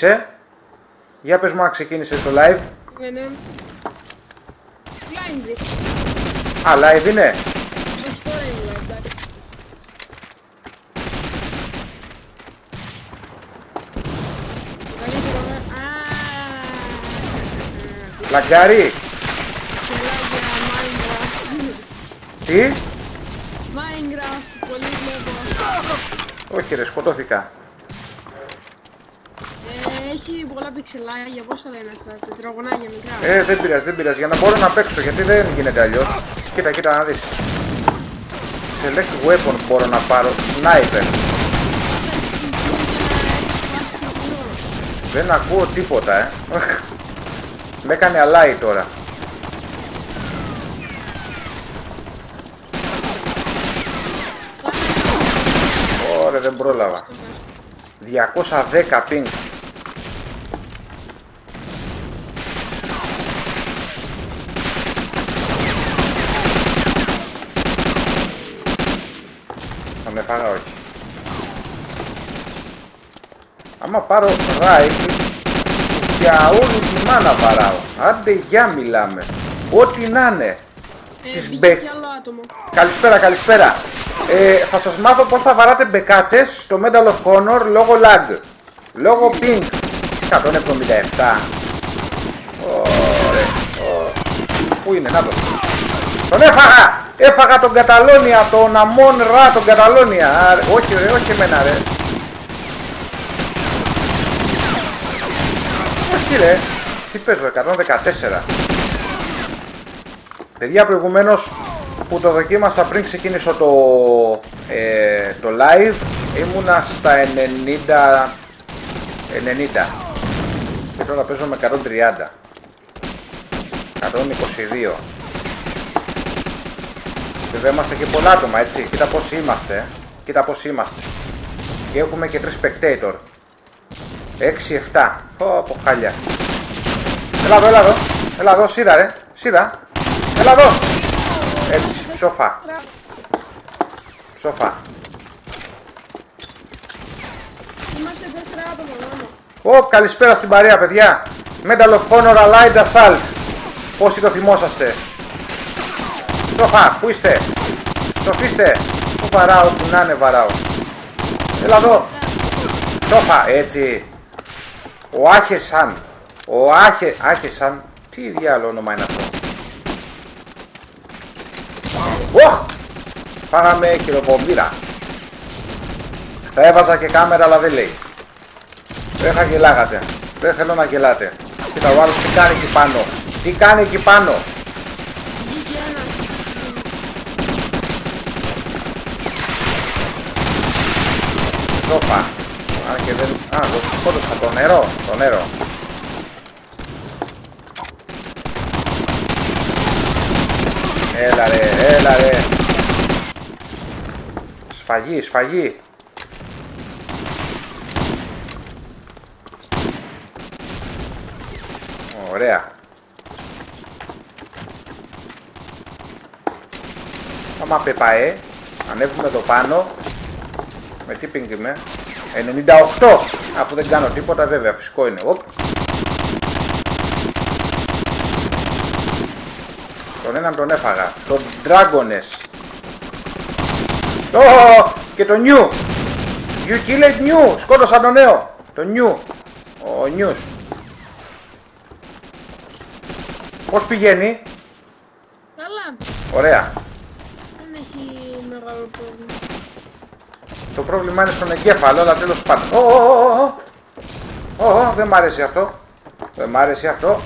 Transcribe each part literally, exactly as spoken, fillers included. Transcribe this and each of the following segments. Ξεκίνησε. Για πες μου αν ξεκίνησε το live. Ναι, ναι. Live. Α, live είναι. Λαγκάρι. Τι? Minecraft, πολύ βλέπω. Όχι ρε, σκοτώθηκα. Έχει πολλά πιξελάκια, πώς θα λένε αυτά, τετραγωνάκια μικρά. Ε, δεν πειράζει, δεν πειράζει, για να μπορώ να παίξω, γιατί δεν γίνεται αλλιώς. Κοίτα, κοίτα να δεις. Select weapon μπορώ να πάρω, sniper. Δεν ακούω τίποτα, ε. Με έκανε αλάι τώρα. Ωραία, δεν πρόλαβα. διακόσια δέκα ping. Θα με φάγα, όχι. Άμα πάρω right. Για όλη τη μάνα βαράω. Άντε για μιλάμε. Ό,τι να είναι. Ε, καλησπέρα, καλησπέρα. Ε, θα σας μάθω πώς θα βαράτε μπεκάτσες στο Medal of Honor λόγω lag. Λόγω ping. εκατόν εβδομήντα επτά. Ωραία. Πού είναι, να το. Τον έφαγα. Έφαγα τον Καταλόνια. Τον Αμόν Ρα, τον Καταλόνια. Άρα, όχι ρε, όχι εμένα ρε. Ρε, τι παίζω, εκατόν δεκατέσσερα. Παιδιά, προηγουμένως που το δοκίμασα πριν ξεκίνησω το, ε, το live, ήμουνα στα ενενήντα ενενήντα και τώρα παίζω με εκατόν τριάντα, εκατόν είκοσι δύο. Βέβαια είμαστε και πολλά άτομα, έτσι, κοίτα πως είμαστε, κοίτα πως είμαστε και έχουμε και τρεις spectator. έξι επτά. Ω, από χάλια. Έλα εδώ, έλα εδώ. Έλα εδώ, σίδα ρε. Σίδα. Έλα εδώ. Έτσι, ψόφα. Ψόφα. Είμαστε τέσσερα άτομα μόνο. Ω, καλησπέρα στην παρέα, παιδιά. Medal of Honor Allied Assault. Όσοι το θυμόσαστε. Ψόφα, πού είστε. Ψοφίστε. Πού βαράω, που να είναι βαράω. Έλα εδώ. Ψόφα, έτσι. Ο Άχεσαν. Ο Άχε... Άχεσαν. Τι διάλογο όνομα είναι αυτό. Ωχ! Φάγαμε χειροπομπήρα. Θα έβαζα και κάμερα αλλά δεν λέει. Δεν θα γελάγατε. Δεν θέλω να γελάτε. Κοίτα ο άλλος τι κάνει εκεί πάνω. Τι κάνει εκεί πάνω. Ψόφα. Α, και δεν... Α, το σκότωσα το νερό, το νερό. Έλα ρε, έλα ρε. Σφαγή, σφαγή. Ωραία. Άμα πεπαέ, ανέβουμε εδώ πάνω. Με τι πίνκι με. ενενήντα οκτώ! Αφού δεν κάνω τίποτα, βέβαια, φυσικό είναι. Οπ. Τον έναν τον έφαγα. Τον Dragoness. Το oh, και το New. You killed New. Σκότωσα το νέο. Το New. Ο oh, News. Πώς πηγαίνει. Καλά. Ωραία. Δεν έχει μεγάλο πρόβλημα. Το πρόβλημα είναι στον εγκέφαλο, αλλά τέλος πάντων. Ωχ, δεν μ' αρέσει αυτό. Δεν μ' αρέσει αυτό.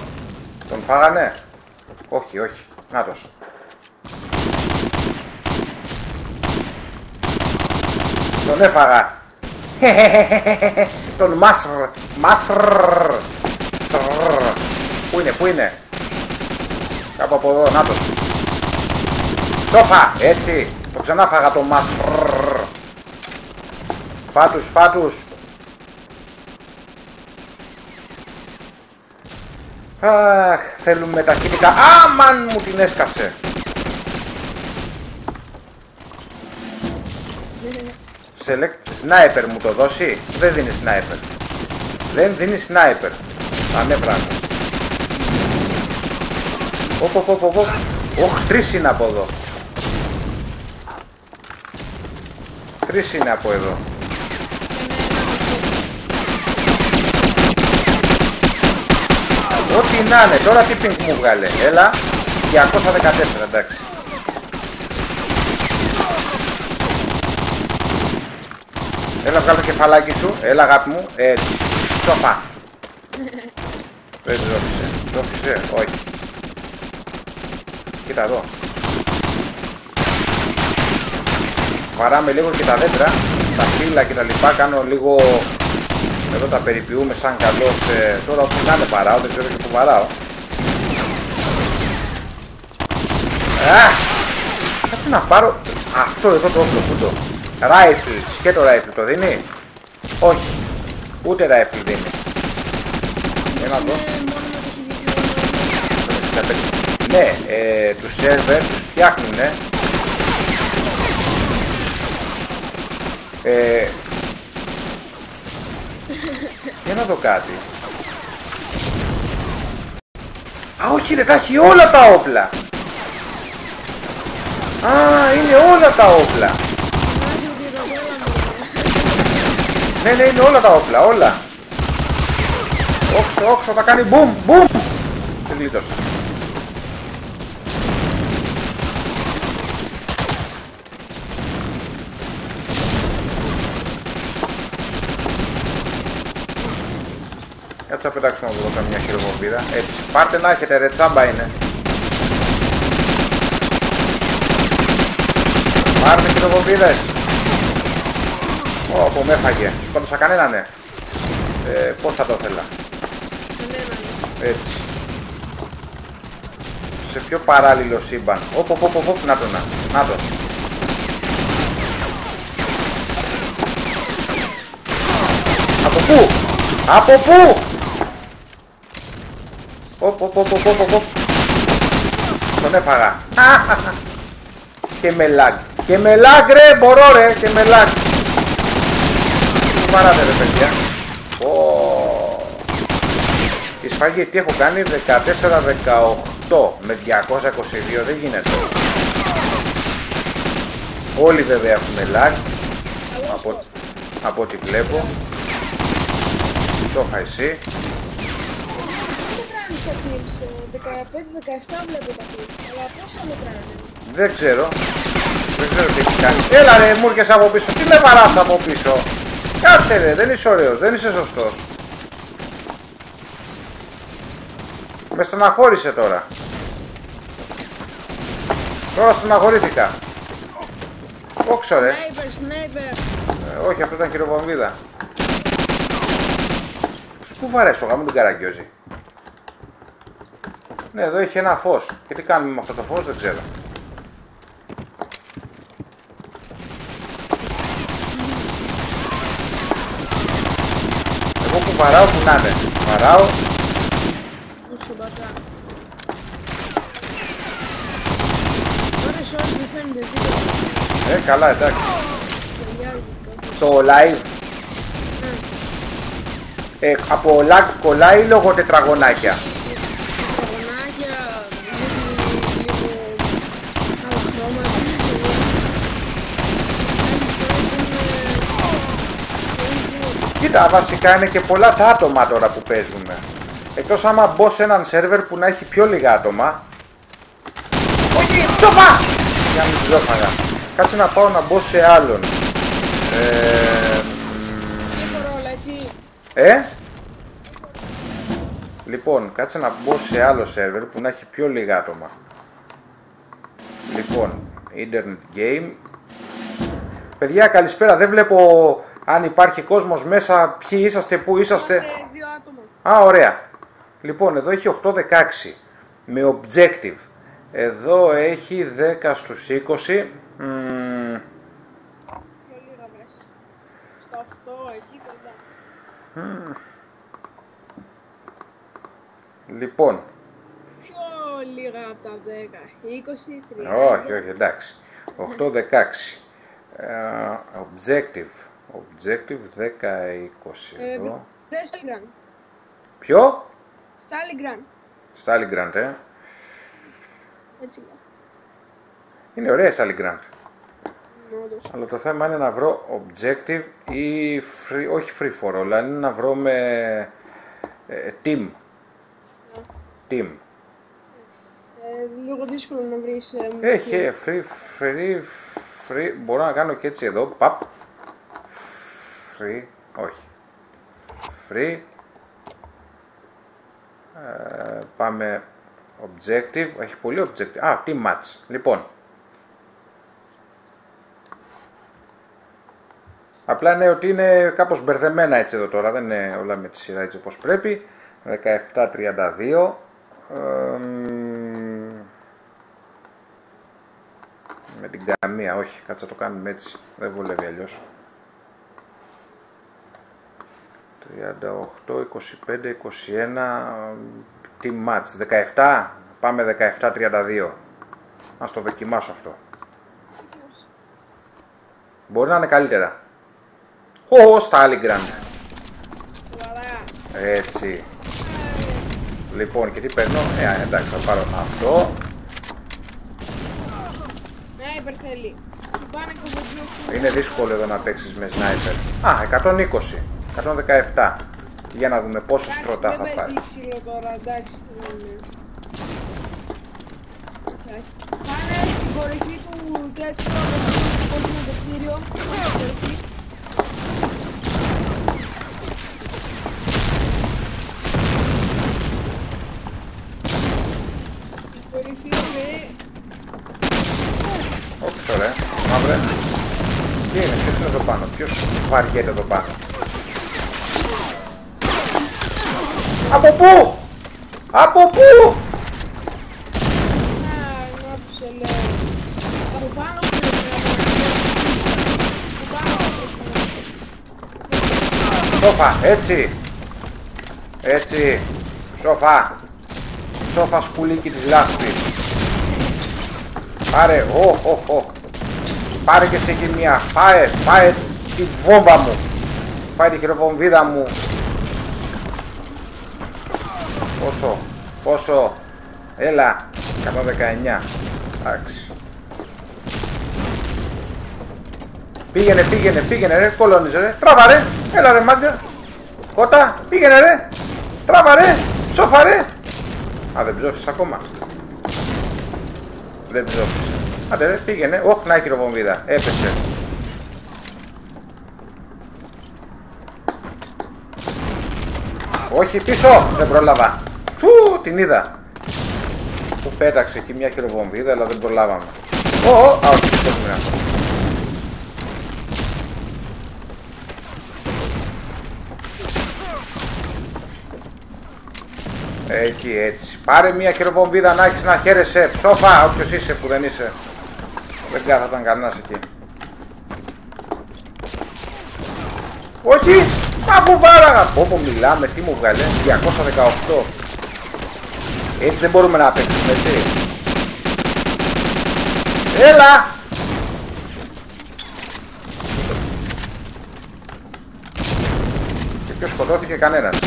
Τον φάγανε. Όχι, όχι. Νάτος. Τον έφαγα. Τον μάσρ. Μάσρ. Πού είναι, πού είναι. Κάπου από εδώ, νάτος. Στόχα, έτσι. Το ξανά φάγα το μάσρ. Φάτους, φάτους. Αχ, θέλουμε τα χημικά. Άμαν μου την έσκασε. Select sniper μου το δώσει. Δεν δίνει sniper. Δεν δίνει σνάιπερ. Α, ναι, πράγμα. Ωπ, ωπ, ωπ, ωπ, ωπ. Οχ, τρεις είναι από εδώ. Τρεις είναι από εδώ. Ό,τι να είναι, τώρα τι πινκ μου βγάλε. Έλα, διακόσια δεκατέσσερα, εντάξει. Έλα, βγάλω το κεφαλάκι σου. Έλα, αγάπη μου. Έτσι. Τσοπα. Δεν τρόφισε. Τρόφισε, όχι. Κοίτα εδώ. Παράμε λίγο και τα δέντρα, τα φύλλα και τα λοιπά. Κάνω λίγο... Εδώ τα περιποιούμε σαν καλό σε... Τώρα όπου να με παράω, δεν ξέρω και που παράω. Αχ! Κάτσε να πάρω... Αυτό εδώ το όπλο που το... Rifle, και το rifle το δίνει. Όχι, ούτε rifle δίνει. Ένα εδώ. Ναι, ε, τους server τους φτιάχνουνε. Ε, για να δω κάτι. Α, όχι ρε, τα έχει όλα τα όπλα. Α, είναι όλα τα όπλα. Ναι, ναι, είναι όλα τα όπλα, όλα. Όξο, όξο, θα κάνει μπουμ, μπουμ. Την γλίτωσα. Κάτσε να πετάξουμε από εδώ καμιά χειροβομπίδα. Έτσι, πάρτε να έχετε ρε, τσάμπα είναι. Πάρτε χειροβομπίδες. Ω, που με έφαγε. Σκότωσα κανέναν, ναι. Ε, πώς θα το ήθελα. Έτσι. Σε πιο παράλληλο σύμπαν. Ω, πω, πω, πω, πω, να το, να. Να το. Από πού, από πού. Ω, πω, πω, πω, πω, πω. Τον έφαγα. Και με λάγ. Και με λάγ, ρε, μπορώ, ρε, και με λάγ. Παράτε ρε παιδιά. Oh. Η σφαγή τι έχω κάνει, δεκατέσσερα δεκαοκτώ με διακόσια είκοσι δύο, δεν γίνεται. Όλοι βέβαια έχουμε lag από, από ό,τι βλέπω. Το είχα εσύ. Δεν ξέρω. Δεν ξέρω τι έχει κάνει. Έλα ρε μουρκες από πίσω. Τι με παράς από πίσω. Κάτσε ρε, δεν είσαι ωραίος, δεν είσαι σωστός. Με στεναχώρησε τώρα. Τώρα στεναχωρήθηκα. Όξω ρε. ε, Όχι, αυτό ήταν χειροβομβίδα. Πού βαρέσω, γάμο την καραγκιόζη. Ναι, εδώ έχει ένα φως. Και τι κάνουμε με αυτό το φως, δεν ξέρω. Παράω που να είναι. Παράω. Ε, καλά, εντάξει. Το live. Ε, από lag κολλάει λόγω τετραγωνάκια. Κοίτα, βασικά είναι και πολλά τα άτομα τώρα που παίζουμε. Εκτός άμα μπω σε έναν σερβερ που να έχει πιο λίγα άτομα. Όχι, τσοπα! Για να μην τσοπαγα. Κάτσε να πάω να μπω σε άλλον. Ε... ε? Λοιπόν, κάτσε να μπω σε άλλο σερβερ που να έχει πιο λίγα άτομα. Λοιπόν, Internet Game. Παιδιά, καλησπέρα, δεν βλέπω... Αν υπάρχει κόσμος μέσα, ποιοι είσαστε, πού είσαστε. Είμαστε δύο άτομα. Α, ωραία. Λοιπόν, εδώ έχει οκτώ δεκαέξι με objective. Εδώ έχει δέκα στους είκοσι. Mm. Στα οκτώ, εκεί κοντά. Mm. Λοιπόν. Πιο λίγα από τα δέκα. είκοσι, τριάντα. Όχι, όχι, εντάξει. οκτώ δεκαέξι. uh, objective. Objective δέκα είκοσι εδώ. Stalingrad. Ποιο? Stalingrad. Stalingrad, ε. Έτσι. Είναι ωραία η Stalingrad. Αλλά το θέμα είναι να βρω objective ή free, όχι free for all, αλλά είναι να βρω με ε, team. Ναι. Team. Ε, λίγο δύσκολο να βρεις... Ε, έχει free, free, free, μπορώ να κάνω και έτσι εδώ, παπ. Free, όχι. Free. Ε, πάμε objective, έχει πολύ objective, α, team match, λοιπόν. Απλά είναι ότι είναι κάπως μπερδεμένα έτσι εδώ τώρα, δεν είναι όλα με τη σειρά έτσι όπως πρέπει. δεκαεπτά τριάντα δύο. Ε, με την καμία, όχι, κάτσα το κάνουμε έτσι, δεν βολεύει αλλιώς. τριάντα οκτώ, είκοσι πέντε, είκοσι ένα, team match, δεκαεπτά, πάμε δεκαεπτά τριάντα δύο. Ας το δοκιμάσω αυτό. Μπορεί να είναι καλύτερα. Ω, Stalingrad. Έτσι. Λοιπόν, και τι παίρνω. Ε, εντάξει, θα πάρω αυτό. Είναι δύσκολο εδώ να παίξεις με sniper. Α, εκατόν είκοσι, εκατόν δεκαεπτά. Για να δούμε πόσο στρωτά θα πάρει. Πάνε στην κορυφή του τέτοιου παιχνίδιου. Όχι ωραία, μαύρε. Τι είναι, ποιος είναι εδώ πάνω, ποιος βαριέται εδώ πάνω. Από πού, από πού. Σόφα, έτσι. Έτσι. Σόφα. Σόφα σκουλίκι της λάσπης. Πάρε, οχ, οχ, οχ. Πάρε και σε γυμνία. Φάε, φάε τη βόμβα μου. Φάε τη χειροβομβίδα μου. Πόσο, πόσο. Έλα, εκατόν δεκαεννιά. Εντάξει. Πήγαινε, πήγαινε, πήγαινε ρε, κολώνεις ρε, τράβα ρε, έλα ρε μάτια, κότα, πήγαινε ρε, τράβα ρε, ψόφα ρε. Α, δεν ψόφισες ακόμα. Δεν ψόφισες. Άντε ρε, πήγαινε, όχ, να χειροβομβίδα, έπεσε. Όχι, πίσω, δεν πρόλαβα. Του, την είδα. Του πέταξε εκεί μια χειροβομβίδα, αλλά δεν προλάβαμε. Ω, ω, α, όχι, δεν προλάβαμε. Εκεί έτσι. Πάρε μια χειροβομβίδα να έχεις να χαίρεσαι. Ψόφα, όποιος είσαι που δεν είσαι. Δεν κάθαταν κανένας εκεί. Όχι! Μα που βάραγα! Πόπο μιλάμε, τι μου βγάλε. διακόσια δεκαοκτώ. Έτσι δεν μπορούμε να παίξουμε, έτσι. Έλα! Και ποιος σκοτώθηκε, κανένας.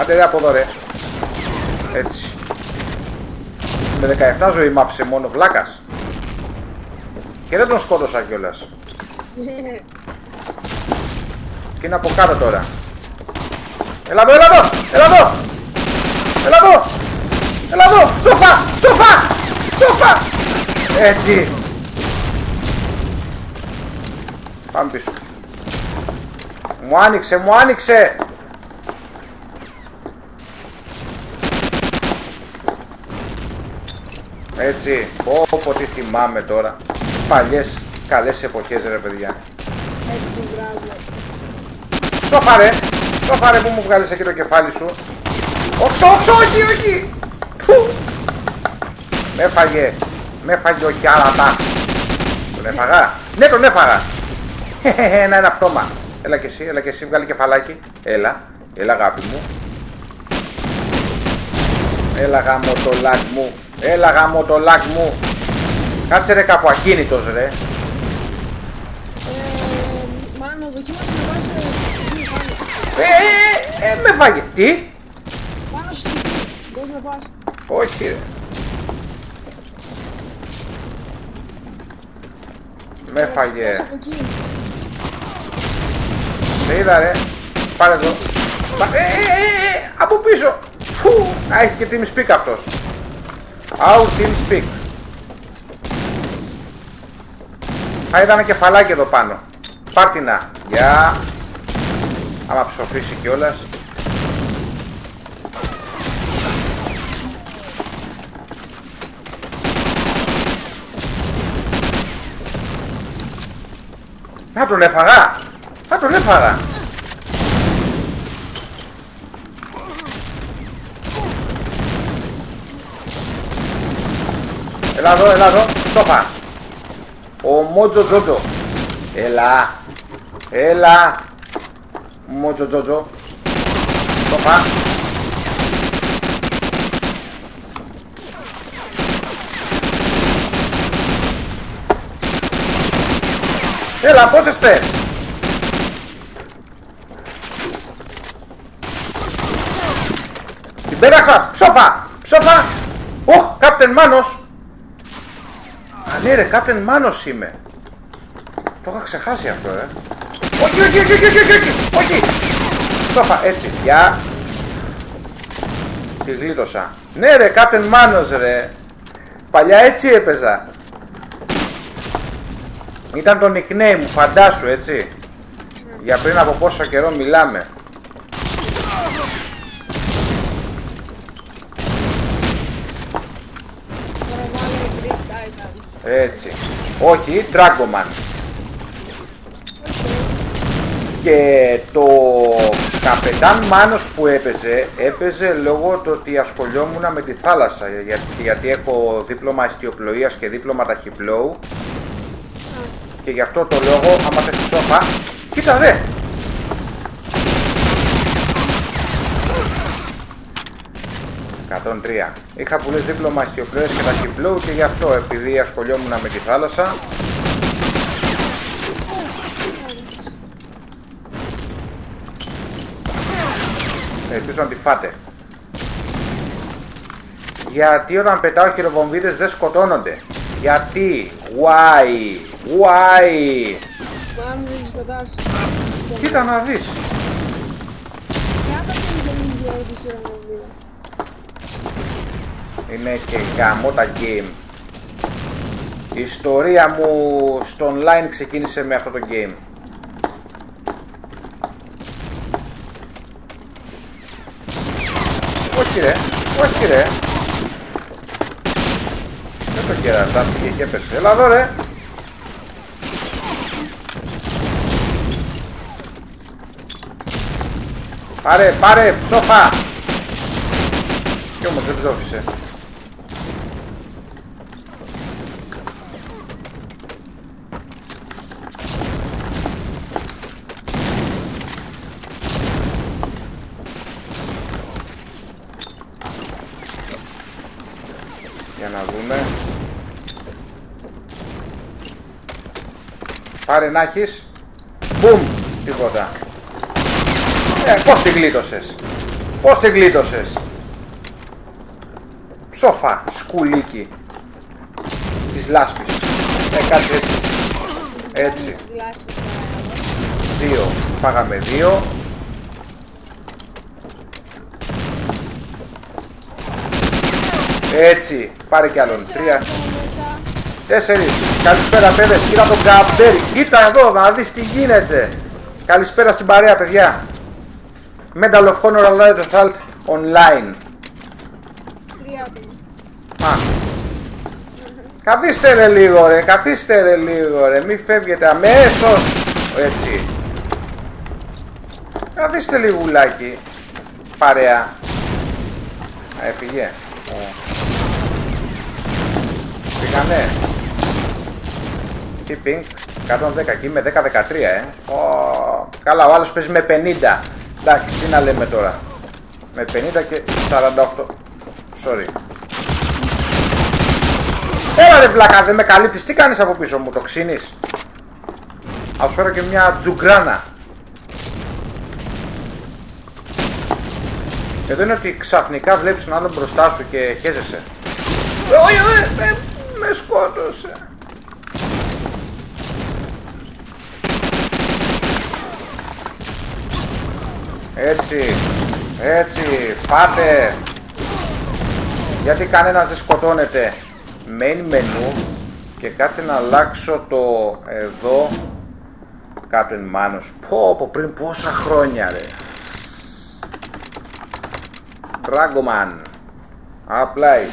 Άντε ρε από εδώ ρε. Έτσι. Με δεκαεπτά ζωή μ' άφησε μόνο βλάκας. Και δεν τον σκότωσα κιόλας. Και είναι από κάτω τώρα. Έλα εδώ, έλα εδώ, έλα εδώ. Έλα εδώ. Έλα εδώ, σοφά, σοφά, σοφά. Έτσι. Πάμε πίσω. Μου άνοιξε, μου άνοιξε. Έτσι, όποτε τι θυμάμαι τώρα. Παλιές καλές εποχές ρε παιδιά. Έτσι βράδυ. Σόφα ρε, σόφα ρε που μου βγάλεις εκεί το κεφάλι σου. Όξο, όξο, όχι, όχι. Με έφαγε, με έφαγε ο Κιάρατα. Τον έφαγα, ναι τον έφαγα. Ένα, ένα πτώμα. Έλα και εσύ, έλα και εσύ, βγάλει κεφαλάκι. Έλα, έλα αγάπη μου. Έλα γάμο το λάκ μου. Έλα γάμο το λάκ μου. Κάτσε ρε κάπου ακίνητος ρε. Ε, μάλλον Ε, με βάγε. Τι? Πάνω στη στιγμή. Μπορείς να πας. Όχι ρε. Με φάγε. Σε είδα ρε. Πάρε εδώ. Από πίσω. Α, έχει και team speak αυτός. Άου team speak. Θα είδαμε κεφαλάκι εδώ πάνω. Πάρτινα. Γεια. Άμα ψοφήσει κιόλας. Να τον έφαγα. Να τον έφαγα. Έλα εδώ, έλα εδώ. Στόπα. Ο Μότζο Τζότζο. Έλα. Έλα. Μότζο Τζότζο. Στόπα. Έλα, πώς είστε. Την πέραξα. Ψόφα. Ψόφα. Οχ, Κάπτεν Μάνος. Α, ναι ρε, Κάπτεν Μάνος είμαι. Το είχα ξεχάσει αυτό, ε. Όχι, όχι, όχι, όχι, όχι, όχι, όχι. Ψόφα, έτσι, γεια. Τη γλίτωσα. Ναι ρε, Κάπτεν Μάνος ρε. Παλιά έτσι έπαιζα. Ήταν το nickname μου, φαντάσου, έτσι. Για πριν από πόσο καιρό μιλάμε. Έτσι. Όχι, Dragoman. Και το Καπετάν Μάνος που έπαιζε, έπαιζε λόγω του ότι ασχολιόμουν με τη θάλασσα. Γιατί, γιατί έχω δίπλωμα ιστιοπλοείας και δίπλωμα ταχυπλώου. Και γι' αυτό το λόγο, άμα θες τη σόφα, κοίτα δε! εκατόν τρία. Είχα πολλές δίπλωμα ιστιοπλοείας και ταχυπλώου και γι' αυτό, επειδή ασχολιόμουν με τη θάλασσα. Ελπίζω να τη φάτε. Γιατί όταν πετάω χειροβομβίδες δεν σκοτώνονται. Γιατί, why, why. Κοίτα να δεις. Είναι και γαμώτα game. Η ιστορία μου στο online ξεκίνησε με αυτό το game. Όχι ρε, όχι ρε. Το κερατά πήγε και έπεσε. Έλα εδώ ρε. Πάρε, πάρε, ψόφα. Κι όμως δεν ψόφισε. Για να δούμε. Πάρε να έχεις. Μπουμ! Τίποτα. Ε, πώς τη γλίτωσες. Πώς τη γλίτωσες. Ψόφα, σκουλίκι. Της λάσπης. Ε, κάτσε έτσι. Έτσι. Δύο. Πάγαμε δύο. Έτσι. Πάρε κι άλλον. Τρία. Τέσσερις. Καλησπέρα παιδες, κοίτα τον Καμπέρι. Κοίτα εδώ, να δεις τι γίνεται. Καλησπέρα στην παρέα παιδιά. Medal of Honor Allied Assault online. Α. Καθίστε ρε λίγο ρε, καθίστε ρε λίγο ρε. Μη φεύγετε αμέσως. Έτσι. Καθίστε λιγουλάκι. Παρέα. Α, έφυγε. Πήγανε. Τι πινκ, εκατόν δέκα εκεί με δέκα δεκατρία ε. Oh. Καλά, ο άλλος παίζει με πενήντα. Εντάξει, τι να λέμε τώρα. Με πενήντα και σαράντα οκτώ. Sorry. Έλα ρε βλάκα, δεν με καλύπτεις. Τι κάνεις από πίσω μου, το ξύνεις. Ας φέρω και μια τζουγκράνα. Εδώ είναι ότι ξαφνικά βλέπεις τον άλλον μπροστά σου και χέζεσαι. Όχι, με σκότωσε. Έτσι, έτσι, φάτε. Γιατί κανένας δεν σκοτώνεται. Main menu. Και κάτσε να αλλάξω το εδώ. Captain Manos. Πω, από πριν πόσα χρόνια ρε. Dragoman. Απλάει.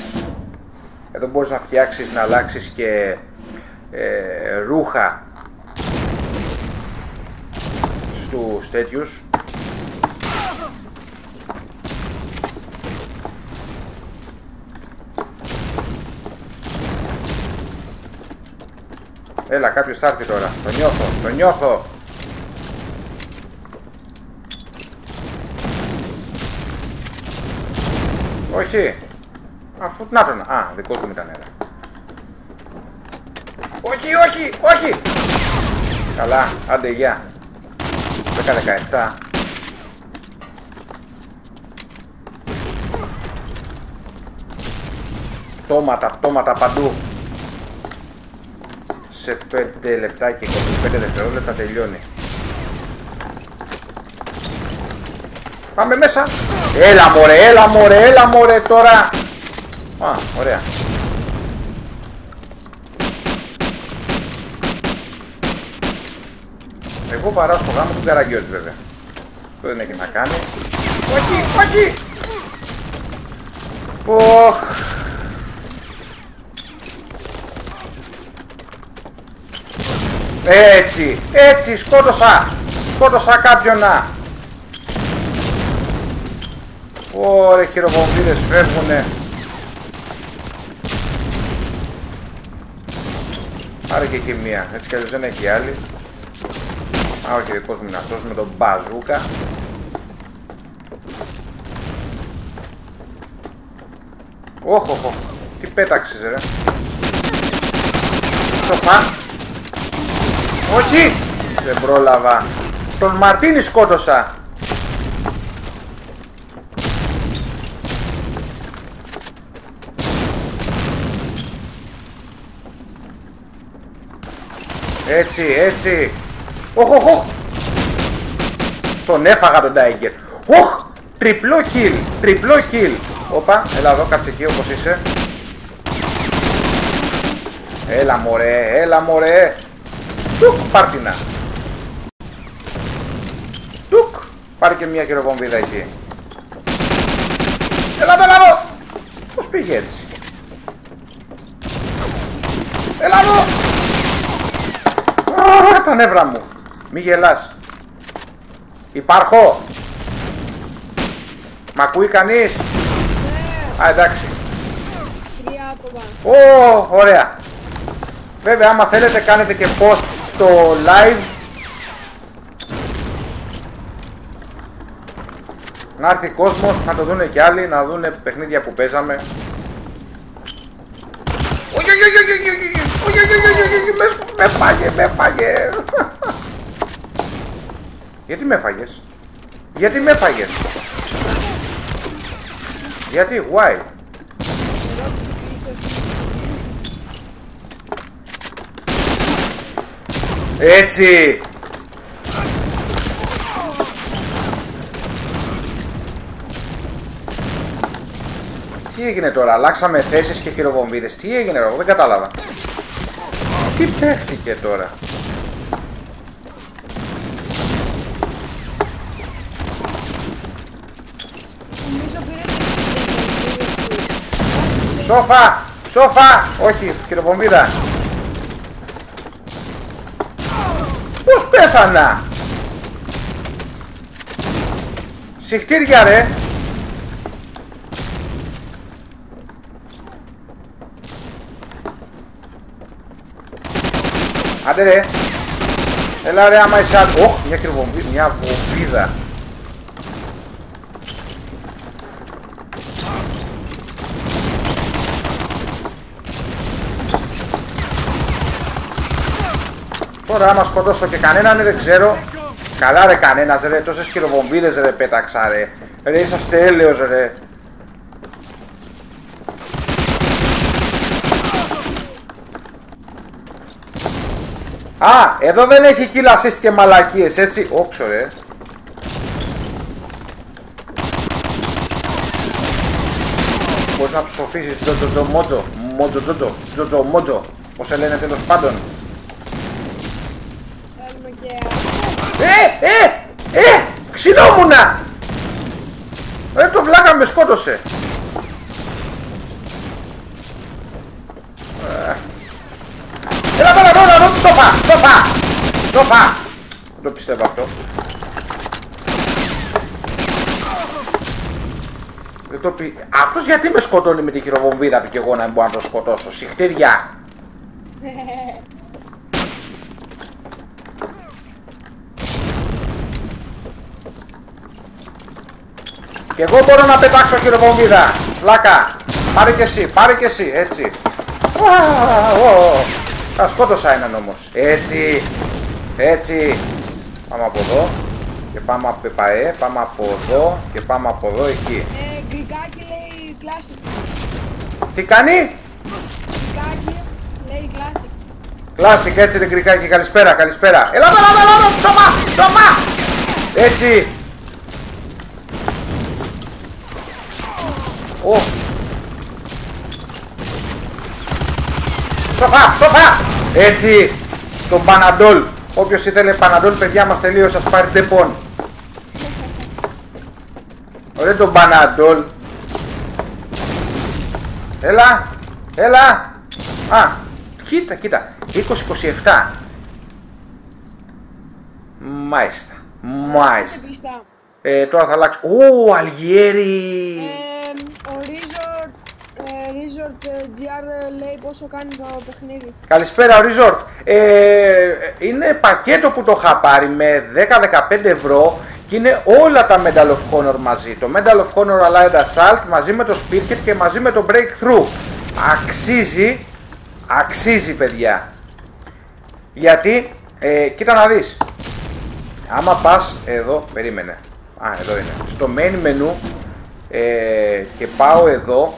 Εδώ μπορείς να φτιάξεις, να αλλάξεις και ε, ρούχα στους τέτοιους. Έλα, κάποιος θα έρθει τώρα. Το νιώθω, το νιώθω. Όχι. Αφού την άπλωνα. Α, δικός μου ήταν, έλα. Όχι, όχι, όχι. Καλά, άντε, γεια. δέκα δεκαεπτά. Πτώματα, πτώματα παντού. Σε πέντε λεπτά και είκοσι πέντε δευτερόλεπτα τελειώνει. Πάμε μέσα. Έλα μωρέ, έλα μωρέ, έλα μωρέ τώρα. Α, ωραία. Εγώ παράω στο γάμο του καραγκιόζη βέβαια. Αυτό δεν έχει να κάνει. Όχι, όχι. Ωχ. Έτσι, έτσι, σκότωσα, σκότωσα κάποιον να. Ωρε χειροβομβίδες φεύγουνε. Άρα και εκεί μία, έτσι κι αλλιώς δεν έχει άλλη. Α, ο κυρικός μου είναι αυτός με τον μπαζούκα. Όχο, όχο, τι πέταξες ρε. Σοφά. Όχι! Δεν πρόλαβα. Τον Μαρτίνη σκότωσα. Έτσι, έτσι. Οχ, οχ, οχ. Τον έφαγα τον Tiger. Οχ! Τριπλό kill. Τριπλό kill. Όπα, έλα εδώ, κάτσε εκεί όπως είσαι. Έλα μωρέ, έλα μωρέ. Τουκ, πάρτινα. Τουκ, πάρει και μια χειροβομβίδα εκεί. Έλα εδώ, έλα εδώ. Πώς πήγε έτσι. Έλα εδώ. Ρα, τα νεύρα μου. Μη γελάς. Υπάρχω. Μ' ακούει κανείς. Ναι. Α, εντάξει. Τρία άτομα. Ω, ωραία. Βέβαια, άμα θέλετε κάνετε και post το live. Να έρθει κόσμος, να το δούνε κι άλλοι, να δούνε παιχνίδια που παίζαμε. Όχι, όχι, όχι, όχι, όχι, όχι, με φάγε, με φάγε. Γιατί με φάγες, γιατί με φάγες, γιατί, why. Έτσι! Τι έγινε τώρα, αλλάξαμε θέσεις και χειροβομβίδες. Τι έγινε τώρα, δεν κατάλαβα. Τι παίχτηκε τώρα. Σόφα! Σόφα! Όχι, χειροβομβίδα. Πώς πέθανα! Συχτήρια ρε! Άντε ρε! Έλα ρε άμα είσαι άντρος! Όχ! Μια κρυβομβίδα! Μια βομβίδα! Τώρα άμα σκοτώσω και κανέναν δεν ξέρω. Καλά ρε κανένας ρε, τόσες χειροβομβίδες ρε πέταξα ρε. Ρε είσαστε έλεος ρε. Α, εδώ δεν έχει kill assist και μαλακίες έτσι, όξο ρε. Μπορείς να ψοφήσεις τζοτζο μότζο, μότζο τζοτζο, τζοτζο μότζο, πως σε λένε τέλος πάντων. Ε, ε, ε, ξυνόμουνα! Ε, το βλάκα με σκότωσε. Έλα πάνω πάνω, το φά, το φά, το φά. Δεν το πιστεύω αυτό. Δεν το πει... Αυτός γιατί με σκοτώνει με τη χειροβομβίδα του και εγώ να μην μπορώ να το σκοτώσω, συχτήρια. Και εγώ μπορώ να πετάξω χειροβομβίδα, βλάκα. Πάρε και εσύ, πάρε και εσύ, έτσι. Θα σκότωσα έναν όμως. Έτσι, έτσι. Πάμε από εδώ. Και πάμε από ΠΠΑΕ, πάμε από εδώ. Και πάμε από εδώ, εκεί. Ε, γκρικάκι λέει classic. Τι κάνει? Γκρικάκι λέει classic. Classic, έτσι δεν γκρικάκι, καλησπέρα, καλησπέρα. Ελά, ελά, ελά, ελά, σωμά, σωμά. Έτσι. Ω. Σοφά, σοφά. Έτσι, το Παναντόλ. Όποιος ήθελε Παναντόλ, παιδιά μας τελείως, σας πάρει τεπών. Ωραία το Παναντόλ. Έλα, έλα. Α, κοίτα, κοίτα. είκοσι είκοσι επτά. Μάλιστα, μάλιστα. Ε, τώρα θα αλλάξω. Ω, Αλγιέρι. Resort τζι αρ λέει πόσο κάνει το παιχνίδι. Καλησπέρα Resort. Ε, είναι πακέτο που το είχα πάρει με δέκα με δεκαπέντε ευρώ και είναι όλα τα Medal of Honor μαζί. Το Medal of Honor Allied Assault μαζί με το Spearhead και μαζί με το Breakthrough. Αξίζει, αξίζει παιδιά. Γιατί, ε, κοίτα να δεις. Άμα πας εδώ, περίμενε. Α, εδώ είναι. Στο main menu ε, και πάω εδώ.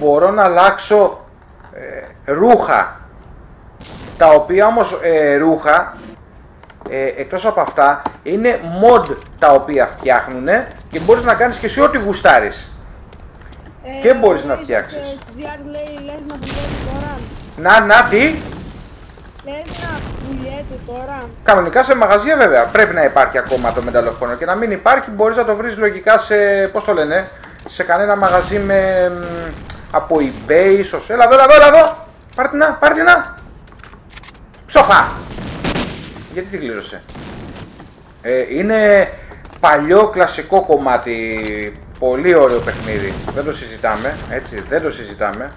Μπορώ να αλλάξω ε, ρούχα, τα οποία όμως ε, ρούχα ε, εκτός από αυτά είναι mod τα οποία φτιάχνουν και μπορείς να κάνεις και εσύ ό,τι γουστάρεις ε, και μπορείς να φτιάξεις. τζι αρ λέει, λες να πουλιέται τώρα. Να, να, τι. Λες να πουλιέται τώρα. Κανονικά σε μαγαζία βέβαια πρέπει να υπάρχει ακόμα το μεταλλοφόνο και να μην υπάρχει μπορείς να το βρεις λογικά σε, πώς το λένε, σε κανένα μαγαζί με... από eBay ίσως. Έλα εδώ, έλα εδώ, έλα εδώ. Πάρ' την να, πάρ' την να. Ψόφα. Γιατί την κλήρωσε. Ε, είναι παλιό κλασικό κομμάτι. Πολύ ωραίο παιχνίδι. Δεν το συζητάμε. Έτσι, δεν το συζητάμε.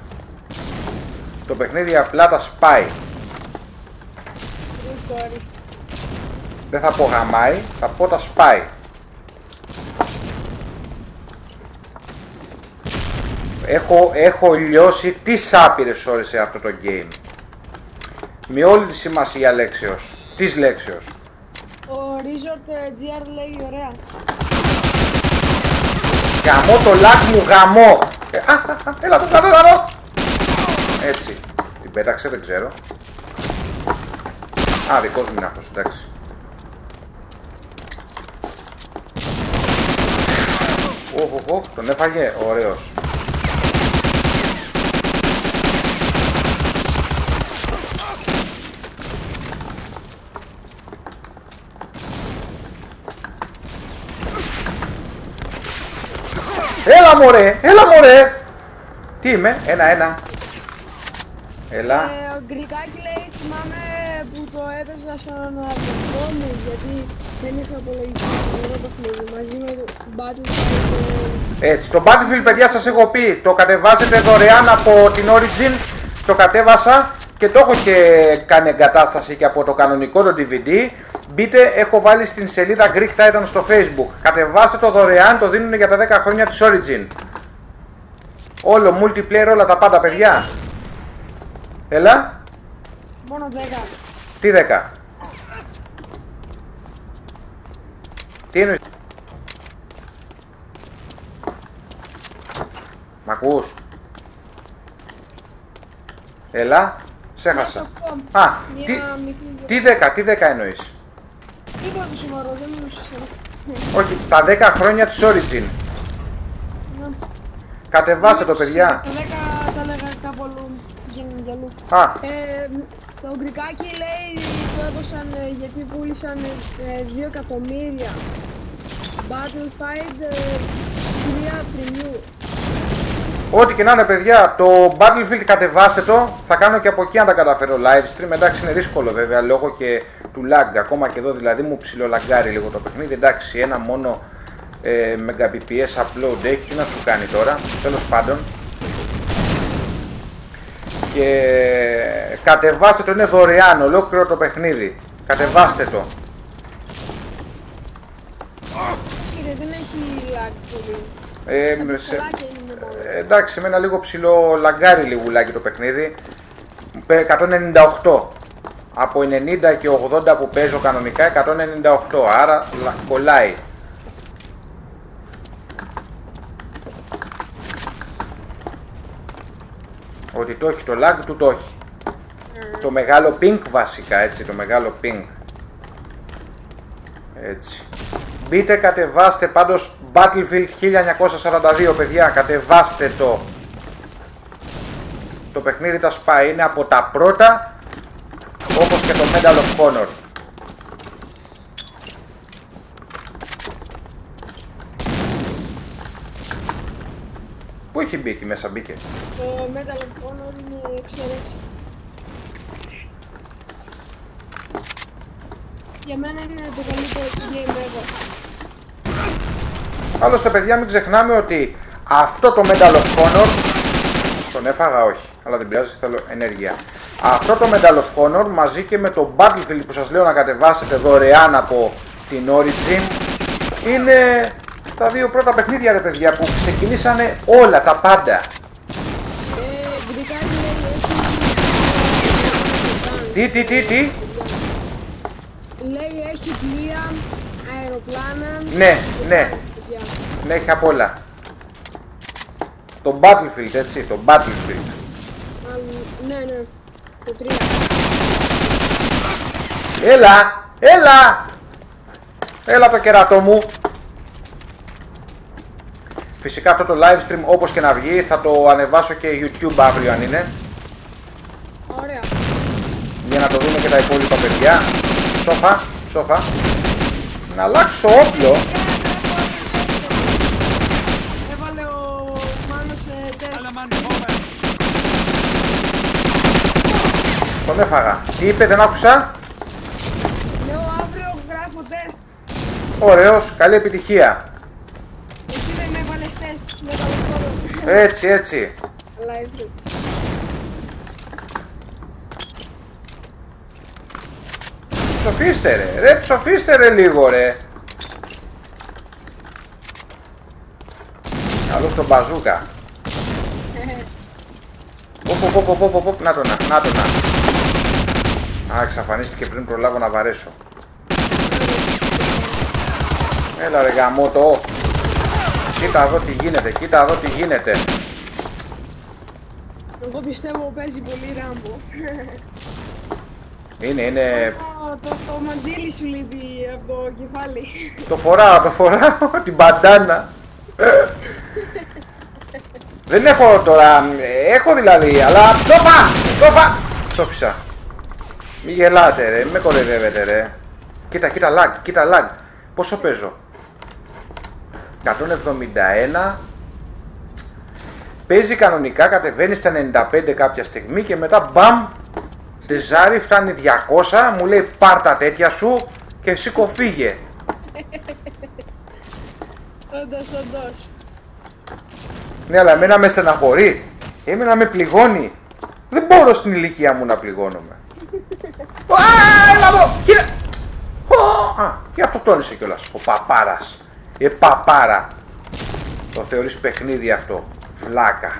Το παιχνίδι απλά τα σπάει. Δεν θα πω γαμάει, θα πω τα σπάει. Έχω, έχω λιώσει τις άπειρες ώρες σε αυτό το game. Με όλη τη σημασία λέξεως, της λέξεως. Ο Resort τζι αρ λέει ωραία. Γαμώ το lag μου, γαμώ. Ε, α, α, α, έλα το κάτω, έλα εδώ. Έτσι, την πέταξε, δεν ξέρω. Α, δικός μου είναι αυτός, εντάξει. Οχ, οχ, οχ, τον έφαγε, ωραίος. Έλα μωρέ, έλα μωρέ! Τι είμαι, ένα-ένα. Έλα. Ε, ο Γκρικάκι λέει, θυμάμαι που το έπαιζα στον αγαπητό μου, γιατί δεν είχα απολογιστεί το παιχνίδι, μαζί με το Battlefield. Έτσι, το Battlefield παιδιά σας έχω πει, το κατεβάζετε δωρεάν από την Origin, το κατέβασα και το έχω και κάνει εγκατάσταση και από το κανονικό το ντι βι ντι. Μπείτε, έχω βάλει στην σελίδα Greek Titans στο Facebook. Κατεβάστε το δωρεάν, το δίνουν για τα δέκα χρόνια της Origin. Όλο, multiplayer, όλα τα πάντα, παιδιά. Έλα. Μόνο δέκα. Τι δέκα. Τι εννοείς? Μ' ακούς? Έλα, σε έχασα. Α, τι, τι δέκα, τι δέκα εννοείς? Τίποτα το σοβαρό, δεν μιλούσα. Όχι, τα δέκα χρόνια της Origin. Κατεβάστε το, παιδιά. Τα δέκα τα λέγανε κάπου αλλού. Γίνανε κι αλλού. Το γκρικάκι λέει το έδωσαν γιατί πούλησαν δύο εκατομμύρια. Battlefield τρία Ό,τι και να είναι, παιδιά, το Battlefield κατεβάστε το. Θα κάνω και από εκεί αν τα καταφέρω live stream. Εντάξει, είναι δύσκολο βέβαια λόγω και του lag. Ακόμα και εδώ δηλαδή μου ψιλολαγκάρει λίγο το παιχνίδι. Εντάξει, ένα μόνο ε, Mbps upload έχει. Τι να σου κάνει τώρα, τέλος πάντων. Και κατεβάστε το, είναι δωρεάν ολόκληρο το παιχνίδι. Κατεβάστε το. Κύριε, δεν έχει lag πολύ. Ε, σε... ε, εντάξει, με ένα λίγο ψηλό λαγκάρι λιγουλάκι το παιχνίδι. Εκατόν ενενήντα οκτώ από ενενήντα και ογδόντα που παίζω κανονικά, εκατόν ενενήντα οκτώ, άρα κολλάει. Ότι το έχει το lag, του το έχει. Mm. Το μεγάλο pink βασικά, έτσι, το μεγάλο pink. Έτσι. Μπείτε, κατεβάστε πάντως Battlefield χίλια εννιακόσια σαράντα δύο, παιδιά, κατεβάστε το. Το παιχνίδι τα σπάει, είναι από τα πρώτα, όπως και το Medal of Honor. Πού έχει μπει εκεί μέσα, μπήκε? Το Medal of Honor είναι εξαιρετικό. Για μένα είναι το καλύτερο game ever. Άλλωστε, παιδιά, μην ξεχνάμε ότι αυτό το Medal of Honor, τον έφαγα, όχι, αλλά δεν πειράζει, θέλω ενέργεια. Αυτό το Medal of Honor μαζί και με το Battlefield που σας λέω να κατεβάσετε δωρεάν από την Origin, είναι τα δύο πρώτα παιχνίδια, ρε παιδιά, που ξεκινήσανε όλα τα πάντα. Τι, τι, τι, τι. Λέει έχει πλοία, αεροπλάνα. Ναι, ναι. Ναι, έχει απ' όλα. Το Battlefield, έτσι, το Battlefield. Ναι, ναι, το τρία. Έλα, έλα! Έλα το κερατό μου. Φυσικά αυτό το live stream όπως και να βγει θα το ανεβάσω και YouTube αύριο αν είναι. Ωραία. Για να το δούμε και τα υπόλοιπα, παιδιά. Σόφα, σόφα. Να αλλάξω όπλο. Τον έφαγα. Τι είπε, δεν άκουσα. Λέω αύριο γράφω τεστ. Ωραίος, καλή επιτυχία. Εσύ δεν έβαλες τεστ. Έτσι, έτσι. Live. Ψοφίστε ρε, ρε ψοφίστε ρε λίγο ρε. Καλώς τον μπαζούκα. Ποπ, ποπ, ποπ, ποπ, ποπ, να το να, να το να. Α, εξαφανίστηκε πριν προλάβω να βαρέσω. Έλα ρε γαμώτο. Κοίτα εδώ τι γίνεται, κοίτα εδώ τι γίνεται. Εγώ πιστεύω παίζει πολύ Ράμπο. Είναι, είναι... Το, το, το μαντήλι σου λείπει από το κεφάλι. Το φοράω, το φοράω, την μπαντάνα. Δεν έχω τώρα, έχω δηλαδή, αλλά... Σώπα, σώπα, σώπησα. Μη γελάτε ρε, μη με κοροϊδεύετε ρε. Κοίτα, κοίτα lag, κοίτα lag. Πόσο παίζω? εκατόν εβδομήντα ένα. Παίζει κανονικά, κατεβαίνει στα ενενήντα πέντε κάποια στιγμή και μετά μπαμ, τεζάρι, φτάνει διακόσια, μου λέει πάρ' τα τέτοια σου και σήκω φύγε. Όντως, όντως. Ναι, αλλά εμένα με στεναχωρεί, εμένα με πληγώνει. Δεν μπορώ στην ηλικία μου να πληγώνομαι. Α, έλα εδώ, κύριε! Α, και αυτό τόνισε κιόλας, ο παπάρας. Ε, παπάρα. Το θεωρείς παιχνίδι αυτό, βλάκα.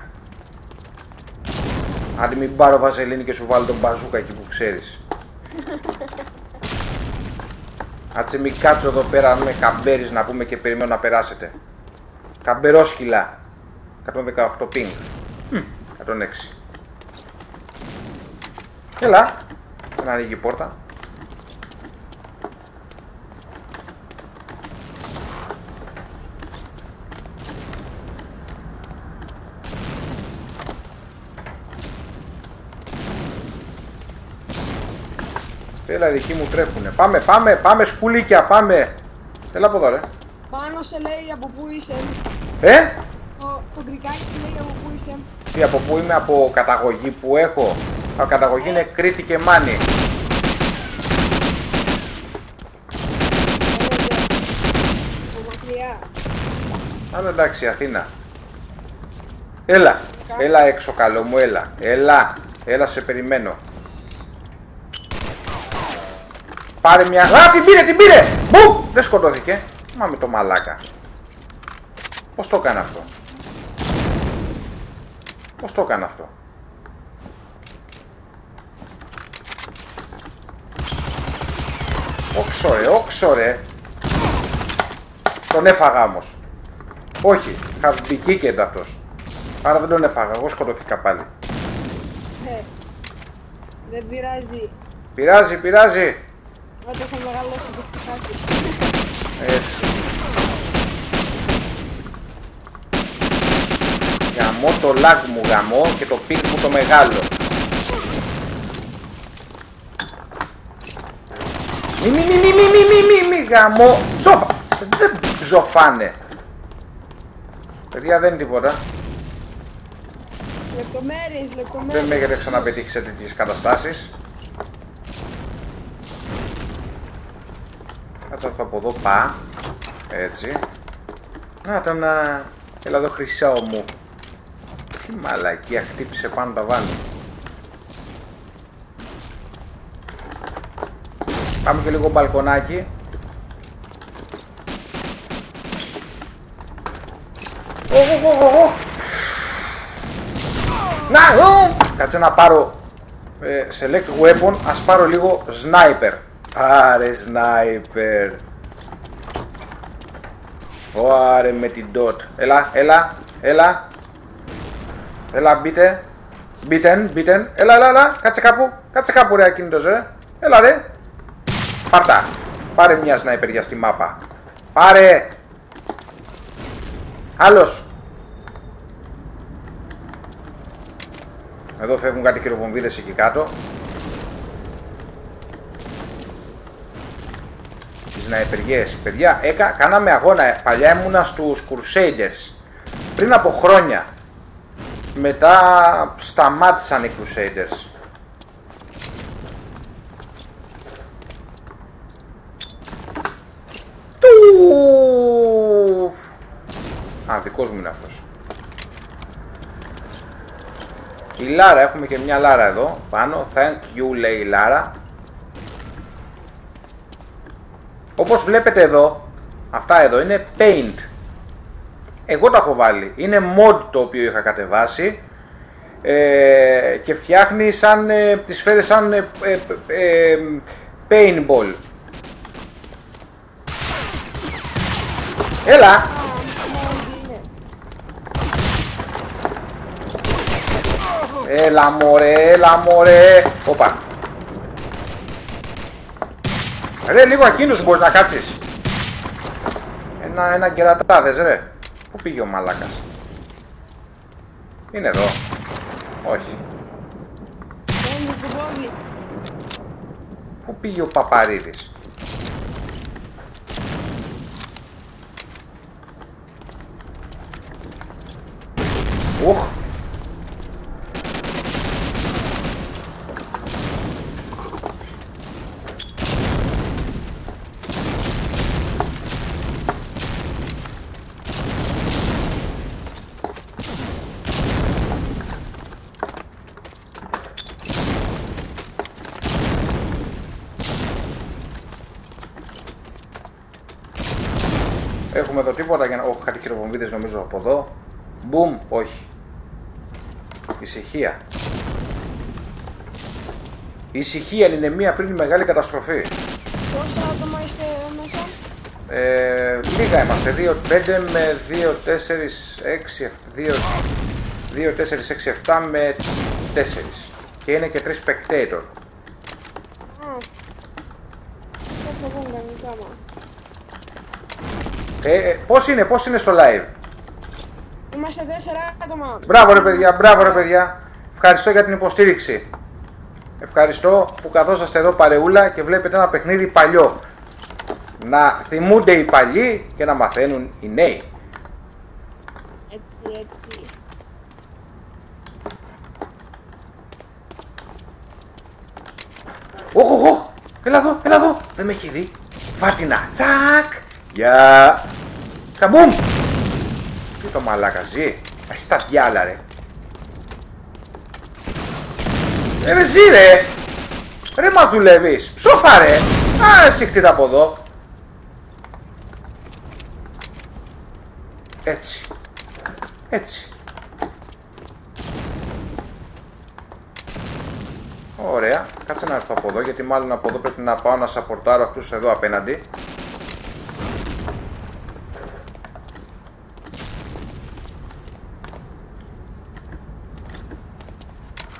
Άντε μην πάρω βαζελίνη και σου βάλω τον μπαζούκα εκεί που ξέρεις. Κάτσε μη κάτσω εδώ πέρα με καμπέρις να πούμε και περιμένω να περάσετε. Καμπερόσκυλα. εκατόν δεκαοκτώ ping. Mm. εκατόν έξι. Έλα. Να ανοίγει η πόρτα. Έλα, δικοί μου τρέχουνε. Πάμε, πάμε, πάμε, σκουλίκια, πάμε. Έλα από εδώ, ρε. Πάνω σε λέει από πού είσαι. Ε? Το, το γκρικάκι σε λέει από πού είσαι. Τι, από πού είμαι, από καταγωγή που έχω. Α, καταγωγή ε. είναι Κρήτη και Μάνη. Άρα εντάξει, Αθήνα. Έλα, Κάτω. έλα έξω, καλό μου, έλα. Έλα, έλα, σε περιμένω. Πάρε μια... Α, την πήρε, την πήρε! Μπουμ! Δεν σκοτώθηκε. Μα με το μαλάκα. Πώς το έκανε αυτό. Πώς το έκανε αυτό. Όξο ρε, όξο ρε. Τον έφαγα όμως. Όχι, χαμπικίκεντ αυτός. Άρα δεν τον έφαγα, εγώ σκοτώθηκα πάλι. Ε, δεν πειράζει. Πειράζει, πειράζει. Όταν θα μεγαλώσει και ξεχάσεις. Έτσι. Γαμώ το lag μου, γαμώ και το πικ μου το μεγάλο. Μη μη μη μη μη μη μη μη γαμώ. Ζώφα. Δεν ζωφάνε. Παιδιά δεν είναι τίποτα. Λεπτομέρειες, λεπτομέρειες. Δεν με έχετε ξαναπετύχει σε τέτοιες καταστάσεις. Κάτσε από εδώ, πά. Έτσι. Να το να... Έλα εδώ χρυσάω μου. Τι μαλακία χτύπησε πάνω τα βάνη. Πάμε και λίγο μπαλκονάκι. Να! Κάτσε να πάρω ε, select weapon. Ας πάρω λίγο sniper. Άρε σνάιπερ. Άρε με την dot. Έλα, έλα, έλα. Έλα μπείτε. Μπείτε, μπείτε. Έλα, έλα, έλα. Κάτσε κάπου. Κάτσε κάπου ρε ακίνητος ρε. Έλα ρε. Πάρτα. Πάρε μια σνάιπερ για στη μάπα. Πάρε. Άλλος. Εδώ φεύγουν κάτι χειροβομβίδες εκεί κάτω. Να υπεργές. Παιδιά, έκα, κάναμε αγώνα. Παλιά ήμουνα στους Crusaders. Πριν από χρόνια. Μετά σταμάτησαν οι Crusaders. Του! Α, δικός μου είναι αυτός. Η Λάρα, έχουμε και μια Λάρα εδώ πάνω. Thank you λέει η Λάρα. Όπως βλέπετε εδώ, αυτά εδώ είναι paint. Εγώ τα έχω βάλει. Είναι mod το οποίο είχα κατεβάσει ε, και φτιάχνει σαν, ε, τις σφαίρες σαν ε, ε, paintball. Έλα! Έλα μωρέ, έλα μωρέ. Οπα. Ρε, λίγο ακίνητος μπορείς να κάτσεις. Ένα, ένα κερατάδες, ρε. Πού πήγε ο μαλάκας. Είναι εδώ. Όχι. Πού πήγε ο Παπαρίδης. Ουχ. Έχουμε εδώ τίποτα για να... Όχι, κάτι χειροβομβίδες νομίζω από εδώ. Μπουμ, όχι. Ησυχία. Η ησυχία είναι μία πριν μεγάλη καταστροφή. Πόσα άτομα είστε μέσα? Ε, λίγα είμαστε, δύο πέντε με δύο τέσσερα έξι επτά και είναι και τρεις spectator. Ε, πώς είναι, πώς είναι στο live? Είμαστε τέσσερα άτομα. Μπράβο ρε παιδιά, μπράβο ρε παιδιά. Ευχαριστώ για την υποστήριξη. Ευχαριστώ που καθόσαστε εδώ παρεούλα και βλέπετε ένα παιχνίδι παλιό. Να θυμούνται οι παλιοί και να μαθαίνουν οι νέοι. Έτσι, έτσι. Όχ, όχ, όχ. Έλα εδώ, έλα εδώ. Δεν με έχει δει. Βάτινα. Τσακ. Γεια. Καμπούμ. Τι το μαλάκα ζει. Ας τα διάλα ρε. Ε, ρε ζει ρε. Ρε μας δουλεύεις. Σόφα ρε. Α, εσύ χτίτα από εδώ. Έτσι. Έτσι. Ωραία. Κάτσε να έρθω από εδώ, γιατί μάλλον από εδώ πρέπει να πάω να σαπορτάρω αυτούς εδώ απέναντι.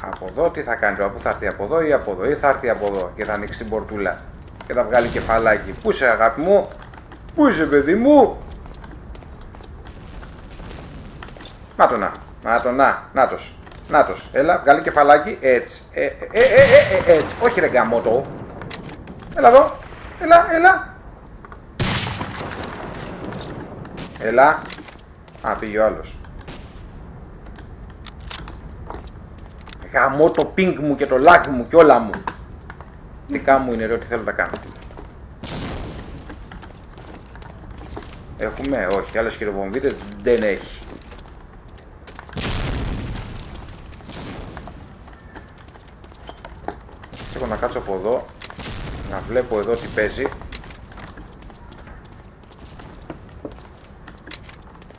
Από εδώ τι θα κάνει, από θα έρθει από εδώ ή από εδώ, ή θα έρθει από εδώ και θα ανοίξει την πορτούλα και θα βγάλει κεφαλάκι. Πού είσαι αγάπη μου, πού είσαι παιδί μου. Να το να, να το να, νάτος. Νάτος, έλα, βγάλει κεφαλάκι, έτσι, ε, ε, ε, ε, ε, έτσι, όχι ρε γκαμότο. Έλα εδώ, έλα, έλα. Έλα, α, πήγε ο άλλος. Γαμώ το ping μου και το lag μου και όλα μου. Δικά μου είναι ρε, ό,τι θέλω να κάνω. Έχουμε, όχι, άλλες χειροβομβίδες δεν έχει. Να κάτσω από εδώ, να βλέπω εδώ τι παίζει.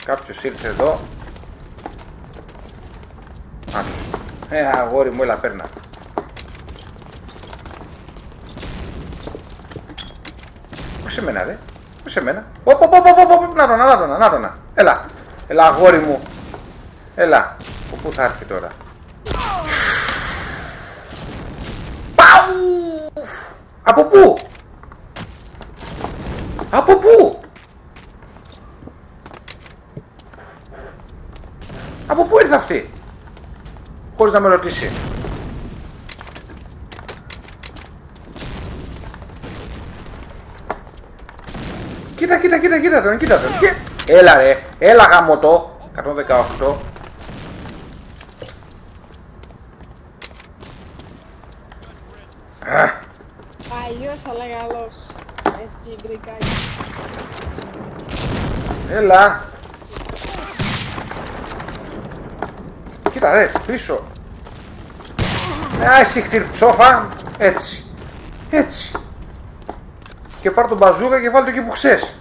Κάποιος ήρθε εδώ. Άντως. Ε, αγόρι μου, έλα πέρνα. Πώς σε μένα, δε. Πώς σε μένα. Ω, πω, πω, πω, πω, να ρωνα, να ρωνα, να ρωνα. Έλα, έλα αγόρι μου. Έλα, πού θα έρθει τώρα. Από πού! Από πού! Από πού ήρθε αυτή! Χωρίς να με ρωτήσει. Κοίτα, κοίτα, κοίτα, κοίτα τον, κοίτα τον. Έλα ρε, έλα γαμωτό. εκατόν δεκαοκτώ. Παλιός αλλά γαλός. Έτσι γκρικάκι. Έλα. Κοίτα ρε πίσω. Α εσύ χτυρψόφα. Έτσι. Έτσι. Και πάρ' τον μπαζούκα και βάλ' το εκεί που ξες.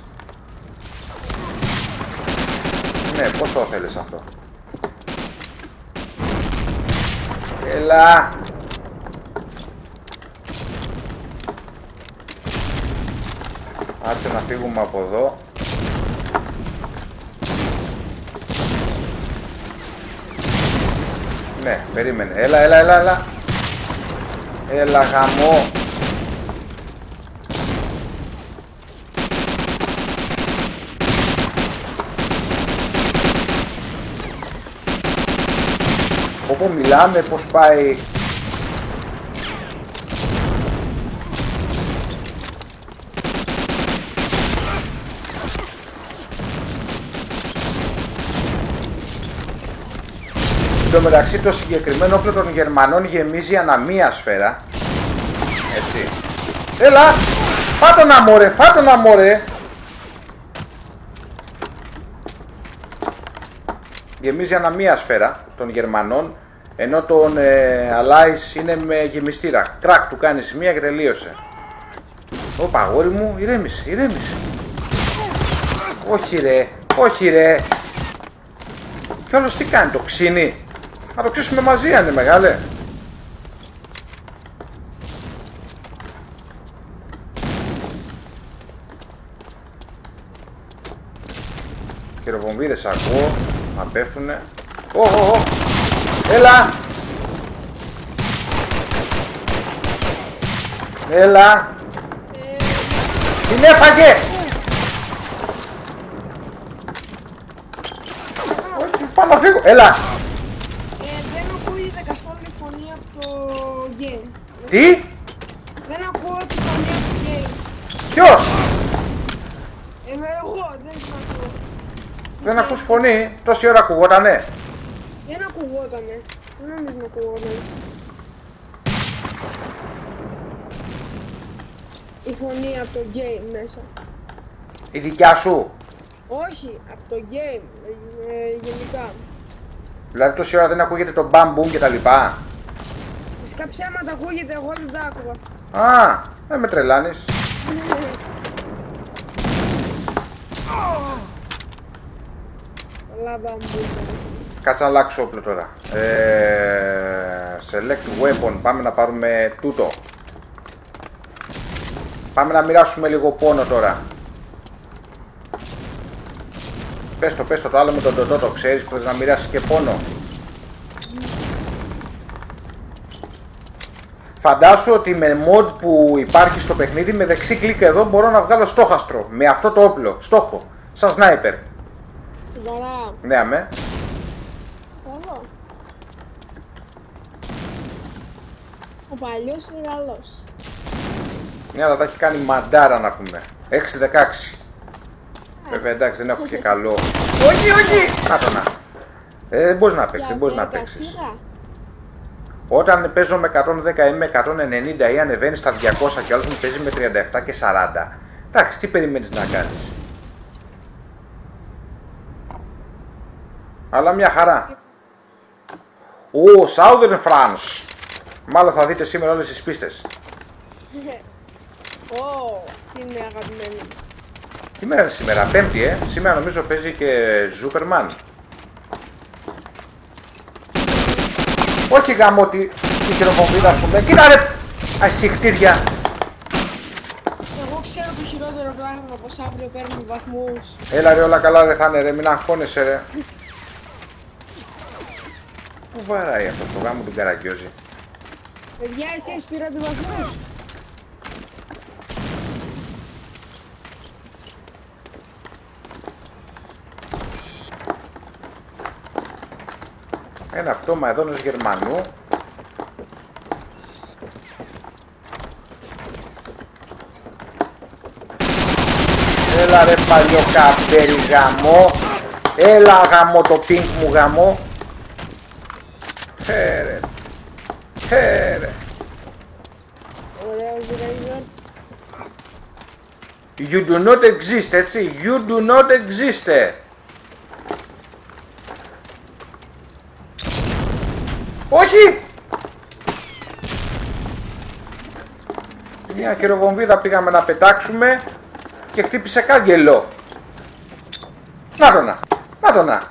Ναι πως το θέλεις αυτό. Έλα. Άσε να φύγουμε από εδώ. Ναι, περίμενε. Έλα, έλα, έλα, έλα. Έλα, χαμό. Όπου μιλάμε, πώς πάει... Εν τω μεταξύ το συγκεκριμένο όπλο των Γερμανών γεμίζει ανά μία σφαίρα. Έτσι. Έλα! Φάτο να μωρέ! Φάτο να μωρέ! Γεμίζει ανά μία σφαίρα των Γερμανών, ενώ των ε, Allies είναι με γεμιστήρα. Κρακ του κάνεις μία και τελείωσε. Ωπα αγόρι μου, ηρέμησε, ηρέμησε. Όχι ρε, όχι ρε. Κι όλος τι κάνει, το ξύνει. Να το ξύσουμε μαζί αν είναι μεγάλε. Χειροβομβίδες ακούω να πέφτουνε. Ω, ω, ω. Έλα! Έλα! Την έφαγε! Όχι, πάω να φύγω! Έλα! Δεν ακούγεται καθόλου η φωνή από το game. Τι? Δεν ακούω τη φωνή από το game. Ποιος? Εγώ, δεν την ακούω. Δεν ακούς φωνή, τόση ώρα ακουγότανε. Δεν ακουγότανε. Δεν νομίζω να ακουγότανε. Η φωνή από το game μέσα. Η δικιά σου? Όχι, από το game, ε, γενικά. Δηλαδή τόση ώρα δεν ακούγεται το μπαμ-μπουμ και τα λοιπά. Φυσικά ψέματα ακούγεται, εγώ δεν τα άκουγα. Α, δεν με τρελάνεις. Κάτσε να αλλάξω όπλο τώρα. ε, Select weapon, πάμε να πάρουμε τούτο. Πάμε να μοιράσουμε λίγο πόνο τώρα. Πες το, πες το, το άλλο με τον τοτό το ξέρεις, πρέπει να μοιράσεις και πόνο. Φαντάσου ότι με mod που υπάρχει στο παιχνίδι, με δεξί κλικ εδώ μπορώ να βγάλω στόχαστρο. Με αυτό το όπλο, στόχο, σαν sniper. Βαρά. Ναι, αμέ. Καλό. Ο παλιός είναι καλός. Ναι, αλλά τα έχει κάνει μαντάρα να πούμε. έξι δεκαέξι. Βέβαια, εντάξει, δεν έχω και καλό. Όχι, όχι! Άτο να. Ε, δεν μπορείς να παίξεις, δεν μπορείς να παίξεις. Όταν παίζω με εκατόν δέκα ή με εκατόν ενενήντα ή ανεβαίνει στα διακόσια και άλλος μου παίζει με τριάντα επτά και σαράντα. Εντάξει, τι περιμένεις να κάνεις. Αλλά μια χαρά. Ω, Southern France. Μάλλον θα δείτε σήμερα όλες τις πίστες. Ω, σήμερα αγαπημένη. Τι μέρα είναι σήμερα, Πέμπτη, ε. Σήμερα νομίζω παίζει και Superman. Όχι γάμο τη χειροβομβίδα σου με. Κοίτα ρε, ασυχτήρια. Εγώ ξέρω το χειρότερο πράγμα πως αύριο παίρνουμε βαθμούς. Έλα ρε, όλα καλά ρε, θα είναι ρε, μην αγχώνεσαι ρε. Πού βαράει αυτό το γάμο την καραγκιόζη. Παιδιά, εσείς πήρατε βαθμούς. Ένα πτώμα εδώ ενός Γερμανού. Έλα ρε παλιό καπέρι γαμό. Έλα γαμό το πινκ μου γαμό. Χαίρε. Χαίρε. Ωραίος Ρέιζαρτ. You do not exist, έτσι. You do not exist. Όχι! Μια χειροβομβίδα πήγαμε να πετάξουμε και χτύπησε κάγκελο. Να το να! Να το να!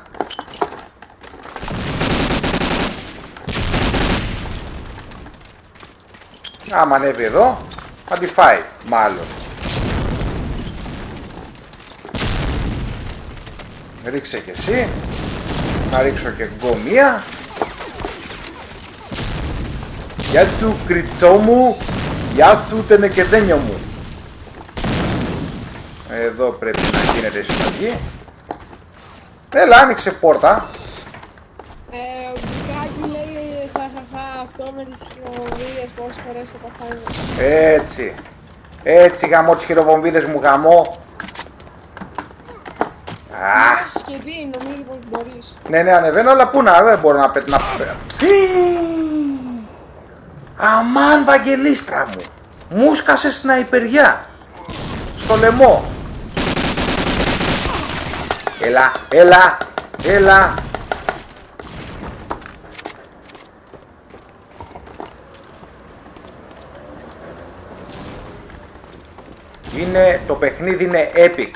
Άμα ανέβει εδώ, θα τη φάει, μάλλον. Ρίξε και εσύ. Να ρίξω και γκομία. Γεια σου κρυτσό μου, γεια σου τενεκεδένιο μου. Εδώ πρέπει να γίνεται η συνταγή. Έλα, άνοιξε πόρτα. Ε, ο Γκρικάκι λέει χαχαχα, αυτό με τις χειροβομβίδες πώς φορές το καθένα. Έτσι, έτσι γαμώ τις χειροβομβίδες μου γαμώ. Αχ. Σκεπή, νομίζω πως μπορείς. Ναι, ναι, ανεβαίνω, αλλά πού να, δεν μπορώ να πέτω. Αμάν Βαγγελίστρα μου, μου σκάσε σναϊπεριά στο λαιμό. Έλα, έλα, έλα. Είναι, το παιχνίδι είναι epic.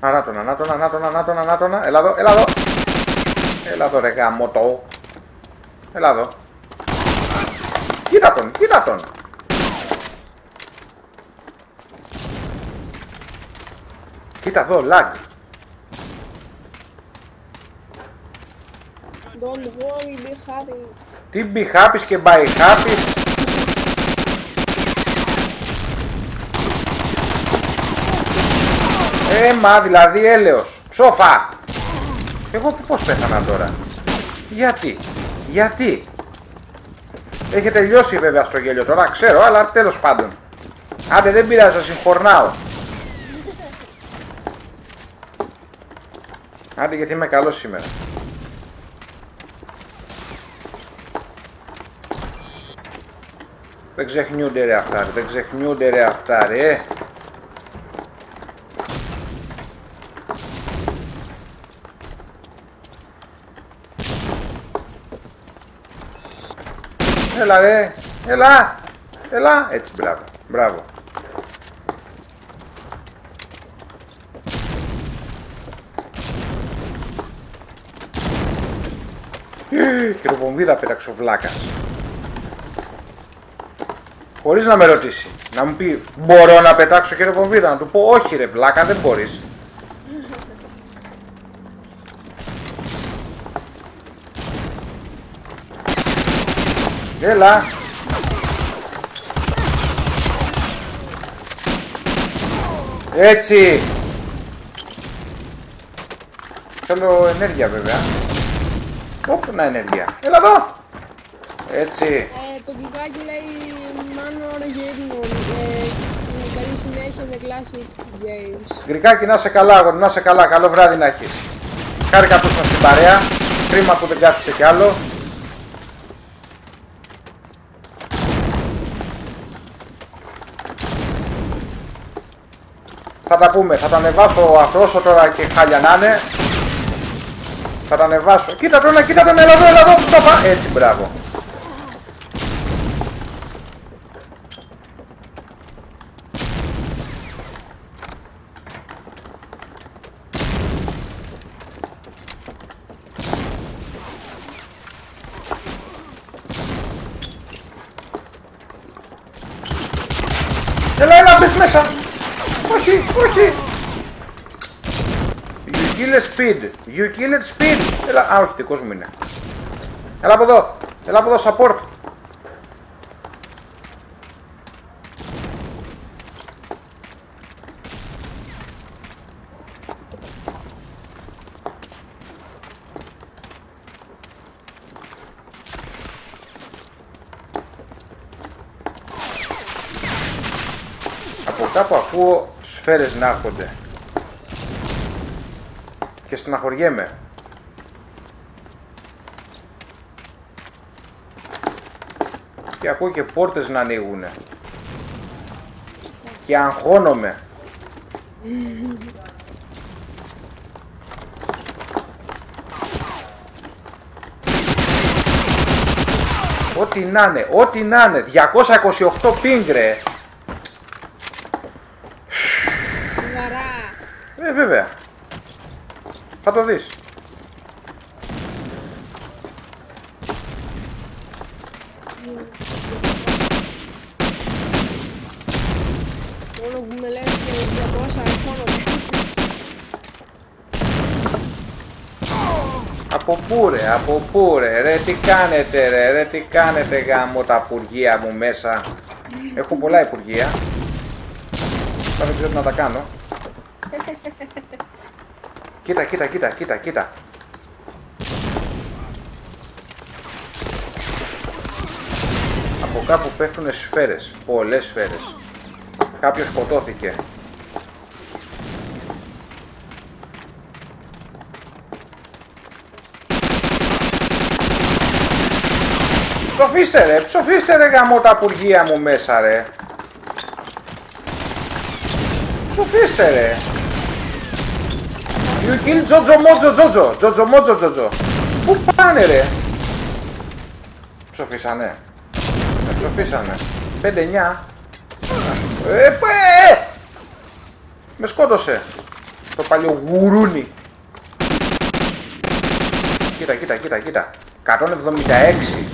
Ανάτονα, ανάτονα, ανάτονα, ανάτονα, ανάτονα. Έλα εδώ, έλα εδώ. Έλα εδώ ρε γάμο το. Έλα εδώ. Κοίτα τον, κοίτα τον. Κοίτα εδώ, lag. Don't worry, be happy. Τι be happy και by happy. Έμα, δηλαδή έλεος. Ψόφα. Εγώ πώς πέθανα τώρα. Γιατί, γιατί. Έχει τελειώσει βέβαια στο γέλιο τώρα, ξέρω, αλλά τέλος πάντων. Άντε δεν πειράζει, σας συγχωρνάω. Άντε γιατί είμαι καλός σήμερα. Δεν ξεχνιούνται ρε αυτά, δεν ξεχνιούνται ρε αυτά ρε. Έλα ρε, έλα, έλα, έτσι μπράβο, μπράβο. Χειροβομβίδα πέταξε ο βλάκας. Χωρίς να με ρωτήσει, να μου πει μπορώ να πετάξω χειροβομβίδα, να του πω όχι ρε βλάκα δεν μπορείς. Έλα. Έτσι. Θέλω ενέργεια βέβαια. Όπου να ενέργεια. Έλα εδώ. Έτσι. Το κλικάκι λέει Mano Origin. Καλή συνέχεια με Classic Games. Γκρικάκι να σε καλά αγόρι, να σε καλά. Καλό βράδυ να έχεις. Χάρηκα που ήσουν στην παρέα. Κρίμα που δεν κάθισε κι άλλο. Θα τα πούμε, θα τα ανεβάσω αφρόσο τώρα και χάλια να είναι. Θα τα ανεβάσω. Κοίτα τώρα, κοίτα τον έλα εδώ, έλα εδώ, που το πά. Έτσι, μπράβο. Έλα, έλα, μπες μέσα. Όχι, όχι! You killed speed! You killed speed! Έλα, α, όχι, δικός μου είναι. Έλα από εδώ! Έλα από εδώ, support! Από κάπου ακούω σφαίρες να έρχονται και στεναχωριέμαι. Και ακούω και πόρτες να ανοίγουν και αγχώνομαι. Ό,τι να είναι, ό,τι να είναι. διακόσια είκοσι οκτώ ping ρε. Ε, βέβαια. Θα το δεις. Όλο που με λες διακόσια από πού ρε, από πού ρε, ρε τι κάνετε ρε, ρε τι κάνετε γάμο τα υπουργεία μου μέσα. Έχω πολλά υπουργεία. Θα δεν ξέρω να τα κάνω. Κοίτα, κοίτα, κοίτα, κοίτα, κοίτα. Από κάπου πέφτουνε σφαίρες, πολλές σφαίρες. Κάποιος σκοτώθηκε. Ψοφίστε ρε, ψοφίστε ρε γαμώ τα πουργεία μου μέσα ρε. Ψοφίστε ρε. You kill Τζοτζομότζο Τζοτζο, Τζοτζομότζο Τζοτζο. Πού πάνε ρε. Ψοφίσανε. Με ψοφίσανε. πέντε εννιά. Ε, παι! Με σκότωσε. Το παλιό γουρούνι. Κοίτα, κοίτα, κοίτα, κοίτα. εκατόν εβδομήντα έξι.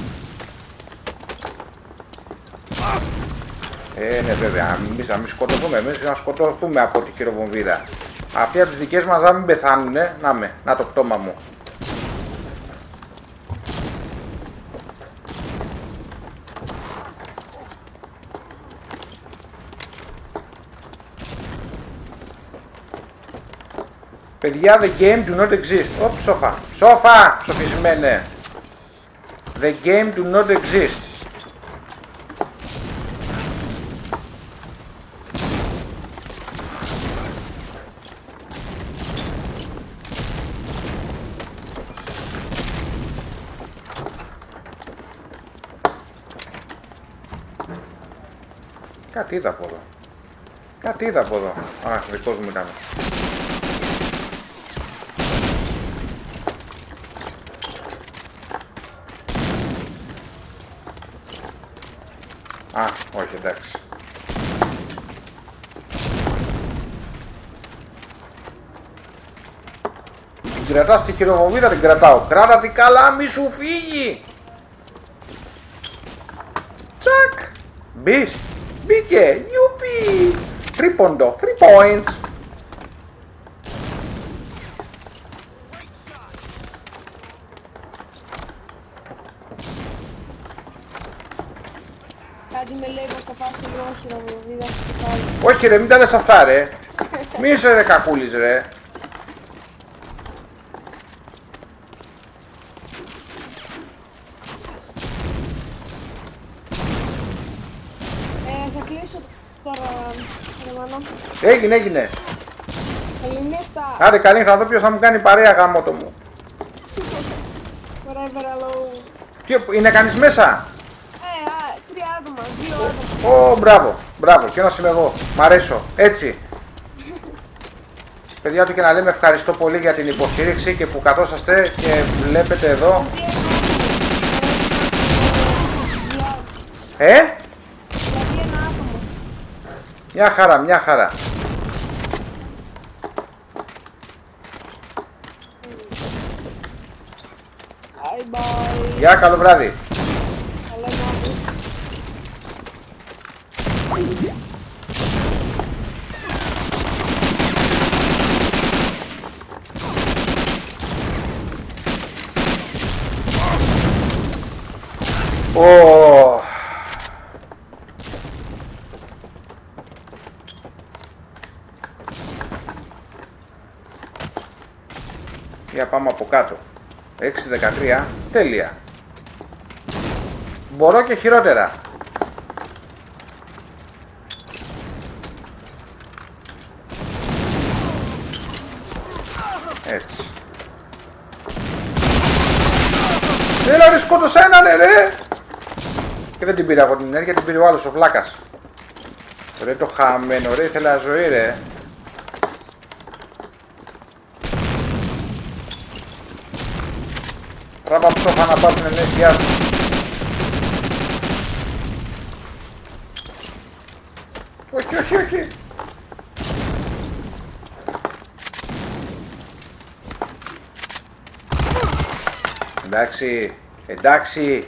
Ε, ναι βέβαια. Εμείς να μην σκοτωθούμε. Εμείς να σκοτωθούμε από τη χειροβομβίδα. Αυτοί από τις δικές μας θα μην πεθάνουνε. Να με, να το πτώμα μου. Παιδιά, the game do not exist. Ωπ, σόφα, σόφα, ψοφισμένε. The game do not exist. Κάτι είδα από εδώ. Κάτι είδα από εδώ. Α, δικός μου ήταν. Α, όχι, εντάξει. Την κρατάς τη χειροβοβίδα, την κρατάω. Κράτα την καλά, μη σου φύγει. Τσακ. Μπεις. Μπήκε. Ιουπι. Τρίποντο. Three points. Όχι ρε, μην τα λες αυτά ρε. Μη είσαι ρε κακούλης ρε. Θα κλείσω τώρα, Ρωμανό. Έγινε, έγινε. Καληνύχτα. Άντε καλή, θα δω ποιος θα μου κάνει παρέα, γαμότο μου. Είναι κανείς μέσα? Ω, μπράβο, μπράβο, και ένας είμαι εγώ. Μ' αρέσω, έτσι. Παιδιά του και να λέμε ευχαριστώ πολύ για την υποστήριξη και που καθόσαστε και βλέπετε εδώ. Ε? Μια χαρά, μια χαρά. Γεια, καλό βράδυ. Oh. Για πάμε από κάτω. Έξι δεκατρία. Τέλεια. Μπορώ και χειρότερα. Έτσι. Έλα ρε, σκότωσα έναν ρε. Και δεν την πήρα εγώ την ενέργεια, την πήρε ο άλλος ο βλάκας. Ρε το χαμένο ρε, ήθελα ζωή ρε. Ράπα που σώφα να πάρουν ενέργειά του. Όχι, όχι, όχι. Εντάξει, εντάξει.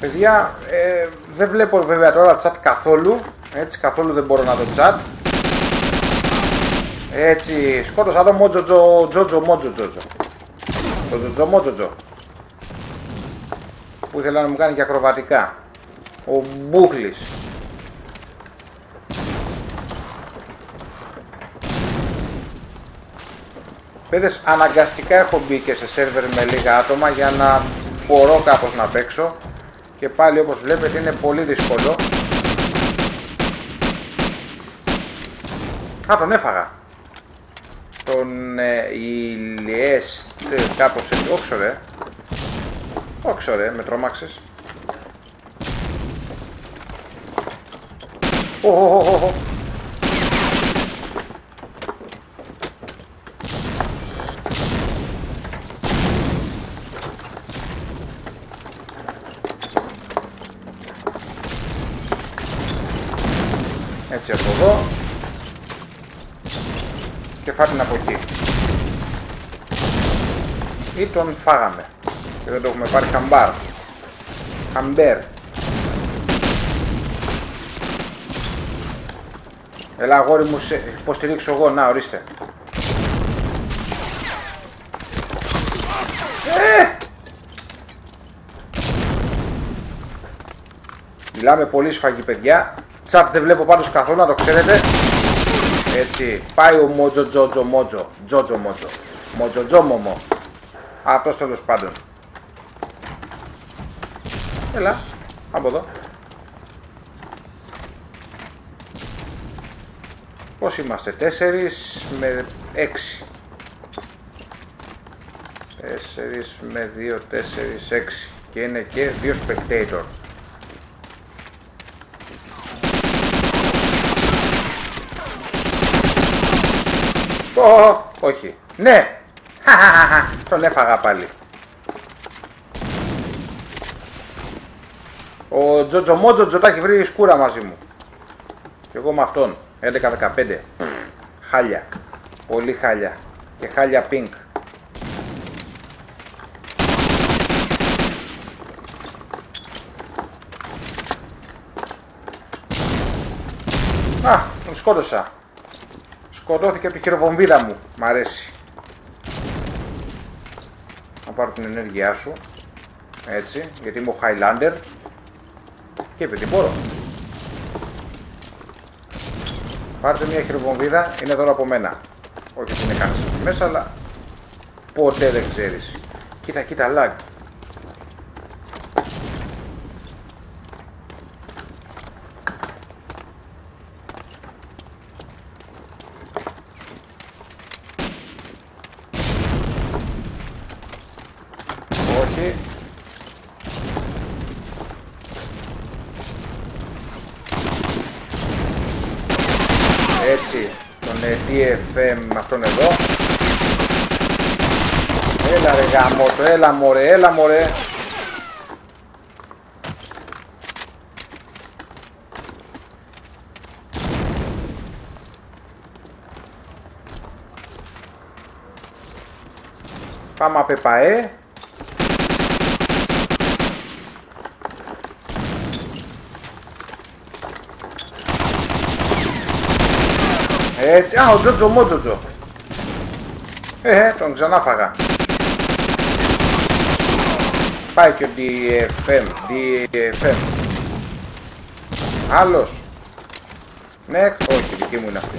Παιδιά, ε, δεν βλέπω βέβαια τώρα chat καθόλου, έτσι καθόλου δεν μπορώ να δω chat. Έτσι, σκότωσα το μότζοτζο, τζότζο, μότζοτζοτζο. Το τζοτζο, μότζοτζο. Που ήθελα να μου κάνει και ακροβατικά. Ο Μπούχλης. Παιδες, αναγκαστικά έχω μπει και σε σερβερ με λίγα άτομα για να μπορώ κάπως να παίξω. Και πάλι όπως βλέπετε είναι πολύ δύσκολο. Α, τον έφαγα. Τον ε, ηλιές ε, κάπως έτσι. Όξω ρε. Όξω ρε, με τρόμαξες. Ω, ω, ω, ω. έτσι από εδώ και φάτουν από εκεί. Ή τον φάγαμε και δεν το έχουμε πάρει χαμπάρ. Χαμπέρ. Έλα αγόρι μου, σε υποστηρίξω εγώ, να ορίστε. Ε! Μιλάμε πολύ σφαγή παιδιά. Τσαπ δεν βλέπω πάνω καθόλου, να το ξέρετε. Έτσι, πάει ο Μότζο Τζότζο Μότζο. Τζότζο Μότζο. Μότζο Τζόμομο. Αυτός τέλος πάντων. Έλα, από εδώ. Πώς είμαστε, τέσσερα με έξι. τέσσερα με δύο, τέσσερα, έξι. Και είναι και δύο spectator. Oh, όχι. Ναι! Τον έφαγα πάλι. Ο Τζοτζομότζο Τζοτάκι βρει σκούρα μαζί μου. Και εγώ με αυτόν. έντεκα δεκαπέντε. Χάλια. Πολύ χάλια. Και χάλια πινκ. Α, τον σκότωσα. Σκοτώθηκε από τη χειροβομβίδα μου. Μ' αρέσει. Να πάρω την ενέργειά σου. Έτσι, γιατί είμαι ο Highlander. Και επειδή μπορώ. Πάρτε μια χειροβομβίδα, είναι εδώ από μένα. Όχι ότι είναι κανείς εκεί μέσα, αλλά ποτέ δεν ξέρεις. Κοίτα, κοίτα, lag. Με αυτόν εδώ. Έλα ρε γαμότο, έλα μωρέ, έλα μωρέ. Πάμε απ' επαέ. Έτσι, α, ο Τζότζο Μότζοτζο. Ε, τον ξανάφαγα. Πάει και ο ντι εφ εμ, ντι εφ εμ. Άλλος. Ναι, όχι, δική μου είναι αυτή.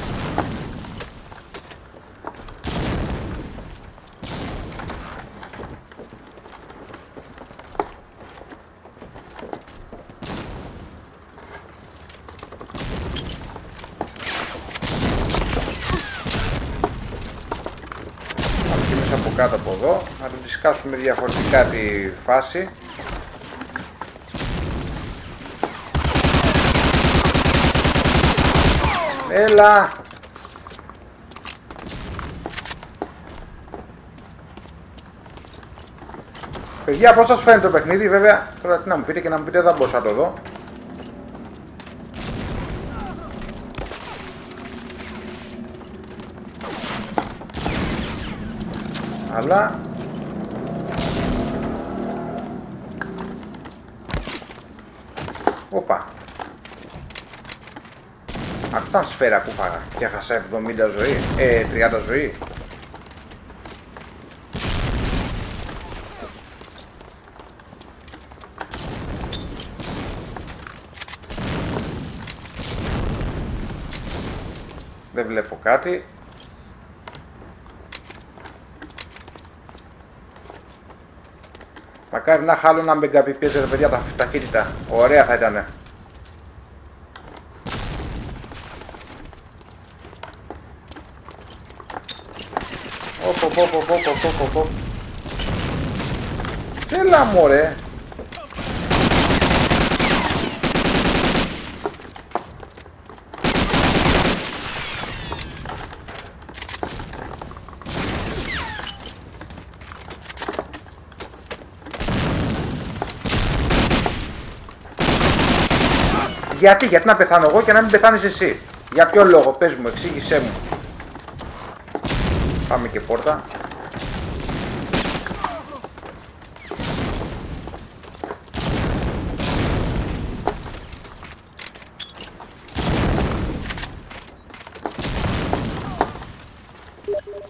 Κάτω από εδώ, να την δισκάσουμε διαφορετικά τη φάση. Έλα! Παιδιά, πώς σας φαίνεται το παιχνίδι, βέβαια, τώρα τι να μου πείτε και να μου πείτε, δεν μπορούσα να το δω. Αλλά οπα. Αυτά σφαίρα που φάγα και έχασα εβδομήντα ζωή, ε, τριάντα ζωή. Δεν βλέπω κάτι. Μακάρι να χάλω να μεγαπιπιέζε ρε παιδιά τα ταχύτητα. Ωραία θα ήτανε. Όπο, όπο, όπο, όπο, όπο. Έλα μωρέ. Γιατί, γιατί να πεθάνω εγώ και να μην πεθάνεις εσύ. Για ποιο λόγο, πες μου, εξήγησέ μου. Πάμε και πόρτα.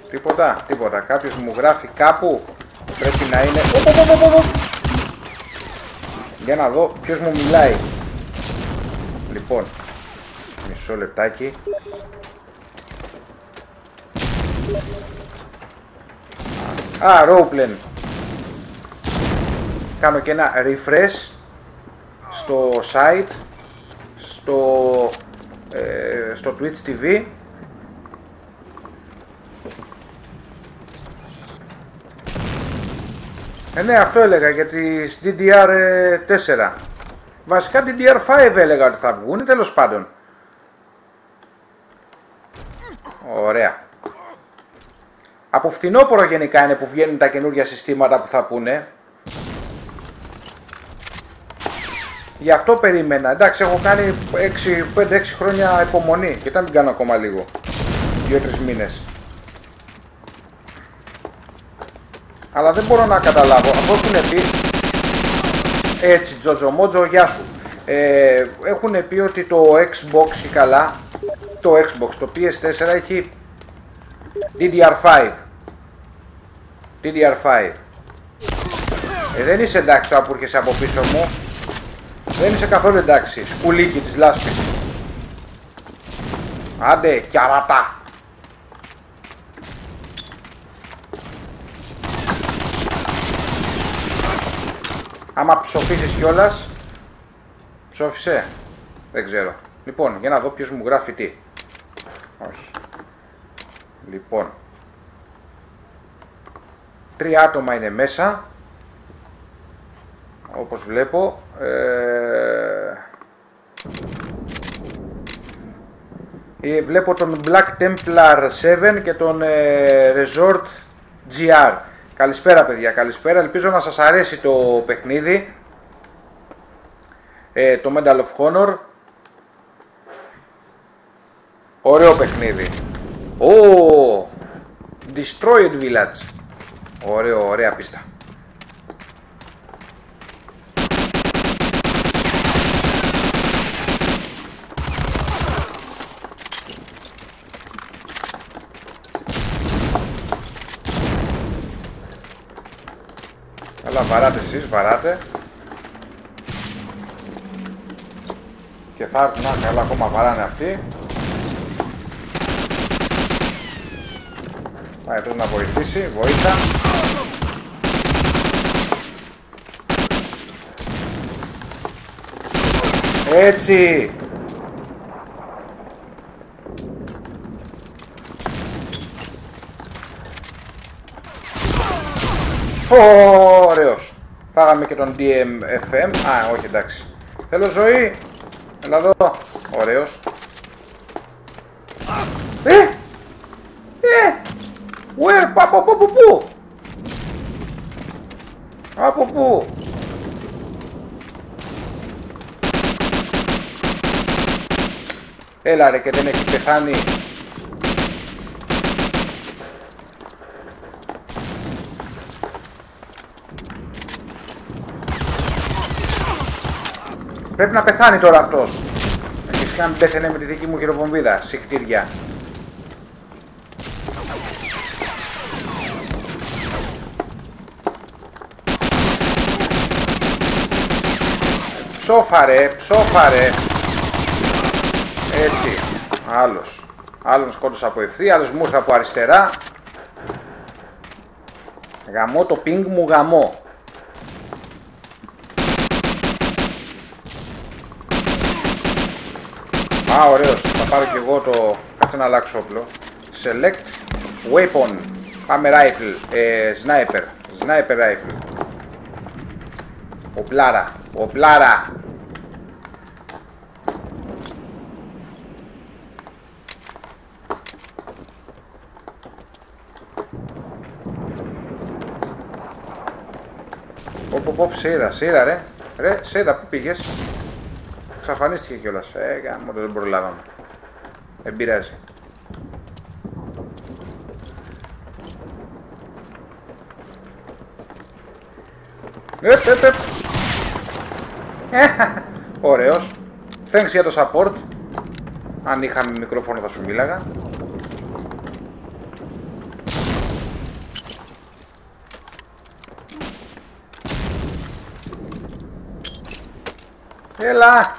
Τίποτα, τίποτα. Κάποιος μου γράφει κάπου. Πρέπει να είναι... Για να δω ποιος μου μιλάει. Λοιπόν, μισό λεπτάκι. Α, Ρόπλεν. Κάνω και ένα refresh στο site, στο, ε, στο Twitch τι βι. Ε, ναι, αυτό έλεγα για τις ντι ντι αρ τέσσερα. Βασικά ντι ντι αρ πέντε έλεγα ότι θα βγουν, τέλος πάντων. Ωραία. Από φθινόπωρο γενικά είναι που βγαίνουν τα καινούργια συστήματα που θα πούνε. Γι' αυτό περίμενα. Εντάξει, έχω κάνει πέντε έξι χρόνια υπομονή. Και τα μην κάνω ακόμα λίγο. δύο τρεις μήνες. Αλλά δεν μπορώ να καταλάβω. Αυτό που είναι πει... Έτσι, Τζοτζομότζο, γεια σου. Ε, έχουν πει ότι το Xbox ή καλά... Το Xbox, το πι ες φορ έχει... ντι ντι αρ πέντε. ντι ντι αρ πέντε. Ε, δεν είσαι εντάξει όπου έρχεσαι από πίσω μου. Δεν είσαι καθόλου εντάξει. Σκουλίκι της λάσπης. Άντε, κιαρατά. Άμα ψοφίζεις κιόλας. Ψόφισε. Δεν ξέρω. Λοιπόν, για να δω ποιος μου γράφει τι. Όχι. Λοιπόν, τρία άτομα είναι μέσα, όπως βλέπω. Ε, βλέπω τον Black Templar επτά και τον ε, Resort τζι αρ. Καλησπέρα παιδιά, καλησπέρα. Ελπίζω να σας αρέσει το παιχνίδι, ε, το Medal of Honor. Ωραίο παιχνίδι. Ω, oh, Destroyed Village. Ωραίο, ωραία πίστα. Καλά, βαράτε εσείς, βαράτε. Και θα έρθουν, να, καλά, ακόμα βαράνε αυτοί. Πάει πρέπει να βοηθήσει, βοήθα. Έτσι. Ωραίος. Φάγαμε και τον ντι εμ εφ εμ. Α, όχι, εντάξει. Θέλω ζωή. Έλα εδώ. Ωραίος. Ε! Where, από πού, από πού, από πού, έλα ρε και δεν έχει πεθάνει. Πρέπει να πεθάνει τώρα αυτός. Φυσικά αν πέθαινε με τη δική μου χειροβομβίδα, συχτήρια. Ψόφαρε, ψόφαρε. Έτσι. Άλλος. Άλλον σκότωσε από ευθεία, άλλος μου ήρθε από αριστερά. Γαμώ το πινγκ μου, γαμώ. Α, ωραίος. Θα πάρω και εγώ το... Κάτσε να αλλάξω όπλο. Select weapon. Πάμε rifle. Ε, sniper. Sniper rifle. Οπλάρα. Οπλάρα. Πω πω σίδα, σίδα ρε. Ρε, σίδα, πού πήγες? Ξαφανίστηκε κιόλας. Ε, γάμο, δεν προλάβαμε. Δεν πειράζει. Επ, επ, επ. Ωραίος. Thanks για το support. Αν είχαμε μικρόφωνο θα σου μίλαγα. Έλα!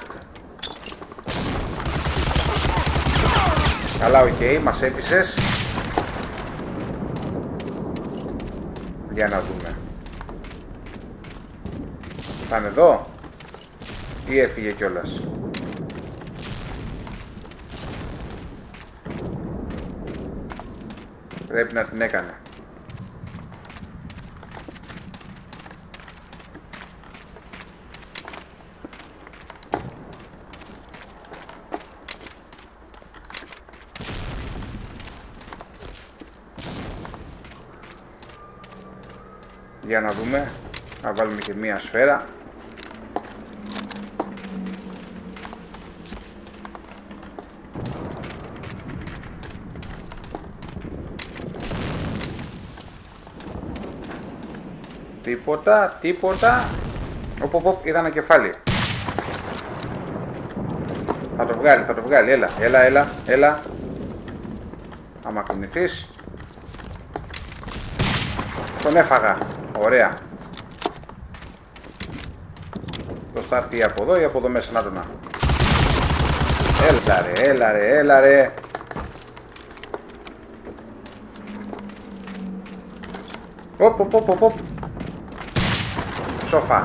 Καλά, οκ, okay, μας έπεισες. Για να δούμε. Θα είναι εδώ ή έφυγε κιόλας. Πρέπει να την έκανα. Για να δούμε, να βάλουμε και μία σφαίρα. Τίποτα, τίποτα. Οποποπ, είδα ένα κεφάλι. Θα το βγάλει, θα το βγάλει, έλα, έλα, έλα, έλα. Άμα κινηθείς. Τον έφαγα, ωραία. Πώς θα έρθει από εδώ ή από εδώ μέσα, να τον. Έλα ρε, έλα ρε, έλα ρε. Οπ, οπ, οπ, οπ. Σοφά.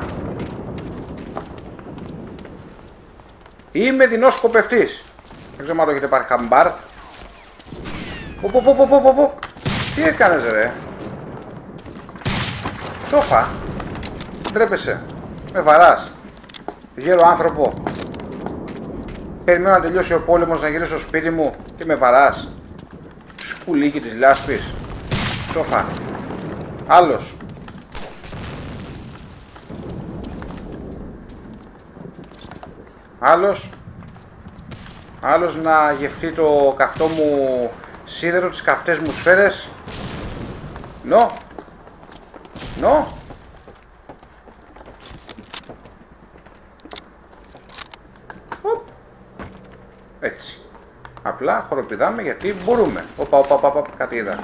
Είμαι δεινός σκοπευτής. Δεν ξέρω αν το έχετε πάρει χαμπάρ. Οπ, οπ, οπ, οπ, οπ. Τι έκανες ρε. Σοφά. Ντρέπεσαι. Με βαράς. Γέρο άνθρωπο. Περιμένω να τελειώσει ο πόλεμος να γυρίσω στο σπίτι μου και με βαράς. Σκουλίκι της λάσπης. Σοφά. Άλλος. Άλλος, άλλος να γευτεί το καυτό μου σίδερο, τις καυτές μου σφαίρες. Νο, νο. Έτσι. Απλά χοροπηδάμε γιατί μπορούμε. Οπα, οπα, οπα, οπα, κάτι είδα.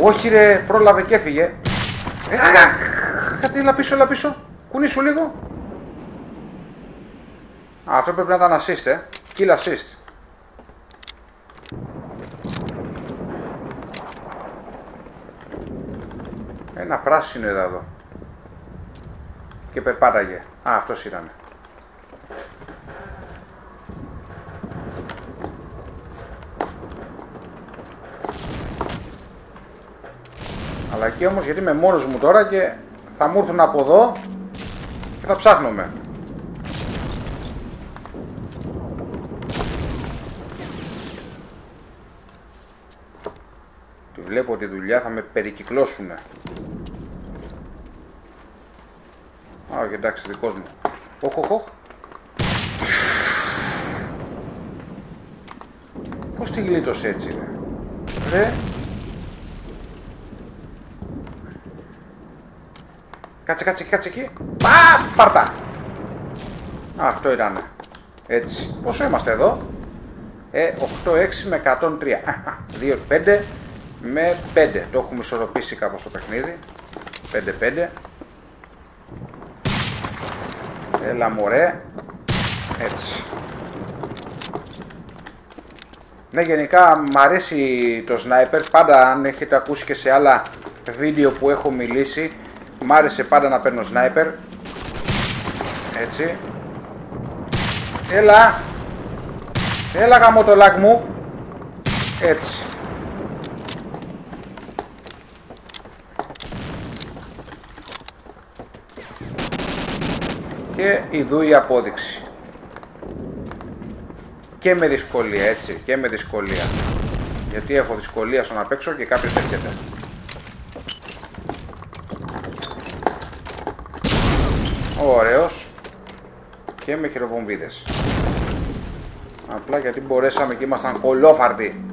Όχι ρε, πρόλαβε και έφυγε. Κάτι, έλα πίσω, έλα πίσω. Κουνήσου λίγο. Αυτό πρέπει να ήταν assist, ε. Kill assist. Ένα πράσινο είδα εδώ. Και περπάταγε. Α, αυτός ήταν. Αλλά και όμως γιατί είμαι μόνος μου τώρα και... θα μου έρθουν από εδώ και θα ψάχνουμε. Του βλέπω τη δουλειά, θα με περικυκλώσουνε. Α, όχι, εντάξει, δικός μου. Οχ, οχ, οχ. Πώς τη γλίτωσε έτσι, ρε. Ρε. Κάτσε, κάτσε, κάτσε εκεί. Πα, πάρτα. Α, αυτό ήταν. Έτσι. Πόσο είμαστε εδώ. Ε, οκτώ έξι με εκατόν τρία. δύο πέντε με πέντε. Το έχουμε ισορροπήσει κάπως το παιχνίδι. πέντε πέντε. Έλα μωρέ. Έτσι. Ναι, γενικά μου αρέσει το sniper. Πάντα αν έχετε ακούσει και σε άλλα βίντεο που έχω μιλήσει, μ' άρεσε πάντα να παίρνω σνάιπερ. Έτσι. Έλα. Έλα γαμώ το λάκ μου. Έτσι. Και ειδού η απόδειξη. Και με δυσκολία, έτσι. Και με δυσκολία. Γιατί έχω δυσκολία στο να παίξω και κάποιος έρχεται. Ωραίος. και με χειροβομβίδες. Απλά γιατί μπορέσαμε και ήμασταν κολόφαρδοι.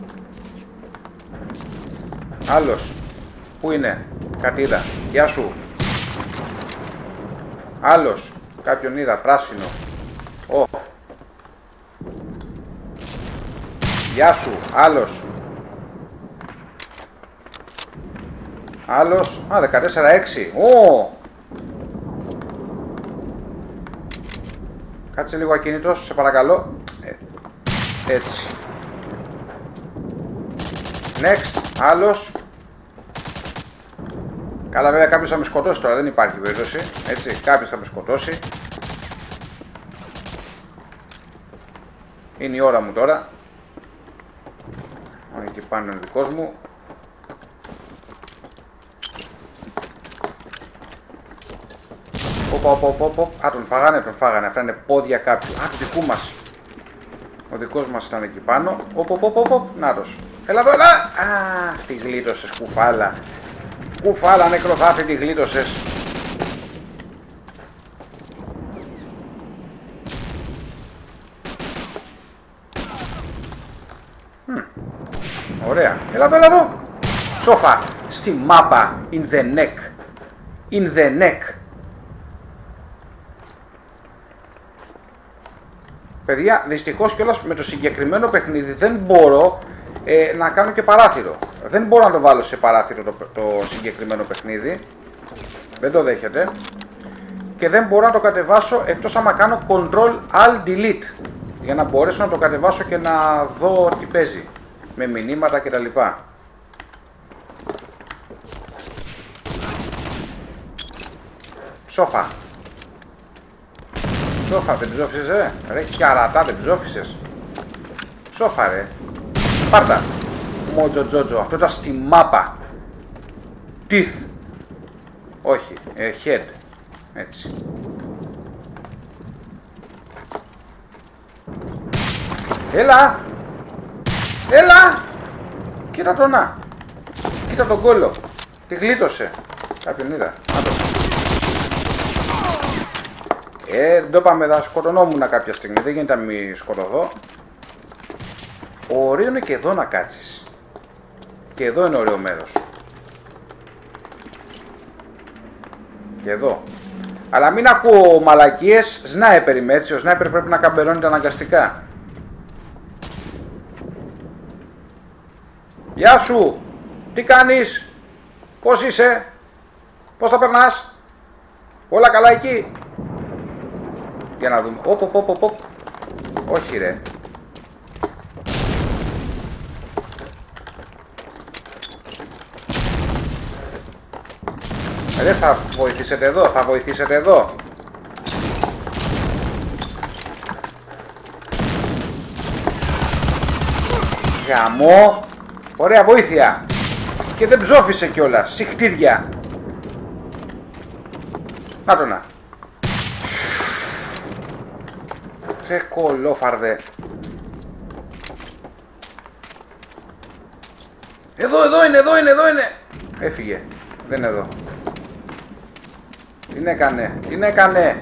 Άλλος. Πού είναι? Κάτι είδα. Γεια σου. Άλλος. Κάποιον είδα. Πράσινο. Ω. Γεια σου. Άλλος. Άλλος. Α, δεκατέσσερα έξι. Ω. Κάτσε λίγο ακίνητος, σε παρακαλώ. Έτσι. Next. Άλλος. Καλά, βέβαια κάποιος θα με σκοτώσει τώρα, δεν υπάρχει περίπτωση. Έτσι, κάποιος θα με σκοτώσει. Είναι η ώρα μου τώρα. Εκεί πάνω είναι ο δικός μου. Οπα, οπα, οπα, οπα. Α, τον φάγανε, τον φάγανε. Αυτά είναι πόδια κάποιου. Α, του δικού μας. Ο δικός μας ήταν εκεί πάνω. Οπα, οπα, οπα. Νάτος. Έλα εδώ, έλα. Α, τη γλίτωσες, κουφάλα. Κουφάλα, νεκροθάφη, τη γλίτωσες. Μ, ωραία. Έλα εδώ, έλα εδώ. Σόφα, στη μάπα. In the neck. In the neck. Παιδιά, δυστυχώς κιόλας με το συγκεκριμένο παιχνίδι δεν μπορώ ε, να κάνω και παράθυρο. Δεν μπορώ να το βάλω σε παράθυρο το, το συγκεκριμένο παιχνίδι. Δεν το δέχεται. Και δεν μπορώ να το κατεβάσω εκτός άμα κάνω κοντρόλ αλτ ντελίτ για να μπορέσω να το κατεβάσω και να δω τι παίζει. Με μηνύματα κτλ. Σόφα. Σόφα, δεν ψόφισες, ρε. Ρε, κιαρατά, δεν ψόφισες. Σόφα, ρε. Πάρτα. Μότζο τζότζο. Αυτό ήταν στη μάπα. Teeth. Όχι. Ε, head. Έτσι. Έλα. Έλα. Κοίτα τον να. Κοίτα τον κόλλο. Τη γλίτωσε. Κάποιον είδα. Ε, δεν το πάμε, θα σκοτωνόμουν κάποια στιγμή. Δεν γίνεται να μη σκοτωθώ. Ωραίο είναι και εδώ να κάτσεις. Και εδώ είναι ωραίο μέρος. Και εδώ. Αλλά μην ακούω μαλακίες. Σνάιπερ είμαι έτσι. Ο σνάιπερ πρέπει να καμπερώνεται αναγκαστικά. Γεια σου! Τι κάνεις? Πώς είσαι? Πώς θα περνάς? Όλα καλά εκεί? Για να δούμε. Οπ, οπ, οπ, οπ. Όχι ρε. Ρε θα βοηθήσετε εδώ, θα βοηθήσετε εδώ. Γαμό. Ωραία βοήθεια. Και δεν ψόφισε κιόλας. Συχτήρια. Να το να. Τε κολόφαρδε. Εδώ, εδώ είναι, εδώ είναι, εδώ είναι. Έφυγε. Δεν είναι εδώ. Την έκανε, την έκανε.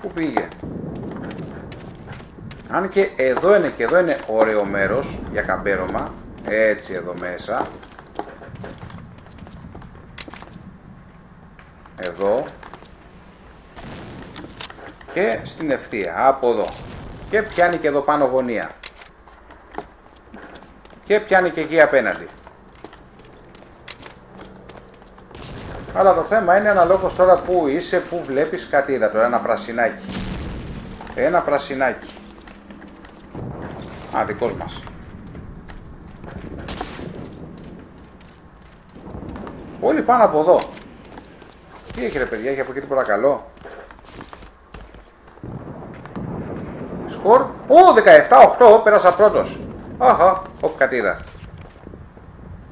Πού πήγε? Αν και εδώ είναι και εδώ είναι ωραίο μέρος για καμπέρωμα. Έτσι εδώ μέσα. Εδώ και στην ευθεία, από εδώ και πιάνει και εδώ πάνω γωνία και πιάνει και εκεί απέναντι. Αλλά το θέμα είναι αναλόγως τώρα που είσαι, που βλέπεις κάτι. Είδα τώρα ένα πρασινάκι, ένα πρασινάκι. Α, δικός μας. Όλοι πάνω από εδώ. Τι έχει ρε παιδιά, έχει από εκεί τίποτα καλό? Σκορ. Ω, δεκαεπτά οχτώ, πέρασα πρώτος. Αχα, όπ, κάτι είδα.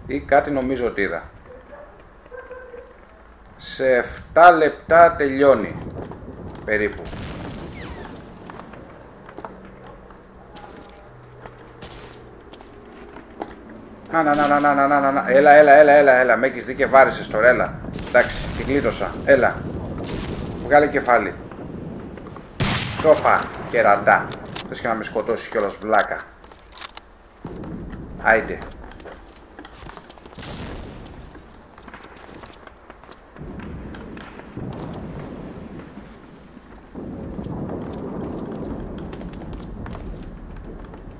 Ή κάτι νομίζω ότι είδα. Σε επτά λεπτά τελειώνει. Περίπου. Να, να, να, να, να, να, να, έλα, έλα, έλα, έλα, έλα, με έχεις δει και βάρισες τώρα, έλα. Εντάξει, την κλείδωσα. Έλα. Βγάλε κεφάλι. Σόφα, κερατά. Θες και να με σκοτώσει κιόλας, βλάκα. Άιντε.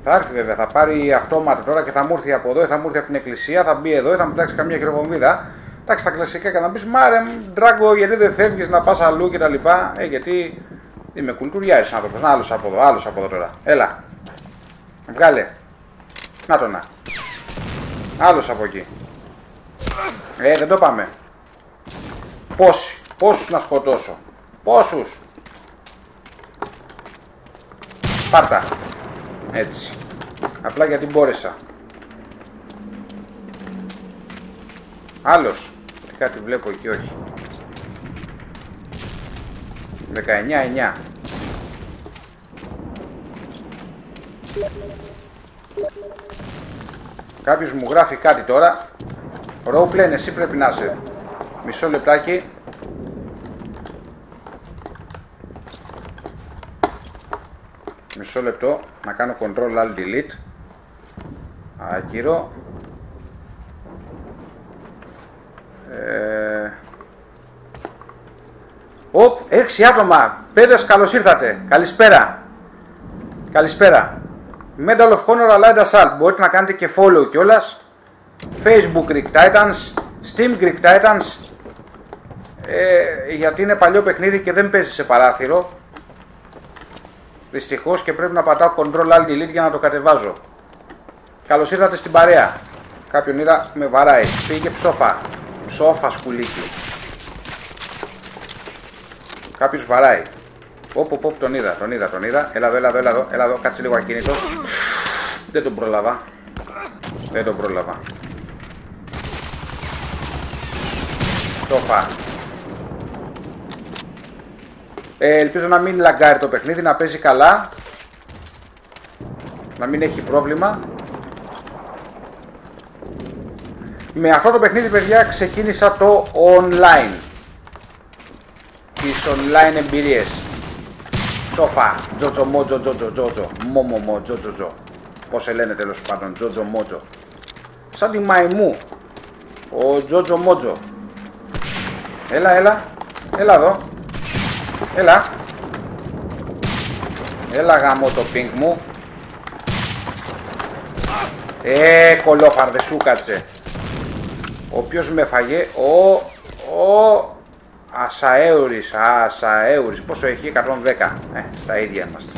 Θα έρθει βέβαια, θα πάρει αυτόματα τώρα και θα μου έρθει από εδώ, θα μου έρθει από την εκκλησία, θα μπει εδώ, θα μου τάξει καμία χειροβομβίδα. Εντάξει, τα κλασικά και να μπει, μάρε, ντράγκο, γιατί δεν φεύγει να πα αλλού κτλ. Ε, γιατί είμαι κουλτουριάρης άνθρωπος. Να, άλλος από εδώ, άλλος από εδώ τώρα. Έλα. Βγάλε. Να το να. Άλλος από εκεί. Ε, δεν το πάμε. Πόσοι, πόσους να σκοτώσω. Πόσους. Πάρτα. Έτσι. Απλά γιατί μπόρεσα. Άλλος. Κάτι βλέπω εκεί, όχι. δεκαεννιά εννιά. Κάποιος μου γράφει κάτι τώρα. Ρόμπλεν, εσύ πρέπει να είσαι. Μισό λεπτάκι. Μισό λεπτό. Να κάνω Ctrl Alt Delete. Ακύρω. Ε... Οπ, έξι άτομα. Παιδες, καλώς ήρθατε. Καλησπέρα. Καλησπέρα. Medal of Honor Allied Assault. Μπορείτε να κάνετε και follow κιόλας. Facebook Greek Titans. Steam Greek Titans. Ε, γιατί είναι παλιό παιχνίδι και δεν παίζει σε παράθυρο. Δυστυχώς και πρέπει να πατάω Ctrl Alt Delete για να το κατεβάζω. Καλώς ήρθατε στην παρέα. Κάποιον είδα με βαράει. Πήγε ψόφα. Ψόφα σκουλίκι. Κάποιος βαράει. Όπου, όπου, τον είδα, τον είδα, τον είδα. Έλα εδώ, έλα εδώ, έλα εδώ, έλα εδώ. Κάτσε λίγο ακίνητο. Δεν τον πρόλαβα. Δεν τον πρόλαβα. Στόφα. Ε, ελπίζω να μην λαγκάρει το παιχνίδι, να παίζει καλά. Να μην έχει πρόβλημα. Με αυτό το παιχνίδι, παιδιά, ξεκίνησα το online. Τις online εμπειρίες. Σοφά, Τζότζο Μότζο, Τζότζο Τζότζο, Μόμομο, Τζότζο Τζότζο. Πώς σε λένε τέλος πάντων, Τζότζο Μότζο. Σαν τη μαϊμού. Ο Τζότζο Μότζο. Έλα, έλα, έλα εδώ. Έλα. Έλα γαμώ το πινκ μου. Ε, κολόφαρδε σου κάτσε. Ο οποίος με φαγε, ο, ο... Ασαέουρης, ασαέουρης, πόσο έχει, εκατόν δέκα. Ε, στα ίδια είμαστε.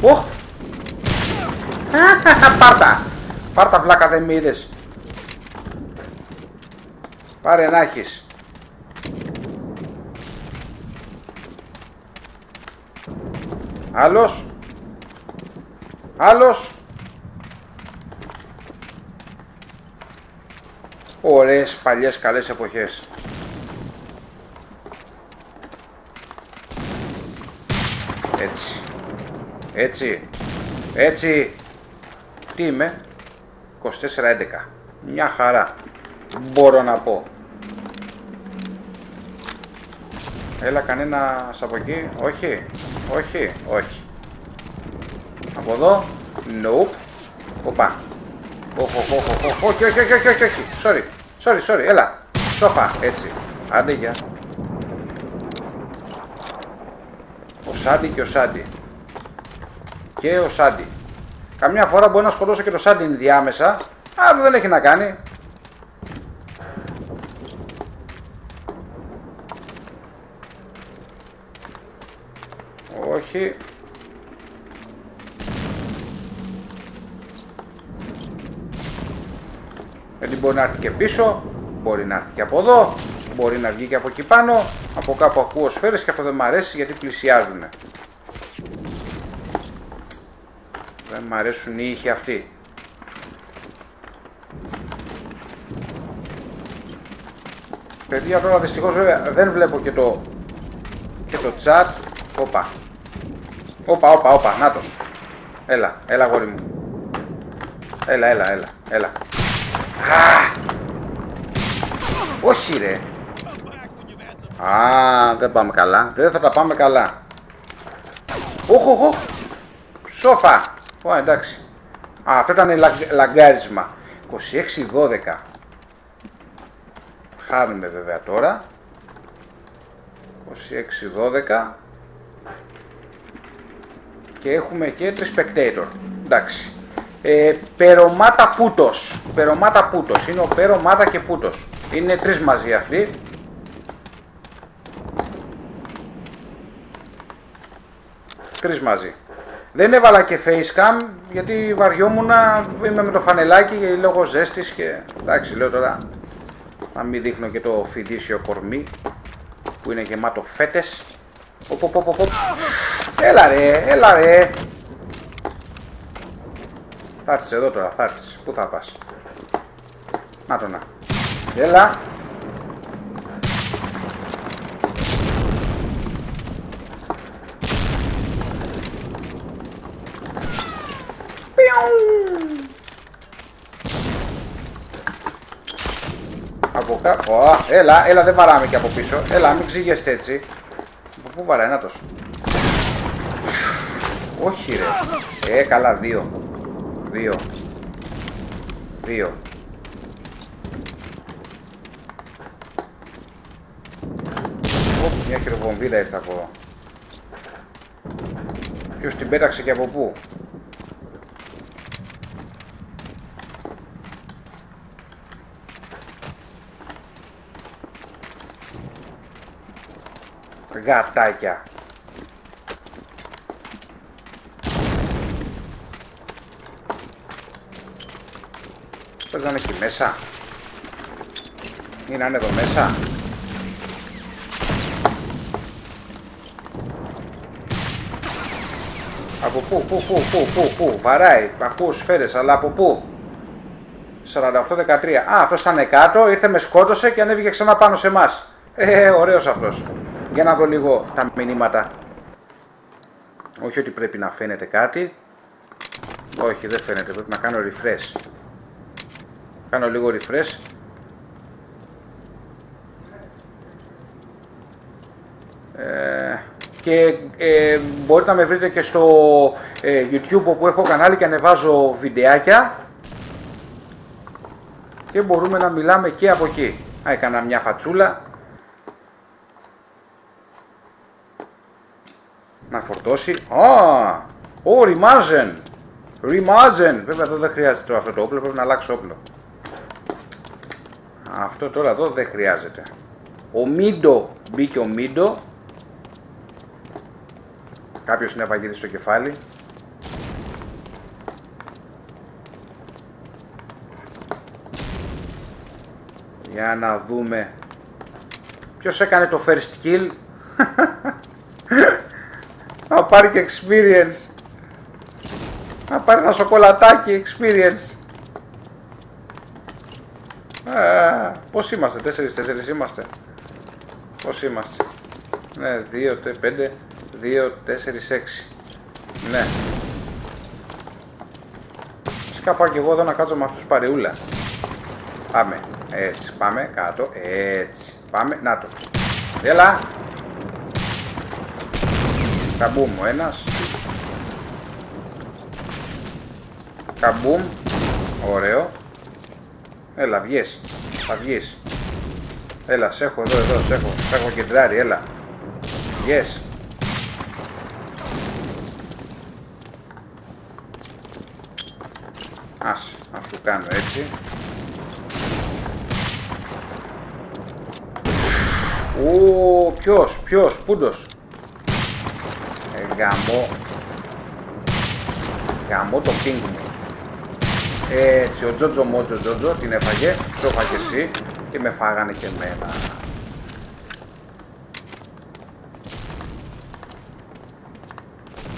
Οχ! Πάρτα! Πάρτα βλάκα, δεν με είδες. Πάρε να έχεις. Άλλος. Άλλος. Ωραίες παλιές καλές εποχές. Έτσι. Έτσι. Έτσι. Τι είμαι. είκοσι τέσσερα έντεκα. Μια χαρά. Μπορώ να πω. Έλα κανένα από εκεί. Όχι. Όχι. Όχι. Από εδώ. Nope. Οπα. Όχι. Όχι. Όχι. Όχι. Όχι. Όχι. Sorry. Sorry. Sorry. Έλα. Σοφά. Έτσι. Άντε για. Σάντι και ο Σάντι. Και ο Σάντι. Καμιά φορά μπορεί να σκοτώσω και το Σάντι διάμεσα, αλλά δεν έχει να κάνει. Όχι. Γιατί μπορεί να έρθει και πίσω, μπορεί να έρθει και από εδώ, μπορεί να βγει και από εκεί πάνω. Από κάπου ακούω σφαίρες και αυτό δεν μ' αρέσει γιατί πλησιάζουν. Δεν μ' αρέσουν οι ήχοι αυτοί. Παιδιά, τώρα δυστυχώς βέβαια δεν βλέπω και το και το chat. Όπα. Όπα, όπα, όπα, νάτος. Έλα, έλα γόρι μου. Έλα, έλα, έλα, έλα. Α! Όχι ρε. Α, δεν πάμε καλά. Δεν θα τα πάμε καλά. Οχοχοχ. Σόφα. Ω, εντάξει. Α, αυτό ήταν λαγκάρισμα. είκοσι έξι δώδεκα. Χάνουμε βέβαια τώρα. είκοσι έξι δώδεκα. Και έχουμε και τη spectator. Εντάξει. Ε, περομάτα Πούτος. Περομάτα Πούτος. Είναι ο Περομάτα και Πούτος. Είναι τρεις μαζί αυτοί. Τρεις μαζί. Δεν έβαλα και facecam γιατί βαριόμουν. Είμαι με το φανελάκι λόγω ζέστης και εντάξει, λέω τώρα να μην δείχνω και το φιδίσιο κορμί που είναι γεμάτο φέτες. Οπο, οπο, οπο. Έλα ρε, έλα ρε. Θα έρθεις εδώ τώρα, θα έρθεις. Πού θα πας? Να το να. Έλα. Από κάπου. Έλα, έλα, δεν βαράμε και από πίσω. Έλα, μην ξηγεστε έτσι. Από πού βαράει, να το σου. Όχι ρε. Ε, καλά, δύο. Δύο. Δύο. Μια χειροβομβίδα ήρθε από εδώ. Ποιος την πέταξε και από πού? Γατάκια. Πώς να είναι εκεί μέσα? Ή να είναι εδώ μέσα? Από πού, πού, πού, πού, πού, πού, βαράει, ακούω σφαίρες, αλλά από πού? σαράντα οκτώ δεκατρία. Α, αυτός ήταν κάτω, ήρθε, με σκότωσε και ανέβηκε ξανά πάνω σε εμάς. Ε, ωραίος αυτός. Για να δω λίγο τα μηνύματα. Όχι ότι πρέπει να φαίνεται κάτι. Όχι, δεν φαίνεται, πρέπει να κάνω refresh. Κάνω λίγο refresh. Ε... Και ε, μπορείτε να με βρείτε και στο ε, YouTube, όπου έχω κανάλι και ανεβάζω βιντεάκια. Και μπορούμε να μιλάμε και από εκεί. Α, έκανα μια φατσούλα. Να φορτώσει. Α, ο Ριμάζεν. Ριμάζεν. Βέβαια εδώ δεν χρειάζεται τώρα αυτό το όπλο, πρέπει να αλλάξω όπλο. Αυτό τώρα εδώ δεν χρειάζεται. Ο Μίντο. Μπήκε ο Μίντο. Κάποιος είναι βαγίδι στο κεφάλι. Για να δούμε. Ποιος έκανε το first kill? Να πάρει και experience. Να πάρει ένα σοκολατάκι experience. Α, πώς είμαστε? Τέσσερις, τέσσερις είμαστε. Πώς είμαστε? Ναι, δύο, τε, πέντε. δύο, τέσσερις, έξι. Ναι. Φυσικά πάω και εγώ εδώ να κάτσω με αυτούς παρεούλα. Πάμε. Έτσι. Πάμε κάτω. Έτσι. Πάμε. Να το. Έλα. Καμπούμ ο ένας. Καμπούμ. Ωραίο. Έλα, βγες. Θα βγεις. Έλα, σε έχω εδώ, εδώ. Σε έχω. Σε έχω κεντράρει. Έλα. Βγες. Ας, ας σου κάνω έτσι. Ω, ποιος, ποιος, πούντος. Ε, γαμώ. Γαμώ το πίνγκ μου. Έτσι, ο Τζότζο Μότζο Τζότζο την έφαγε. Σου έφαγε εσύ και με φάγανε και εμένα.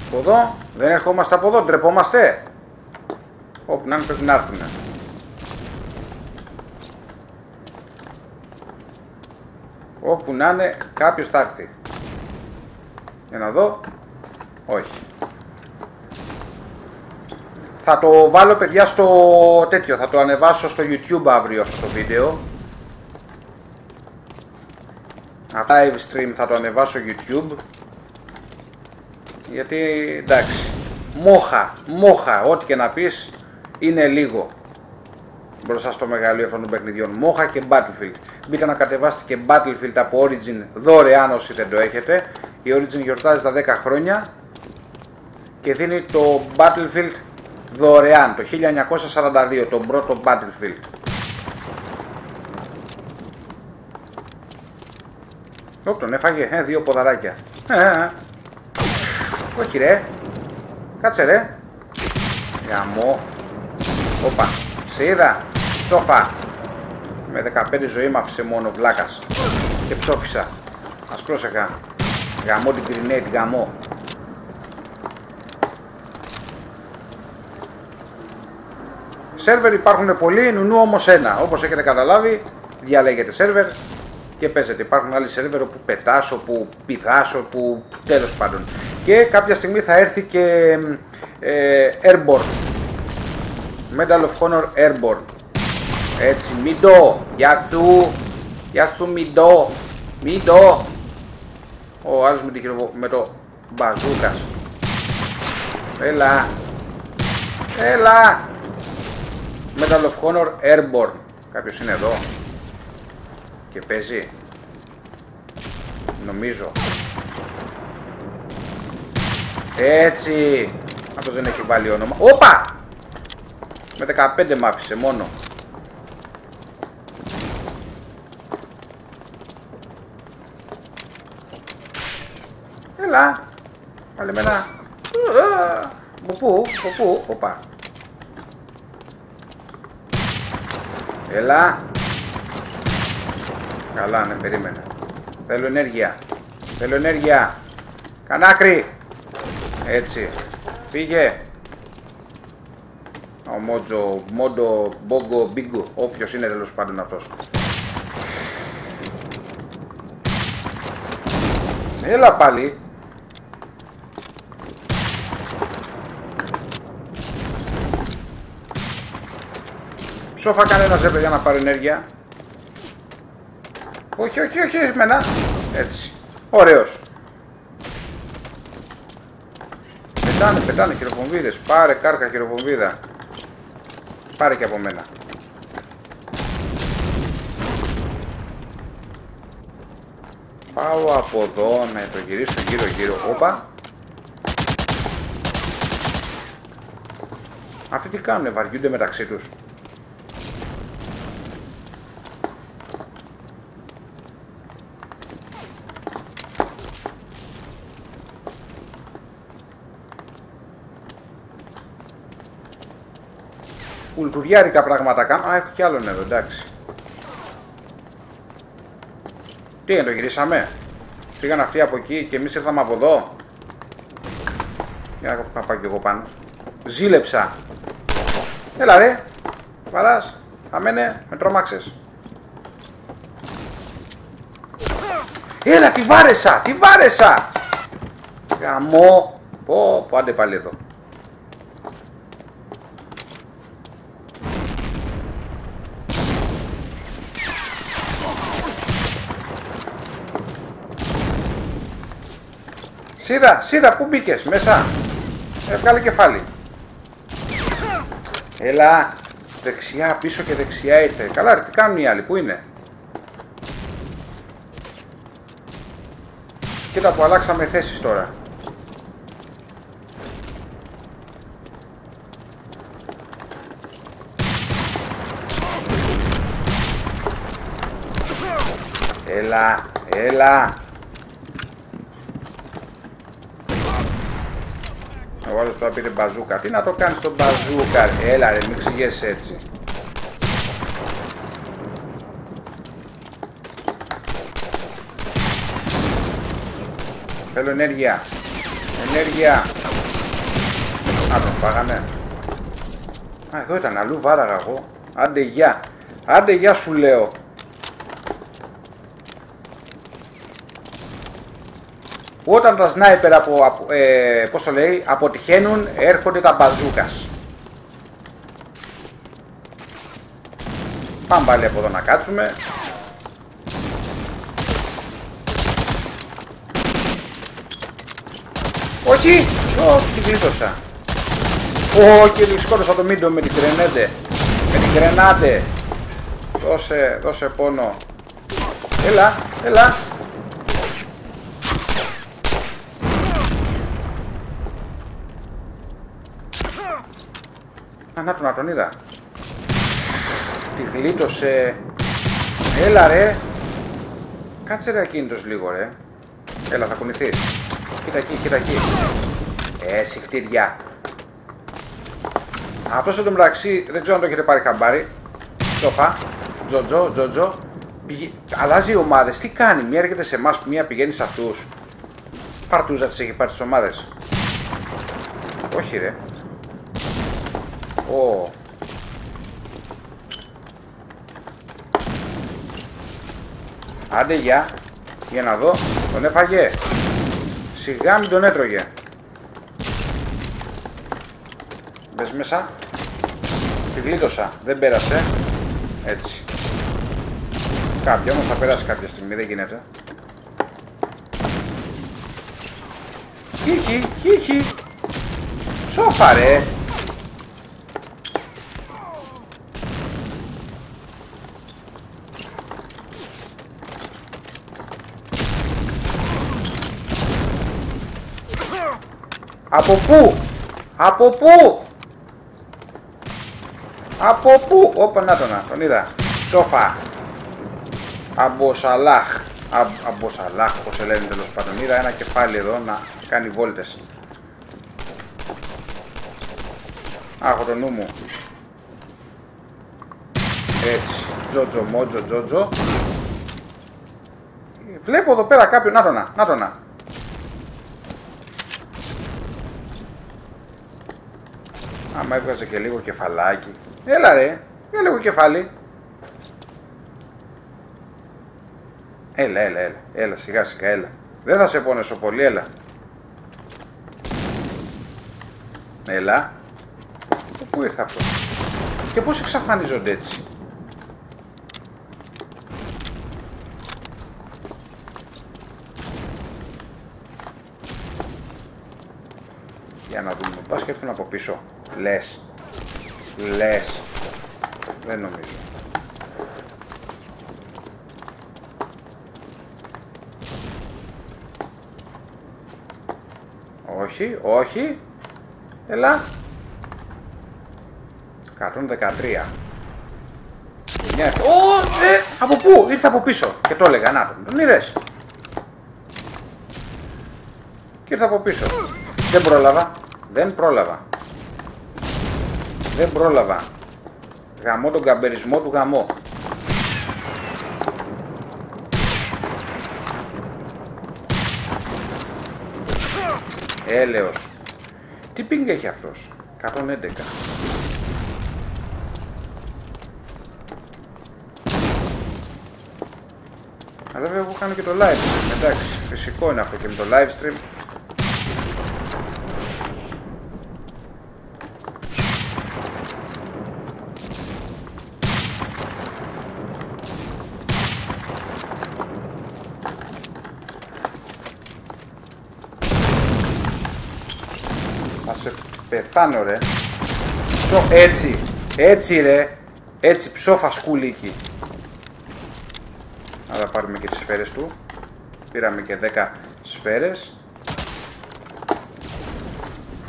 Από εδώ, δεν ερχόμαστε από εδώ, ντρεπόμαστε. Όπου να είναι πρέπει να έρθουν. Όπου να είναι κάποιος θα έρθει. Για να δω. Όχι. Θα το βάλω παιδιά στο τέτοιο. Θα το ανεβάσω στο YouTube αύριο αυτό το βίντεο. live stream θα το ανεβάσω YouTube, γιατί εντάξει, μόχα, μόχα, ό,τι και να πεις είναι λίγο μπροστά στο μεγαλείο αυτών των παιχνιδιών. Μόχα και Battlefield. Μπείτε να κατεβάσετε και Battlefield από Origin δωρεάν όσοι δεν το έχετε. Η Origin γιορτάζει τα δέκα χρόνια και δίνει το Battlefield δωρεάν, το χίλια εννιακόσια σαράντα δύο, τον πρώτο Battlefield. Ω, τον έφαγε, ε, δύο ποδαράκια. Ε, ε. Όχι ρε, κάτσε ρε. Γαμό. Όπα, σε είδα, ψόφα. Με δεκαπέντε ζωή μ' άφησε μόνο βλάκας και ψόφισα. Ας πρόσεχα. Γαμό την κρινέτη, γαμό. Σερβερ υπάρχουν πολλοί, νουνού όμως ένα. Όπως έχετε καταλάβει, διαλέγετε σερβερ και παίζετε. Υπάρχουν άλλοι σερβερ που πετάσω, που πηδάσω, που τέλος πάντων. Και κάποια στιγμή θα έρθει και ε, Airborne. Medal of Honor Airborne. Έτσι, μιντό. Γεια σου. Γεια σου μιντό. Μιντό. Ο άλλος με, χειροβο... με το μπαζούκας. Έλα. Έλα. Medal of Honor Airborne. Κάποιος είναι εδώ και παίζει, νομίζω. Έτσι. Αυτός δεν έχει βάλει όνομα. Όπα! Με δεκαπέντε μ' άφησε μόνο. Έλα. Βάλε με ένα. Ποπού, ποπού, όπα. Έλα. Καλά, ναι, περίμενα. Θέλω ενέργεια. Θέλω ενέργεια. Κανάκρι. Έτσι. Πήγε. Ο Μότζο, Μόντο, Μπόγκο, Μπίγκο. Όποιος είναι τέλος πάντων αυτός. Έλα πάλι. Σόφα κανένας έπρεπε για να πάρει ενέργεια. Όχι, όχι, όχι, εμένα. Έτσι. Ωραίος. Πετάνε, πετάνε χειροβομβίδες. Πάρε κάρκα χειροβομβίδα. Πάρε και από μένα. Πάω από εδώ να το γυρίσω γύρω γύρω. Όπα. Αυτοί τι κάνουνε, βαριούνται μεταξύ τους. Κουλτουριάρικα πράγματα κάνω. Α, έχω κι άλλον εδώ, εντάξει. Τι είναι, το γυρίσαμε. Πήγαν αυτοί από εκεί και εμείς ήρθαμε από εδώ. Για να πάω κι εγώ πάνω. Ζήλεψα. Έλα ρε. Παράς. Αμένε. Με τρόμαξες. Έλα, τη βάρεσα. Τη βάρεσα. Γαμό. Πω, πω, άντε πάλι εδώ. Σίδα, σίδα, πού μπήκες, μέσα. Έβγαλε κεφάλι. Έλα. Δεξιά, πίσω και δεξιά ήρθε. Καλά ρε, τι κάνουν οι άλλοι, πού είναι. Κοίτα που αλλάξαμε θέσεις τώρα. Έλα, έλα. Ο άλλος τώρα πήρε μπαζούκα. Τι να το κάνεις τον μπαζούκα. Έλα ρε, μην ξηγέσαι έτσι. Θέλω ενέργεια. Ενέργεια. Α, τον πάγανε. Α, εδώ ήταν, αλλού βάραγα εγώ. Άντε γεια. Άντε γεια σου λέω. Όταν τα σνάιπερ από, από, ε, πώς το λέει, αποτυχαίνουν, έρχονται τα μπαζούκας. Πάμε πάλι από εδώ να κάτσουμε. Όχι! Ω, την κλείτωσα. Ω, και γλυσκόρωσα το μίντο με την κρενέντε. Με την κρενάτε. Δώσε, δώσε πόνο. Έλα, έλα. Α, να, να τον είδα. Τη γλίτωσε. Έλα ρε. Κάτσε ρε ακίνητος λίγο ρε. Έλα, θα κουνηθείς. Κοίτα εκεί, κοίτα εκεί. Ε, συχτήρια. Αυτός εδώ μεταξύ δεν ξέρω αν το έχετε πάρει χαμπάρι. Τσόπα. Τζοτζο, Τζοτζο. Πηγε... Αλλάζει οι ομάδες. Τι κάνει, μία έρχεται σε εμάς, μία πηγαίνει σε αυτούς. Παρτούζα τις έχει πάρει τις ομάδες. Όχι ρε. Ω. Oh. Άντε για. Για να δω. Τον έφαγε. Σιγά μην τον έτρωγε. Μπες μέσα. Τη γλίτωσα. Δεν πέρασε. Έτσι. Κάποια όμως θα περάσει κάποια στιγμή. Δεν γίνεται. Χίχι. Χίχι. Σόφα ρε. Από πού, από πού, από πού, όπα να τον, τον είδα, σόφα, αμποσαλάχ, αμποσαλάχ, όπως λένε τέλος πάντων, είδα ένα κεφάλι εδώ να κάνει βόλτες, άχω το νου μου, έτσι, τζοτζο μότζο τζοτζο, βλέπω εδώ πέρα κάποιον, να τον, να τον, άμα έβγαζε και λίγο κεφαλάκι. Έλα ρε, για λίγο κεφάλι. Έλα, έλα, έλα, έλα, σιγά σιγά, έλα. Δεν θα σε πονέσω πολύ, έλα. Έλα. Πού ήρθε αυτό. Και πώς εξαφανίζονται έτσι. Για να δούμε, πας και έρθουν από πίσω. Λες, λες, δεν νομίζω. Όχι, όχι, έλα. εκατόν δεκατρία. Ναι, oh, ε, από πού, ήρθε από πίσω και το έλεγα, να τον είδες. Και ήρθε από πίσω, δεν πρόλαβα, δεν πρόλαβα. Δεν πρόλαβα. Γαμώ τον καμπερισμό του γαμώ. Έλεος. Τι πινγκ έχει αυτός. εκατόν έντεκα. Αλλά βέβαια εγώ κάνω και το live stream. Εντάξει, φυσικό είναι αυτό και με το live stream. Πεθάνω ρε. Ψω, έτσι. Έτσι ρε. Έτσι ψόφα σκουλίκι. Άρα πάρουμε και τις σφαίρες του. Πήραμε και δέκα σφαίρες.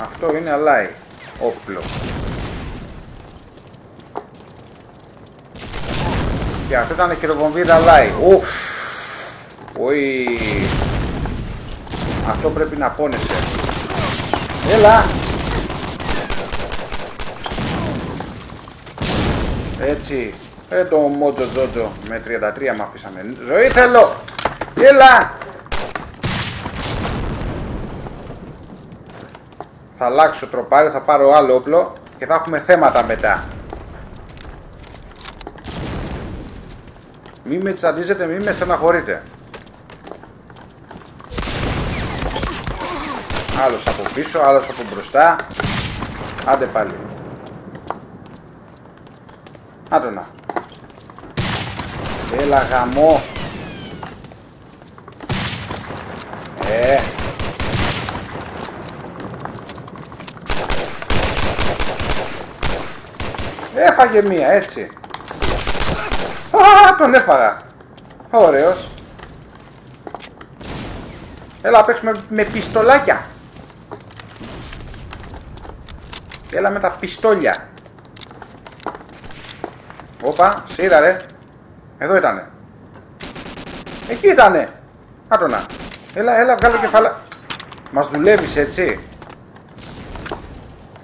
Αυτό είναι αλάι. Όπλο. Και αυτό ήταν χειροβομβίδα αλάι. Ουφ. Ουι. Αυτό πρέπει να πόνεσαι. Έλα. Έτσι, ε το μότζο τζότζο με τριάντα τρία μ' αφήσανε. Ζωή θέλω! Έλα! Θα αλλάξω τροπάρι, θα πάρω άλλο όπλο και θα έχουμε θέματα μετά. Μη με τσαντίζετε, μη με στεναχωρείτε. Άλλος από πίσω, άλλος από μπροστά. Άντε πάλι. Άντε να. Έλα γαμό. Ε. Έφαγε μία, έτσι. Α, τον έφαγα. Ωραίος. Έλα, παίξουμε με πιστολάκια. Έλα με τα πιστόλια. Όπα, σε είδα ρε. Εδώ ήτανε. Εκεί ήτανε. Κάτω να. Έλα, έλα, βγάλε κεφάλα. Μας δουλεύεις, έτσι.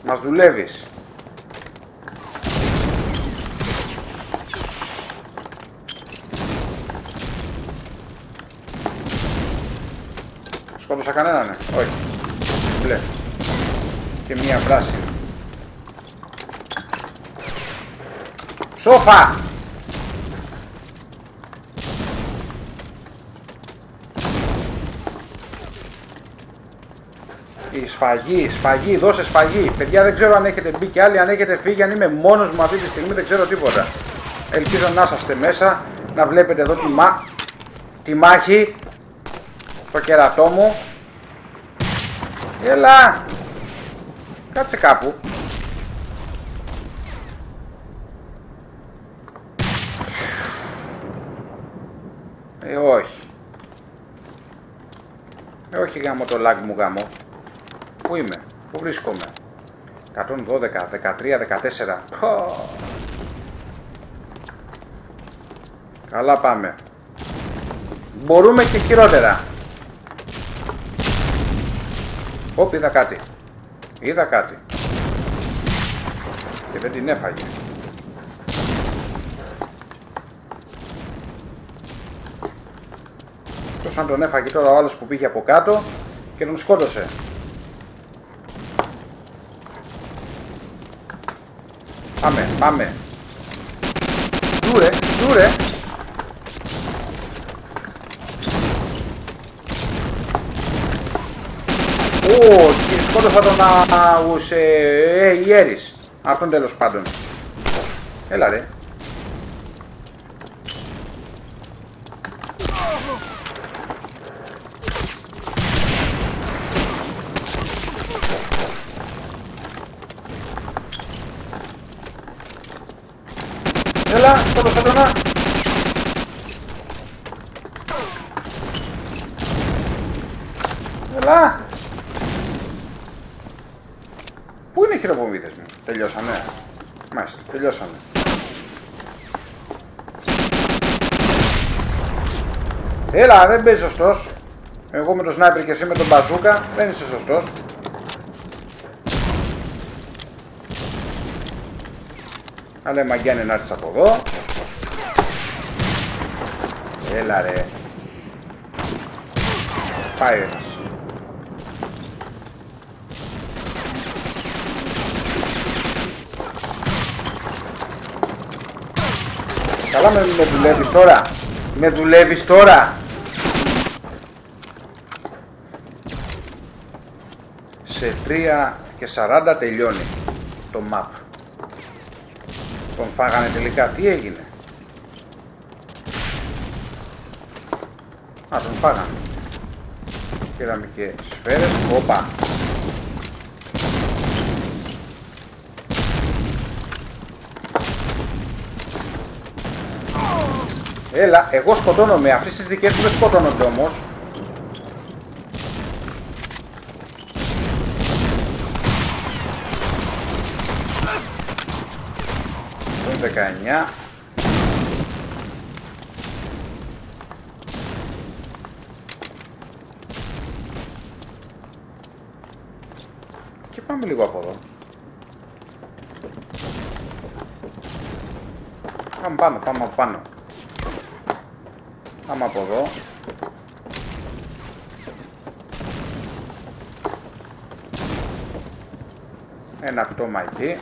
Μας δουλεύεις. Σκότωσα κανέναν, ναι. Όχι. Μπλε. Και μία πράσινη. Σόφα! Η σφαγή, σφαγή, δώσε σφαγή. Παιδιά, δεν ξέρω αν έχετε μπει και άλλοι, αν έχετε φύγει, αν είμαι μόνος μου αυτή τη στιγμή, δεν ξέρω τίποτα. Ελπίζω να είσαστε μέσα, να βλέπετε εδώ τη, μα... τη μάχη. Το κερατό μου. Έλα! Κάτσε κάπου. Ε, όχι. Ε, όχι γάμο το lag μου γάμο. Πού είμαι, πού βρίσκομαι. εκατόν δώδεκα, δεκατρία, δεκατέσσερα. Oh. Καλά πάμε. Μπορούμε και χειρότερα. Ωπ, είδα κάτι. Είδα κάτι. Και δεν την έφαγε. Τόσο αν τον έφαγε τώρα ο άλλος που πήγε από κάτω και τον σκότωσε. Πάμε, πάμε. Τούρε, τούρε. Ω, και σκότωσα τον Αουσεϊέρης. Αυτόν τέλος πάντων. Έλα ρε. Έλα, σκότωσα τον Α. Έλα. Πού είναι οι χειροβομβίδες μου, τελειώσανε. Μάλιστα, τελειώσανε. Έλα, δεν παίζει σωστός. Εγώ με τον σνάιπερ και εσύ με τον μπαζούκα, δεν είσαι σωστός. Αλλά η μαγιά είναι να έρθεις από εδώ. Έλα ρε. Πάει ένας. Καλά με, με δουλεύεις τώρα. Με δουλεύεις τώρα. Σε τρία και σαράντα τελειώνει το map. Τον φάγανε τελικά. Τι έγινε. Α, τον φάγανε. Πήραμε και σφαίρες. Όπα. Έλα, εγώ σκοτώνομαι. Αυτές τις δικές μου δεν σκοτώνονται όμως. δεκαεννιά. Και πάμε λίγο από εδώ. Πάμε πάνω, πάμε από πάνω. Πάμε από εδώ. Ένα πτώμα εκεί.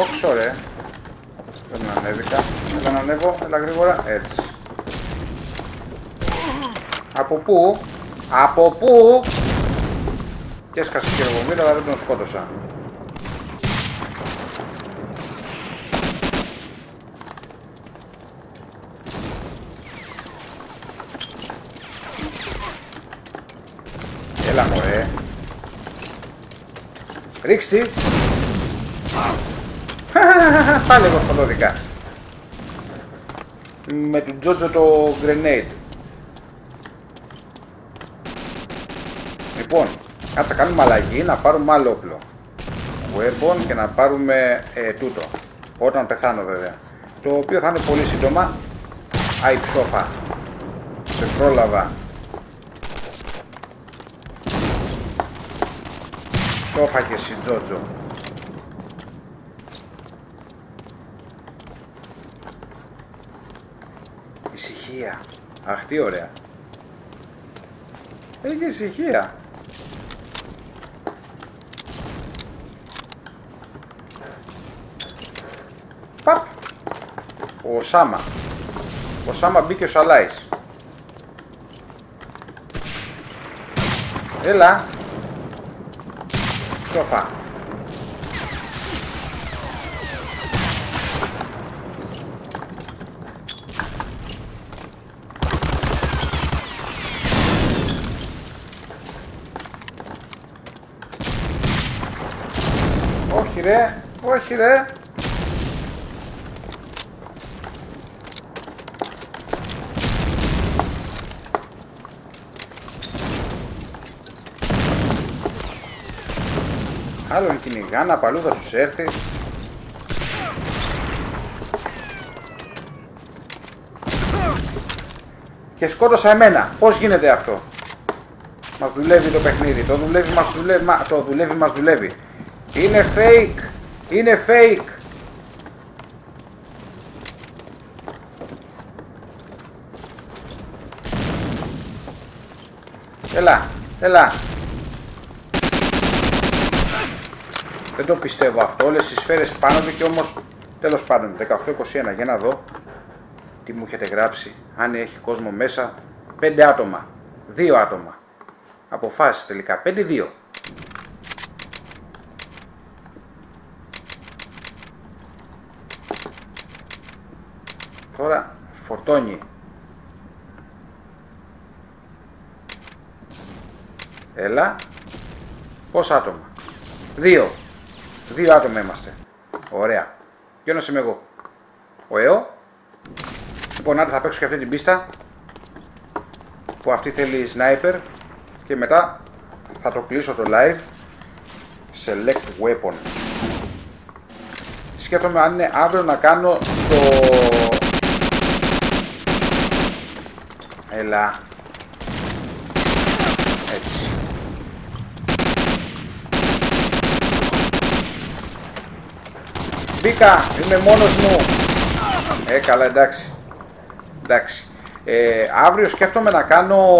Όξο ρε. Δεν ανέβηκα. Δεν ανέβω. Έλα γρήγορα. Έτσι. Από πού. Από πού. Και έσκασε και εγώ, αλλά δεν τον σκότωσα. Έλα μωρέ. Ρίξτε. Πάλι εγώ χοντώδικα. Με τον Τζότζο το grenade. Λοιπόν, ας θα κάνουμε αλλαγή, να πάρουμε άλλο όπλο. Weapon και να πάρουμε ε, τούτο. Όταν πεθάνω βέβαια. Το οποίο θα είναι πολύ σύντομα. Αϊψόφα. Σε πρόλαβα. Σόφα και εσύ Τζότζο. Ησυχία. Αχ, τι ωραία. Έχει ησυχία. Παπ. Ο Σάμα. Ο Σάμα μπήκε ο Σαλάης. Έλα. Σοφά. Όχι ρε, όχι ρε. Άλλον κυνηγάνε, απαλού θα τους έρθει. Και σκότωσα εμένα. Πώς γίνεται αυτό? Μας δουλεύει το παιχνίδι. Το δουλεύει, μας δουλεύει. Μα... Το δουλεύει, μας δουλεύει. Είναι fake. Είναι fake. Έλα, έλα. Δεν το πιστεύω αυτό, όλες οι σφαίρες πάνω του και όμως τέλος πάντων. Δεκαοκτώ είκοσι ένα, για να δω τι μου έχετε γράψει. Αν έχει κόσμο μέσα, πέντε άτομα, δύο άτομα. Αποφάσεις τελικά, πέντε δύο. Τώρα φορτώνει. Έλα, πόσα άτομα, δύο. Δύο άτομα είμαστε. Ωραία. Γιώνας είμαι εγώ. Ο ΕΟ. Λοιπόν, άντε θα παίξω και αυτή την πίστα. Που αυτή θέλει sniper. Και μετά θα το κλείσω το live. Select weapon. Σκέφτομαι αν είναι αύριο να κάνω το... Έλα. Έτσι. Μπήκα, είμαι μόνος μου. Ε, καλά, εντάξει. Εντάξει. Ε, αύριο σκέφτομαι να κάνω...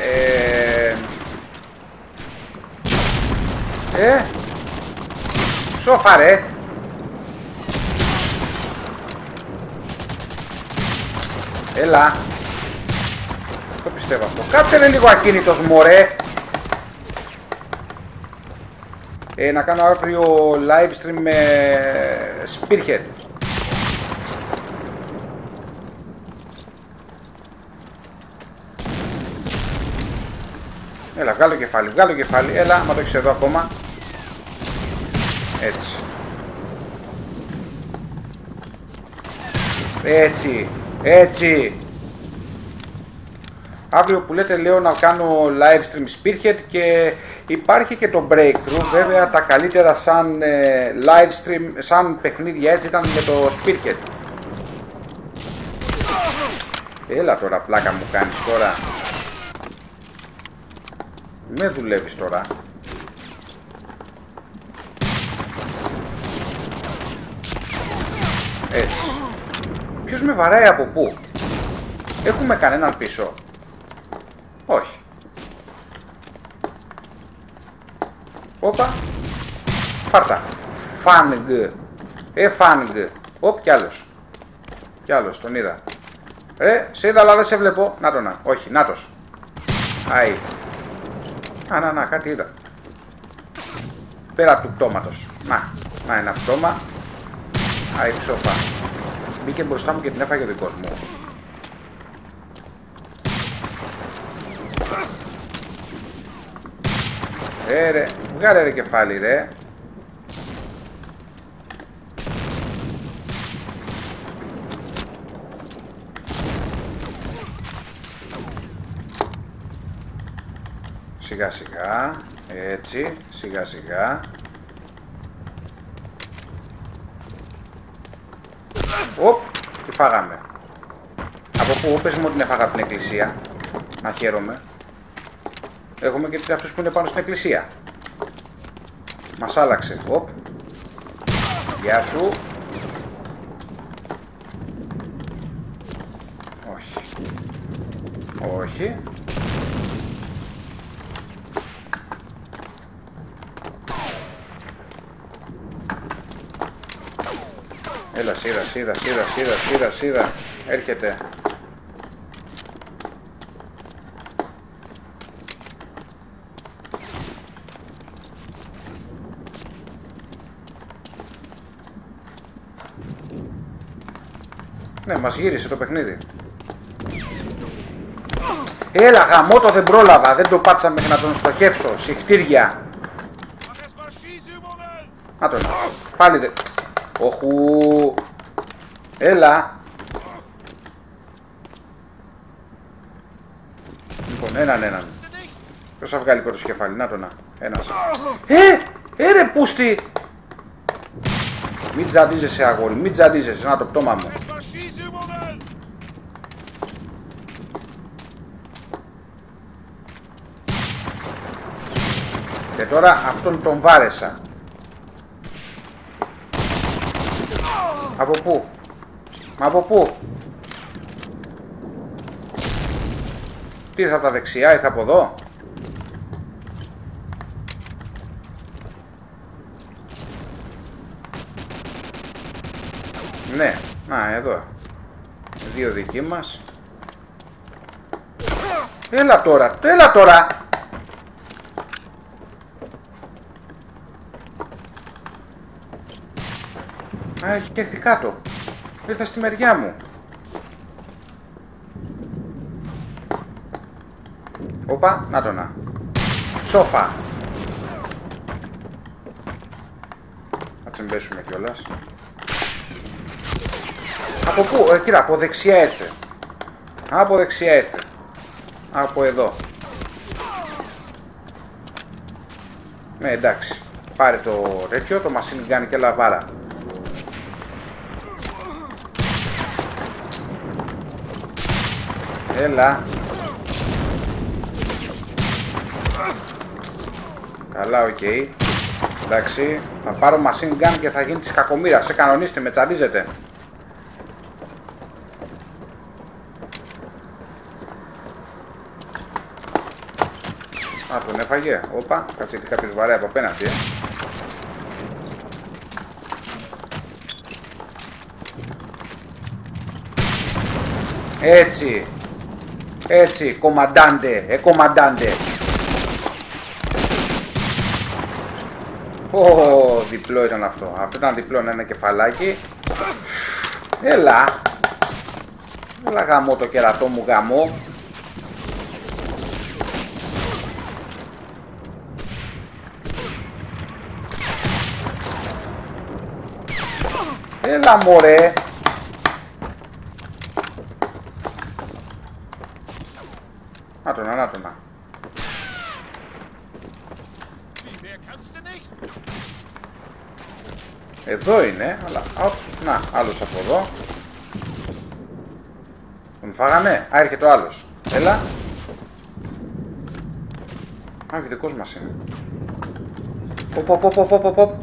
Ε... ε σοφά, ρε. Έλα. Το πιστεύω αυτό. Κάτσε ρε λίγο ακίνητος, μωρέ. Ε, να κάνω αύριο live stream με Spearhead. Έλα, βγάλω κεφάλι, βγάλω κεφάλι. Έλα, μα το έχεις εδώ ακόμα. Έτσι. Έτσι, έτσι. Αύριο που λέτε λέω να κάνω live stream Spearhead και υπάρχει και το Breakthrough, βέβαια τα καλύτερα σαν ε, live stream, σαν παιχνίδια έτσι ήταν με το Spearhead. Έλα τώρα, πλάκα μου κάνεις τώρα. Με δουλεύεις τώρα. Έτσι. Ποιος με βαράει από πού? Έχουμε κανέναν πίσω? Όχι. Όπα. Πάρτα. Φάνγκ. Ε, φάνγκ. Όπ, κι άλλος. Κι άλλος, τον είδα. Ε, σε είδα, αλλά δεν σε βλέπω. Να το να. Όχι, νάτος. Αϊ. Α, να, να, κάτι είδα. Πέρα του πτώματος. Να, να, ένα πτώμα. Αϊ, ψόφα. Μπήκε μπροστά μου και την έφαγε ο δικός μου. Ε, ρε, βγάλε ρε κεφάλι, ρε. Σιγά σιγά, έτσι, σιγά σιγά. Οπ, τι φάγαμε. Από πού, πες μου ότι έφαγα την εκκλησία. Να χαίρομαι. Έχουμε και αυτούς που είναι πάνω στην εκκλησία. Μας άλλαξε. Οπ. Γεια σου. Όχι. Όχι. Έλα, σίδα, σίδα, σίδα, σίδα, σίδα, σίδα. Έρχεται. Ναι, μας γύρισε το παιχνίδι. Έλα, γαμώτο, δεν πρόλαβα. Δεν το πάτησα μέχρι να τον στοχεύσω. Συχτήρια. Να τον. Πάλι δεν... Όχου. Έλα. Λοιπόν, έναν, έναν. Ποιος θα βγάλει πρώτος κεφάλι. Να τον, ένας. Ε, ε ρε πούστη. Μην τζαντίζεσαι, αγόρι, μην τζαντίζεσαι. Να το πτώμα μου. Και τώρα αυτόν τον βάρεσα. Από πού? Μα από πού? Τι ήρθα από τα δεξιά, ήρθα από εδώ. Ναι, να εδώ. Δύο δικοί μας. Έλα τώρα, έλα τώρα. Α, έχει έρθει κάτω. Ήρθα στη μεριά μου. Όπα, να το να. Σόφα. Θα τσεμπέσουμε κιόλας. Από πού, ε, κύριε, από δεξιά έρθε. Από δεξιά έρθε. Από εδώ. Ναι, εντάξει. Πάρε το τέτοιο, το μασίνι κάνει και λαβάρα. Έλα. Καλά, οκ. Okay. Εντάξει. Θα πάρω machine gun και θα γίνει της κακομοίρας. Σε κανονίστε, με τσαντίζετε. Α, τον έφαγε. Όπα, κάτσε και κάποιος βαρέα από απέναντι. Έτσι. Έτσι, κομμαντάντε, ε, κομμαντάντε. Ω, oh, διπλό ήταν αυτό. Αυτό ήταν διπλό, ένα κεφαλάκι. Έλα. Έλα γαμό το κερατό μου, γαμό. Έλα μωρέ. Άτονα, άτονα. Εδώ είναι, αλλά... Οπ, να, άλλος από εδώ. Τον φάγανε. Α, έρχεται ο άλλος. Έλα. Α, και δικός μας είναι. Οπ, οπ, οπ, οπ, οπ.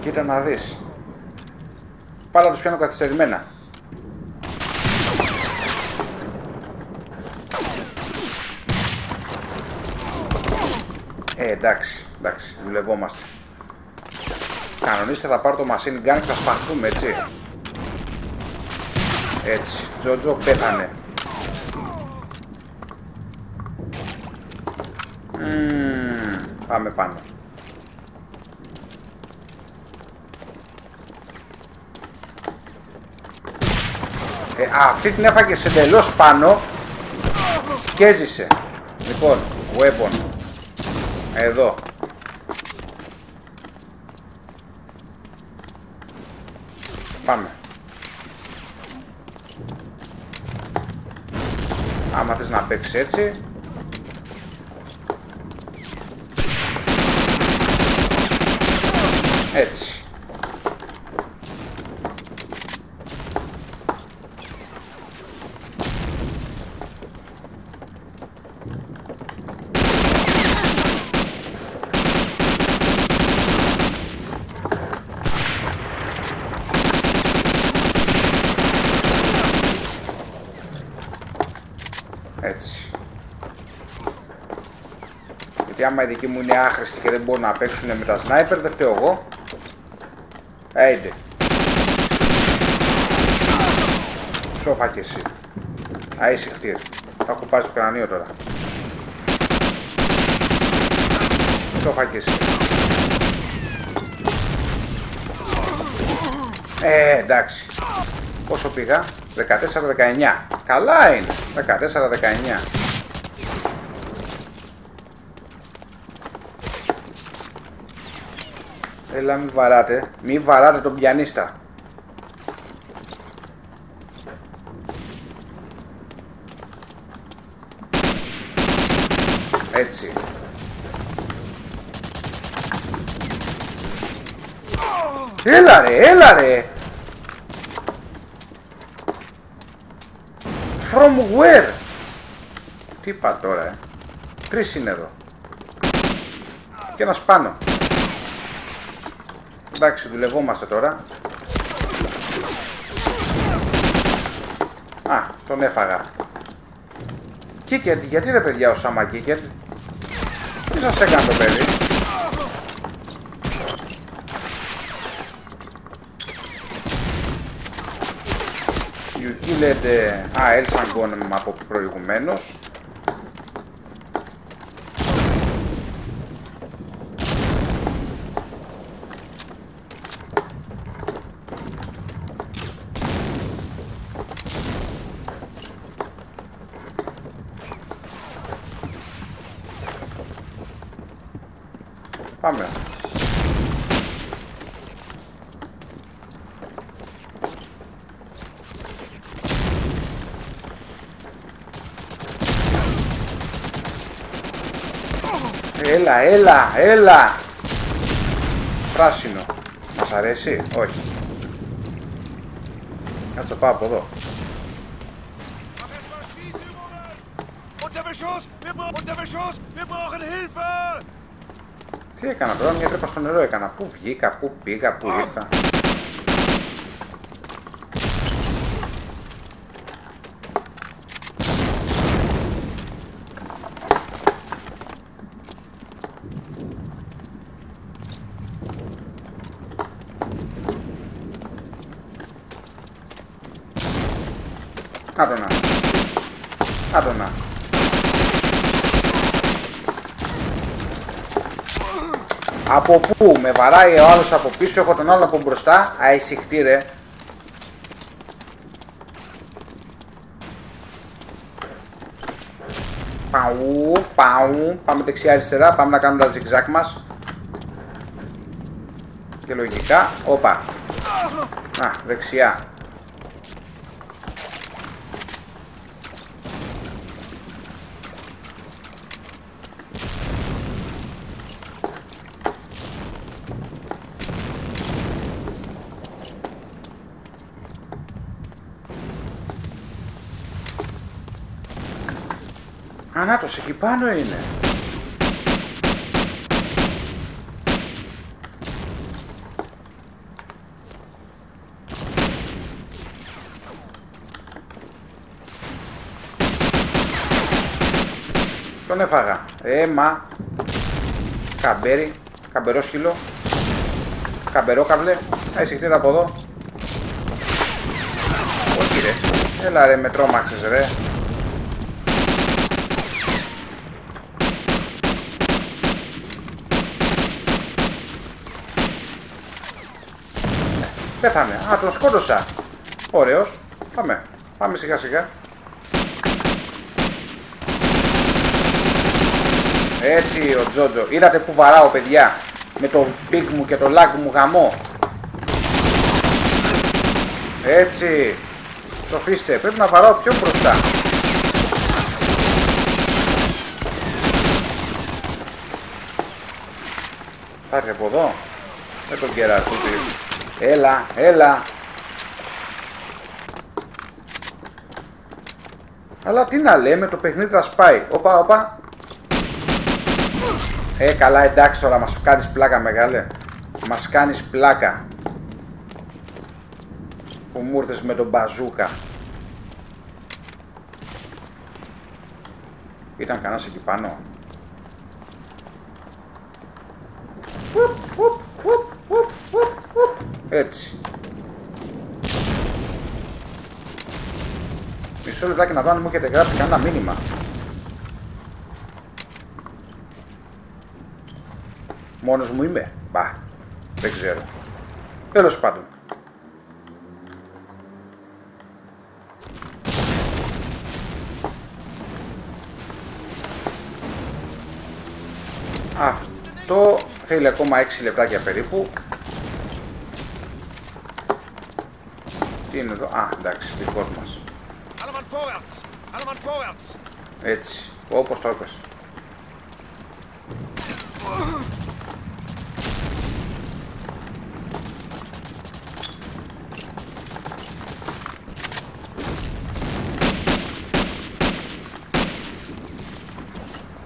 Κοίτα να δεις. Πάλα τους πιάνω καθυστερημένα. Ε, εντάξει, εντάξει, δουλευόμαστε. Κανονίστε, θα πάρω το machine gun και θα σπαθούμε, έτσι. Έτσι, Τζότζο πέθανε. Mm, πάμε πάνω. Ε, α, αυτή την έφαγε σε εντελώς πάνω και έζησε. Λοιπόν, weapon. Εδώ. Πάμε. Άμα θες να παίξεις έτσι. Έτσι. Έτσι. Γιατί άμα οι δικοί μου είναι άχρηστοι και δεν μπορούν να παίξουν με τα σνάιπερ, δεν φταίω εγώ. Έντε. Σώφα και εσύ. Αίσι χτύρ. Θα κουπάρεις το κανανίο τώρα. Σώφα και εσύ. Ε, εντάξει. Πόσο πήγα? δεκατέσσερα δεκαεννιά. Καλά είναι. δεκατέσσερα δεκαεννιά. Έλα, μη βαράτε. Μη βαράτε τον πιανίστα. Έτσι. Έλα ρε, έλα ρε. From where? Τι είπα τώρα, ε? Τρεις είναι εδώ. Και ένας πάνω. Εντάξει, δουλευόμαστε τώρα. Α, τον έφαγα. Κίκετ, γιατί ρε παιδιά ο Σάμα Κίκετ? Τι σας έκανε το παιδί? You killed... Α, έλθαν γκόνεμα από προηγουμένως. Πάμε. Έλα, έλα, έλα. Πράσινο. Μας αρέσει? Όχι. Κάτσε, πάω από εδώ. Τι έκανα τώρα, μια τρύπα στο νερό έκανα. Πού βγήκα, πού πήγα, πού ήρθα. Άντε να. Άντε να. Από πού με βαράει ο άλλος από πίσω, έχω τον άλλο από μπροστά. Αησυχτή ρε. Παου, παου. Πάμε δεξιά αριστερά, πάμε να κάνουμε τα ζιγζάκ μας. Και λογικά, όπα. Α, δεξιά. Ανάτος, εκεί πάνω είναι. Τον έφαγα. Έμα. Καμπέρι. Καμπερό σκύλο. Καμπερό καβλέ. Άισε χτύρα από εδώ. Όχι ρε. Έλα ρε, με τρόμαξες ρε. Πέθανε. Α, τον σκότωσα. Ωραίος. Πάμε. Πάμε σιγά σιγά. έτσι ο Τζότζο. Είδατε που βαράω, παιδιά, με το πικ μου και το lag μου, γαμό. Έτσι. Σοφίστε, πρέπει να βαράω πιο μπροστά. Πάρε από εδώ. Με τον κεράκο. Έλα, έλα. Αλλά τι να λέμε, το παιχνίδι θα σπάει. Όπα, όπα. Ε, καλά, εντάξει τώρα, μας κάνεις πλάκα, μεγάλε. Μας κάνεις πλάκα. Που μου ήρθες με τον μπαζούκα. Ήταν κανένας εκεί πάνω. Έτσι. Μισό λεπτάκι να δω αν μου έχετε γράψει κανένα μήνυμα. Μόνος μου είμαι. Μπα. Δεν ξέρω. Τέλος πάντων. Αυτό θέλει ακόμα έξι λεπτάκια περίπου. Τι είναι εδώ. Α, εντάξει, δικός μας. Έτσι, όπως το έπαιξε.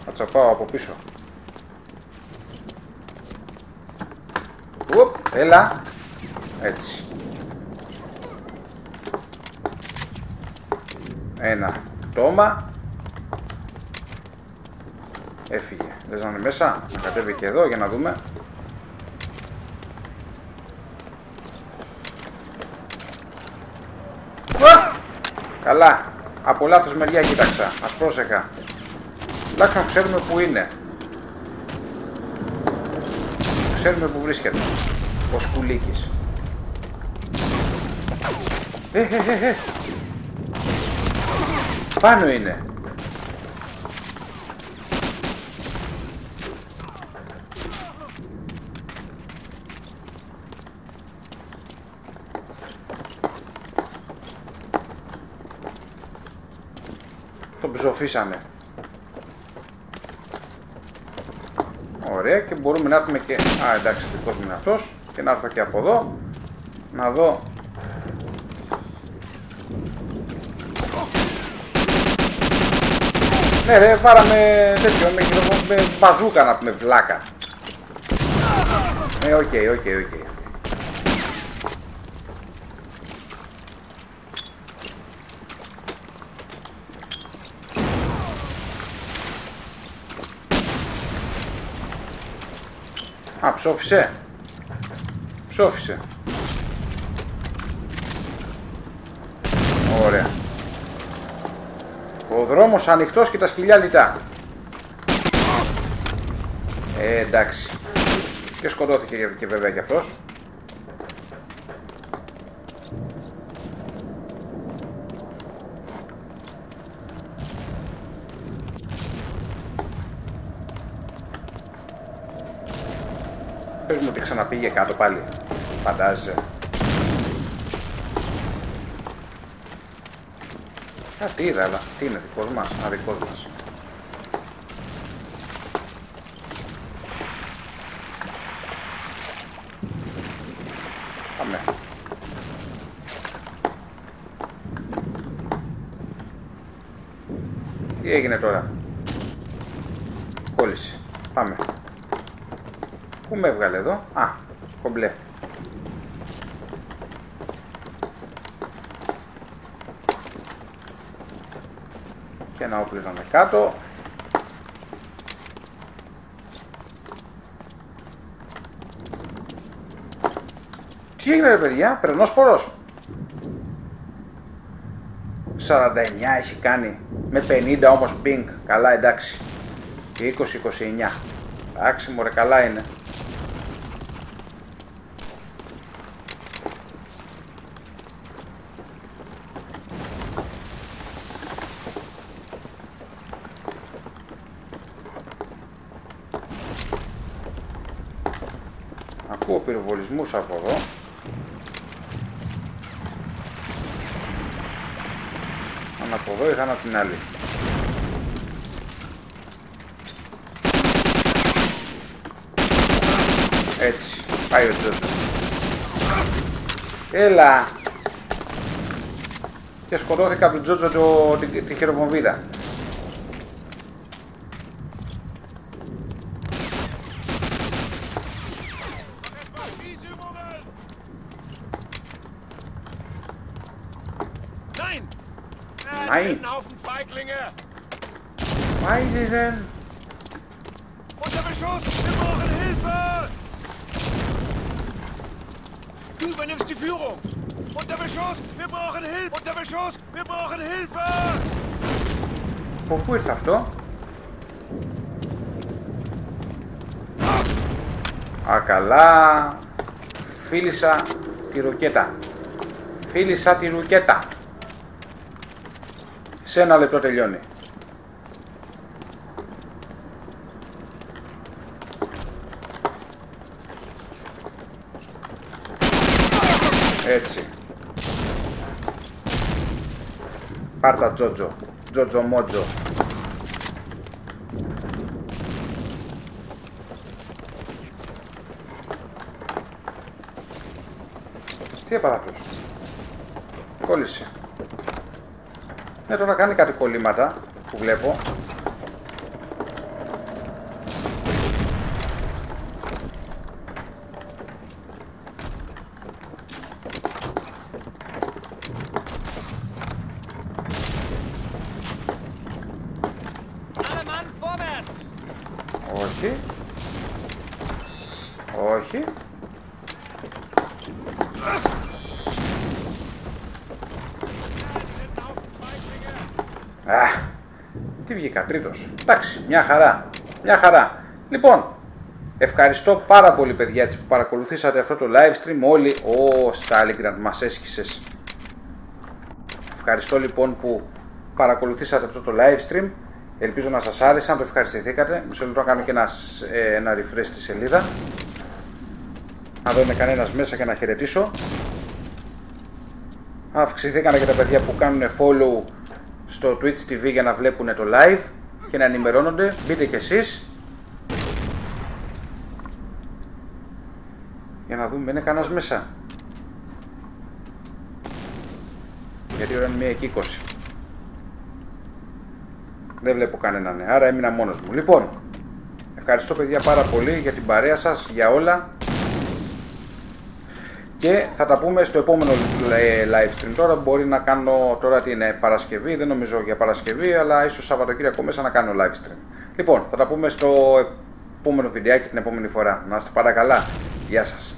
Θα τσαπάω από πίσω. Ουπ, έλα. Έτσι. Ένα πτώμα. Έφυγε. Δεν να είναι μέσα. Να κατέβει και εδώ για να δούμε. Ουα! Καλά. Από λάθος μεριά κοίταξα. Ας πρόσεχα. Τουλάχιστον ξέρουμε που είναι. Ξέρουμε που βρίσκεται. Ο σκουλίκης. Ε, ε, ε, ε. Πάνω είναι. Τον ψοφίσαμε. Ωραία, και μπορούμε να έρθουμε και... Α, εντάξει, δικός μου είναι αυτός. Και να έρθω και από εδώ. Να δω... Ναι ρε, βάραμε τέτοιο, με, με μπαζούκα να πούμε, βλάκα. Ναι, οκ, οκ, οκ. Α, ψόφισε. Ψόφισε. Ωραία. Ο δρόμος ανοιχτός και τα σκυλιά λιτά. Ε, εντάξει. Και σκοτώθηκε και βέβαια κι αυτός. Πες μου ότι ξαναπήγε κάτω πάλι. Φαντάζεσαι. Κάτι είδα, αλλά τι είναι δικός μας, α, δικός μας. Πάμε. Τι έγινε τώρα. Κόλλησε. Πάμε. Πού με έβγαλε εδώ. Α, κομπλέ. Και ένα όπλο ήταν κάτω. Τι έγινε ρε παιδιά, περνός πορός. σαράντα εννιά έχει κάνει. Με πενήντα όμως πινκ. Καλά, εντάξει. είκοσι είκοσι εννιά. Εντάξει μωρέ, καλά είναι. Ακούω πυροβολισμούς από εδώ. Αν από εδώ είχαν από την άλλη. Έτσι, πάει ο Τζότος. Έλα! Και σκοτώθηκα από τον Τζότζο το, την, την χειροβομβίδα. Nein! Nein, sie sind! Unter Beschuss! Wir brauchen Hilfe! Du übernimmst die Führung! Unter Beschuss! Wir brauchen Hilfe! Unter Beschuss! Wir brauchen Hilfe! Wo cool ist das doch? Α, καλά! Φίλησα τη ρουκέτα! Φίλησα τη ρουκέτα! Σε ένα λεπτό τελειώνει. Έτσι. Πάρτα Τζότζο. Τζότζο Μότζο. Τι έπαρα αυτός. Κόλλησε. Ναι, τώρα κάνει κάτι κολλήματα που βλέπω. Όχι. Όχι. Αχ, τι βγήκα, τρίτος. Εντάξει, μια χαρά, μια χαρά. Λοιπόν, ευχαριστώ πάρα πολύ παιδιά έτσι, που παρακολουθήσατε αυτό το live stream όλοι. Ω, Stalingrad, μας έσχισες. Ευχαριστώ λοιπόν που παρακολουθήσατε αυτό το live stream. Ελπίζω να σας άρεσε, αν το ευχαριστηθήκατε. Μισό λεπτό να κάνω και ένα, ένα refresh στη σελίδα. Να δω είναι κανένας μέσα και να χαιρετήσω. Αυξηθήκανε και τα παιδιά που κάνουν follow στο Twitch τι βι για να βλέπουν το live και να ενημερώνονται. Μπείτε κι εσείς. Για να δούμε, είναι κανένας μέσα. Γιατί ώρα είναι μία και είκοσι. Δεν βλέπω κανέναν, άρα έμεινα μόνος μου. Λοιπόν, ευχαριστώ παιδιά πάρα πολύ για την παρέα σας, για όλα. Και θα τα πούμε στο επόμενο live stream. Τώρα μπορεί να κάνω, τώρα τι είναι, Παρασκευή, δεν νομίζω για Παρασκευή, αλλά ίσως Σαββατοκύριακο μέσα να κάνω live stream. Λοιπόν, θα τα πούμε στο επόμενο βιντεάκι την επόμενη φορά. Να είστε πάρα καλά. Γεια σας.